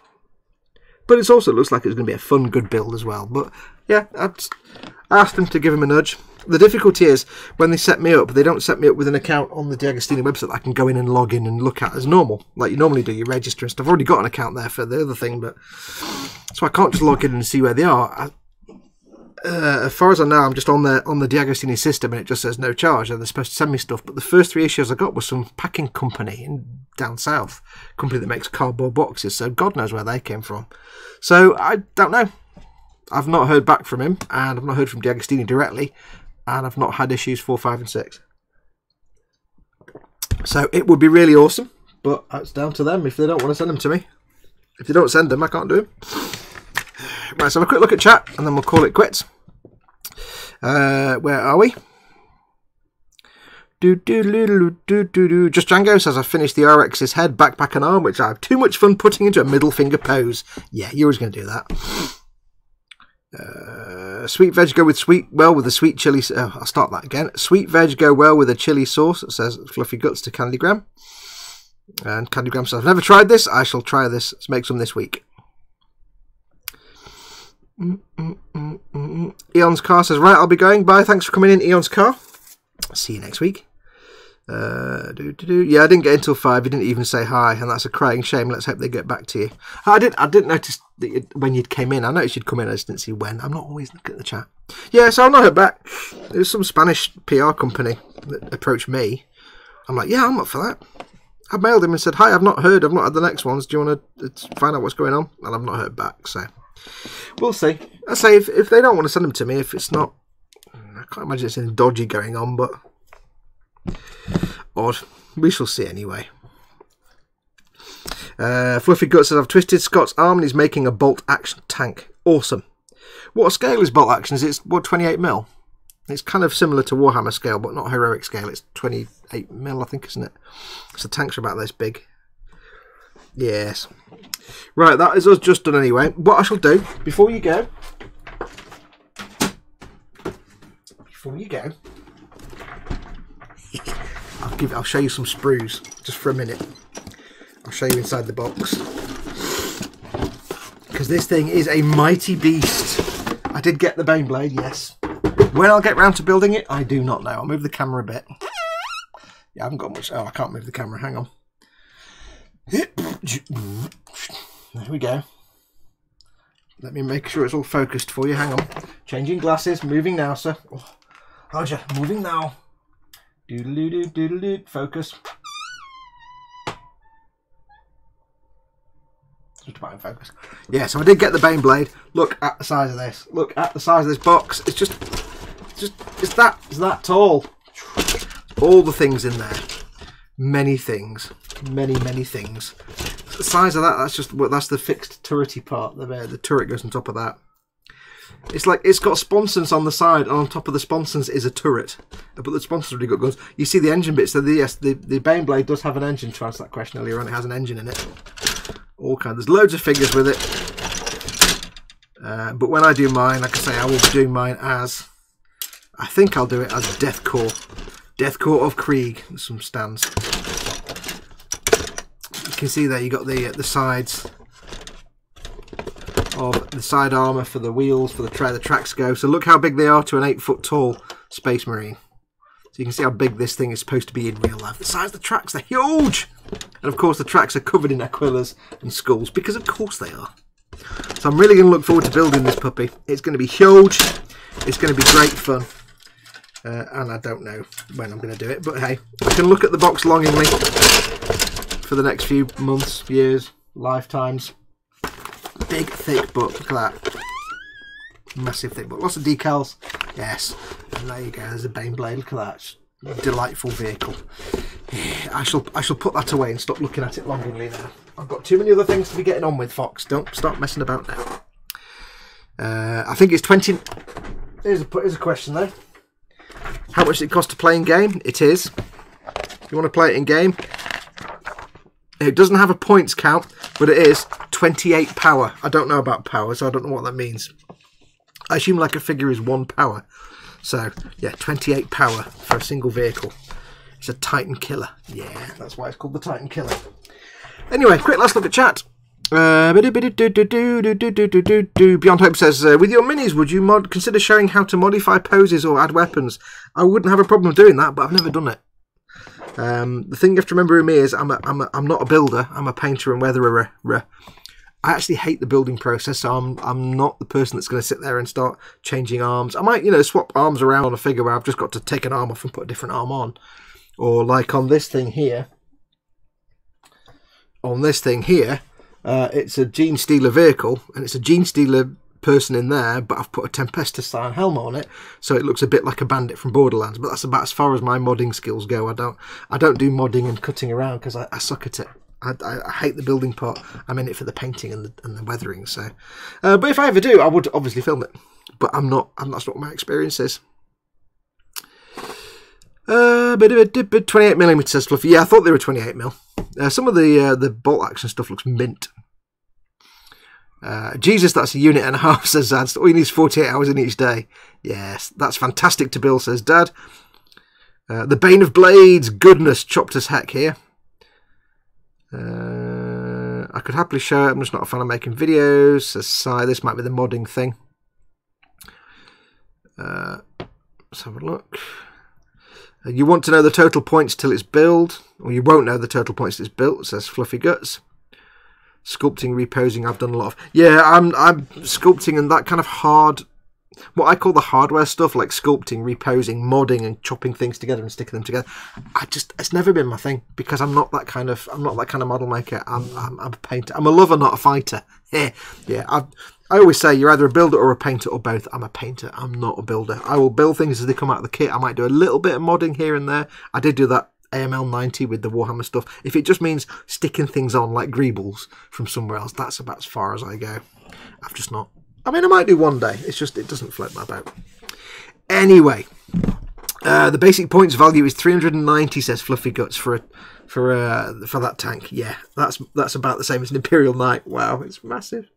But it also looks like it's going to be a fun, good build as well. But yeah, I asked them to give him a nudge. The difficulty is, when they set me up, they don't set me up with an account on the D'Agostini website that I can go in and log in and look at as normal, like you normally do, you register and stuff. I've already got an account there for the other thing, but so I can't just log in and see where they are. I, uh, as far as I know, I'm just on the, on the D'Agostini system, and it just says no charge, and they're supposed to send me stuff. But the first three issues I got was some packing company in, down south, a company that makes cardboard boxes, so God knows where they came from. So I don't know. I've not heard back from him, and I've not heard from D'Agostini directly, and I've not had issues four, five, and six. So it would be really awesome, but it's down to them if they don't want to send them to me. If they don't send them, I can't do them. Right, so have a quick look at chat, and then we'll call it quits. Uh, where are we? Do, do, do, do, do, do. Just Django says, I finished the R X's head, backpack, and arm, which I have too much fun putting into a middle finger pose. Yeah, you're always going to do that. Uh, sweet veg go with sweet well with a sweet chili. Oh, I'll start that again. Sweet veg go well with a chili sauce. It says Fluffy Guts to Candygram, and Candygram says I've never tried this. I shall try this. Let's make some this week. Mm -mm -mm -mm. Eon's Car says right. I'll be going. Bye. Thanks for coming in, Eon's Car. See you next week. Uh, do, do, do. Yeah, I didn't get in till five. You didn't even say hi, and that's a crying shame. Let's hope they get back to you. I didn't. I didn't notice that you, when you came in. I noticed you'd come in. I just didn't see when. I'm not always looking at the chat. Yeah, so I've not heard back. It was some Spanish P R company that approached me. I'm like, yeah, I'm up for that. I mailed him and said, hi, I've not heard. I've not had the next ones. Do you want to find out what's going on? And I've not heard back. So we'll see. I say if if they don't want to send them to me, if it's not, I can't imagine it's anything dodgy going on, but. Odd. We shall see anyway. Uh, Fluffy Guts says, I've twisted Scott's arm and he's making a bolt action tank. Awesome. What scale is bolt action? Is it what, twenty-eight mil? It's kind of similar to Warhammer scale, but not heroic scale. It's twenty-eight mil, I think, isn't it? So tanks are about this big. Yes. Right, that is us just done anyway. What I shall do, before you go... Before you go... I'll, give, I'll show you some sprues just for a minute. I'll show you inside the box, because this thing is a mighty beast. I did get the Baneblade, yes. When I'll get round to building it, I do not know. I'll move the camera a bit. Yeah, I haven't got much. Oh, I can't move the camera. Hang on. There we go. Let me make sure it's all focused for you. Hang on. Changing glasses. Moving now, sir. Oh, Roger, moving now. Doodle doo doodle doo. Focus. Just about in focus. Yeah, so I did get the Baneblade. Look at the size of this. Look at the size of this box. It's just, it's just, it's that, it's that tall. All the things in there. Many things. Many, many things. The size of that. That's just. Well, that's the fixed turrety part. The the turret goes on top of that. It's like it's got sponsons on the side, and on top of the sponsons is a turret. But the sponsons already got guns. You see the engine bits. So the, yes, the the Baneblade does have an engine. To answer that question earlier on, it has an engine in it. All kinds. There's loads of figures with it. Uh, but when I do mine, like I say, I will be doing mine as. I think I'll do it as Death Corps, Death Corps of Krieg. There's some stands. You can see there. You got the uh, the sides. Of the side armour for the wheels, for the tra the tracks go. So look how big they are to an eight foot tall Space Marine. So you can see how big this thing is supposed to be in real life. The size of the tracks, they're huge! And of course the tracks are covered in Aquilas and skulls, because of course they are. So I'm really going to look forward to building this puppy. It's going to be huge, it's going to be great fun. Uh, and I don't know when I'm going to do it, but hey, I can look at the box longingly for the next few months, years, lifetimes. Big thick book, look at that. Massive thick book. Lots of decals. Yes. And there you go, there's a Baneblade, look at that. Delightful vehicle. I shall I shall put that away and stop looking at it longingly now. I've got too many other things to be getting on with, Fox. Don't start messing about now. Uh, I think it's twenty. Here's a here's a question though. How much does it cost to play in game? It is. If you want to play it in game, it doesn't have a points count, but it is twenty-eight power. I don't know about power, so I don't know what that means. I assume like a figure is one power. So yeah, twenty-eight power for a single vehicle. It's a Titan killer. Yeah, that's why it's called the Titan killer. Anyway, quick last look at chat. Uh, Beyond Hope says, uh, with your minis, would you mod consider showing how to modify poses or add weapons? I wouldn't have a problem doing that, but I've never done it. Um, the thing you have to remember with me is I'm, a, I'm, a, I'm not a builder. I'm a painter and weatherer. I actually hate the building process, so I'm, I'm not the person that's going to sit there and start changing arms. I might, you know, swap arms around on a figure where I've just got to take an arm off and put a different arm on. Or like on this thing here. On this thing here. Uh, it's a Gene Stealer vehicle, and it's a Gene Stealer person in there, but I've put a Tempestus Scion helm on it, so it looks a bit like a bandit from Borderlands. But that's about as far as my modding skills go. I don't, I don't do modding and cutting around because I, I suck at it. I, I, I hate the building part. I'm in it for the painting and the, and the weathering. So, uh, but if I ever do, I would obviously film it. But I'm not. I'm, that's not what my experience is. Uh, twenty-eight millimeter says Fluffy. Yeah, I thought they were twenty-eight mil. Uh, some of the uh, the bolt action stuff looks mint. Uh, Jesus, that's a unit and a half, says Dad. All you need is forty-eight hours in each day. Yes, that's fantastic to build, says Dad. Uh, the Bane of Blades, goodness, chopped as heck here. Uh, I could happily show it. I'm just not a fan of making videos, says Sai. This might be the modding thing. Uh, let's have a look. You want to know the total points till it's built, or you won't know the total points till it's built, says Fluffy Guts. Sculpting, reposing, I've done a lot of. Yeah, I'm I'm sculpting and that kind of hard, what I call the hardware stuff, like sculpting, reposing, modding, and chopping things together and sticking them together. I just, it's never been my thing because I'm not that kind of, I'm not that kind of model maker. I'm I'm, I'm a painter. I'm a lover, not a fighter. Yeah, yeah. I've, I always say you're either a builder or a painter or both. I'm a painter. I'm not a builder. I will build things as they come out of the kit. I might do a little bit of modding here and there. I did do that A M L ninety with the Warhammer stuff. If it just means sticking things on like greebles from somewhere else, that's about as far as I go. I've just not. I mean, I might do one day. It's just, it doesn't float my boat. Anyway, uh, the basic points value is three hundred ninety, says Fluffy Guts, for a, for uh, for that tank. Yeah, that's that's about the same as an Imperial Knight. Wow, it's massive.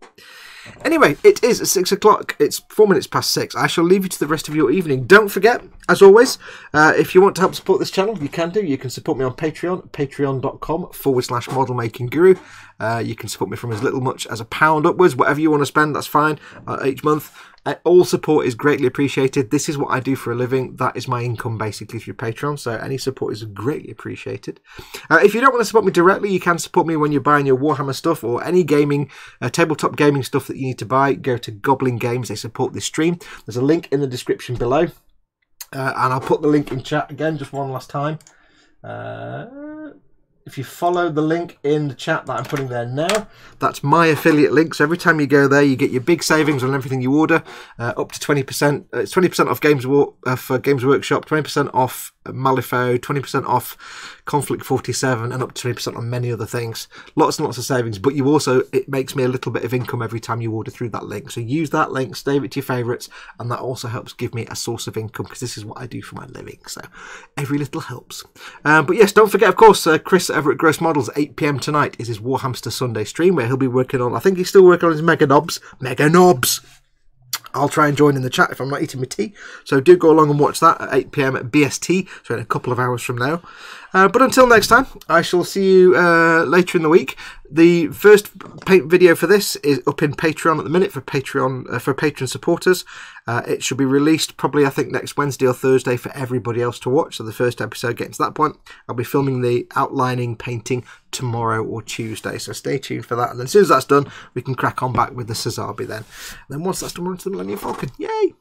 Anyway, it is six o'clock. It's four minutes past six. I shall leave you to the rest of your evening. Don't forget, as always, uh, if you want to help support this channel, you can do. You can support me on Patreon, patreon.com forward slash model making guru. Uh, you can support me from as little much as a pound upwards. Whatever you want to spend, that's fine, uh, each month. Uh, all support is greatly appreciated. This is what I do for a living. That is my income, basically, through Patreon. So any support is greatly appreciated. Uh, if you don't want to support me directly, you can support me when you're buying your Warhammer stuff or any gaming, uh, tabletop gaming stuff that you need to buy. Go to Goblin Games. They support this stream. There's a link in the description below. Uh, and I'll put the link in chat again just one last time. Uh... If you follow the link in the chat that I'm putting there now, that's my affiliate link. So every time you go there, you get your big savings on everything you order, uh, up to twenty percent. Uh, it's twenty percent off Games War, uh, for Games Workshop, twenty percent off Malifaux, twenty percent off Conflict forty-seven, and up to twenty percent on many other things. Lots and lots of savings, but you also, it makes me a little bit of income every time you order through that link. So use that link, save it to your favourites, and that also helps give me a source of income because this is what I do for my living. So every little helps. Um, but yes, don't forget, of course, uh, Chris over at Gross Models, eight p m tonight is his Warhamster Sunday stream where he'll be working on, I think he's still working on his Mega Knobs. Mega Knobs! I'll try and join in the chat if I'm not eating my tea. So do go along and watch that at eight p m at B S T, so in a couple of hours from now. Uh, but until next time, I shall see you uh, later in the week. The first paint video for this is up in Patreon at the minute for Patreon uh, for Patreon supporters. Uh, it should be released probably, I think, next Wednesday or Thursday for everybody else to watch. So the first episode getting to that point. I'll be filming the outlining painting tomorrow or Tuesday. So stay tuned for that. And then as soon as that's done, we can crack on back with the Sazabi then. And then once that's done, we're into the Millennium Falcon. Yay!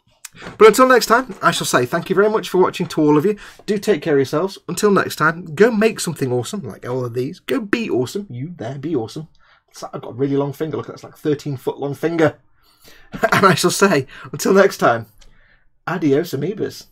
But until next time, I shall say thank you very much for watching to all of you. Do take care of yourselves. Until next time, go make something awesome like all of these. Go be awesome. You there, be awesome. I've got a really long finger. Look, that's like a thirteen foot long finger. And I shall say, until next time, adios amoebas.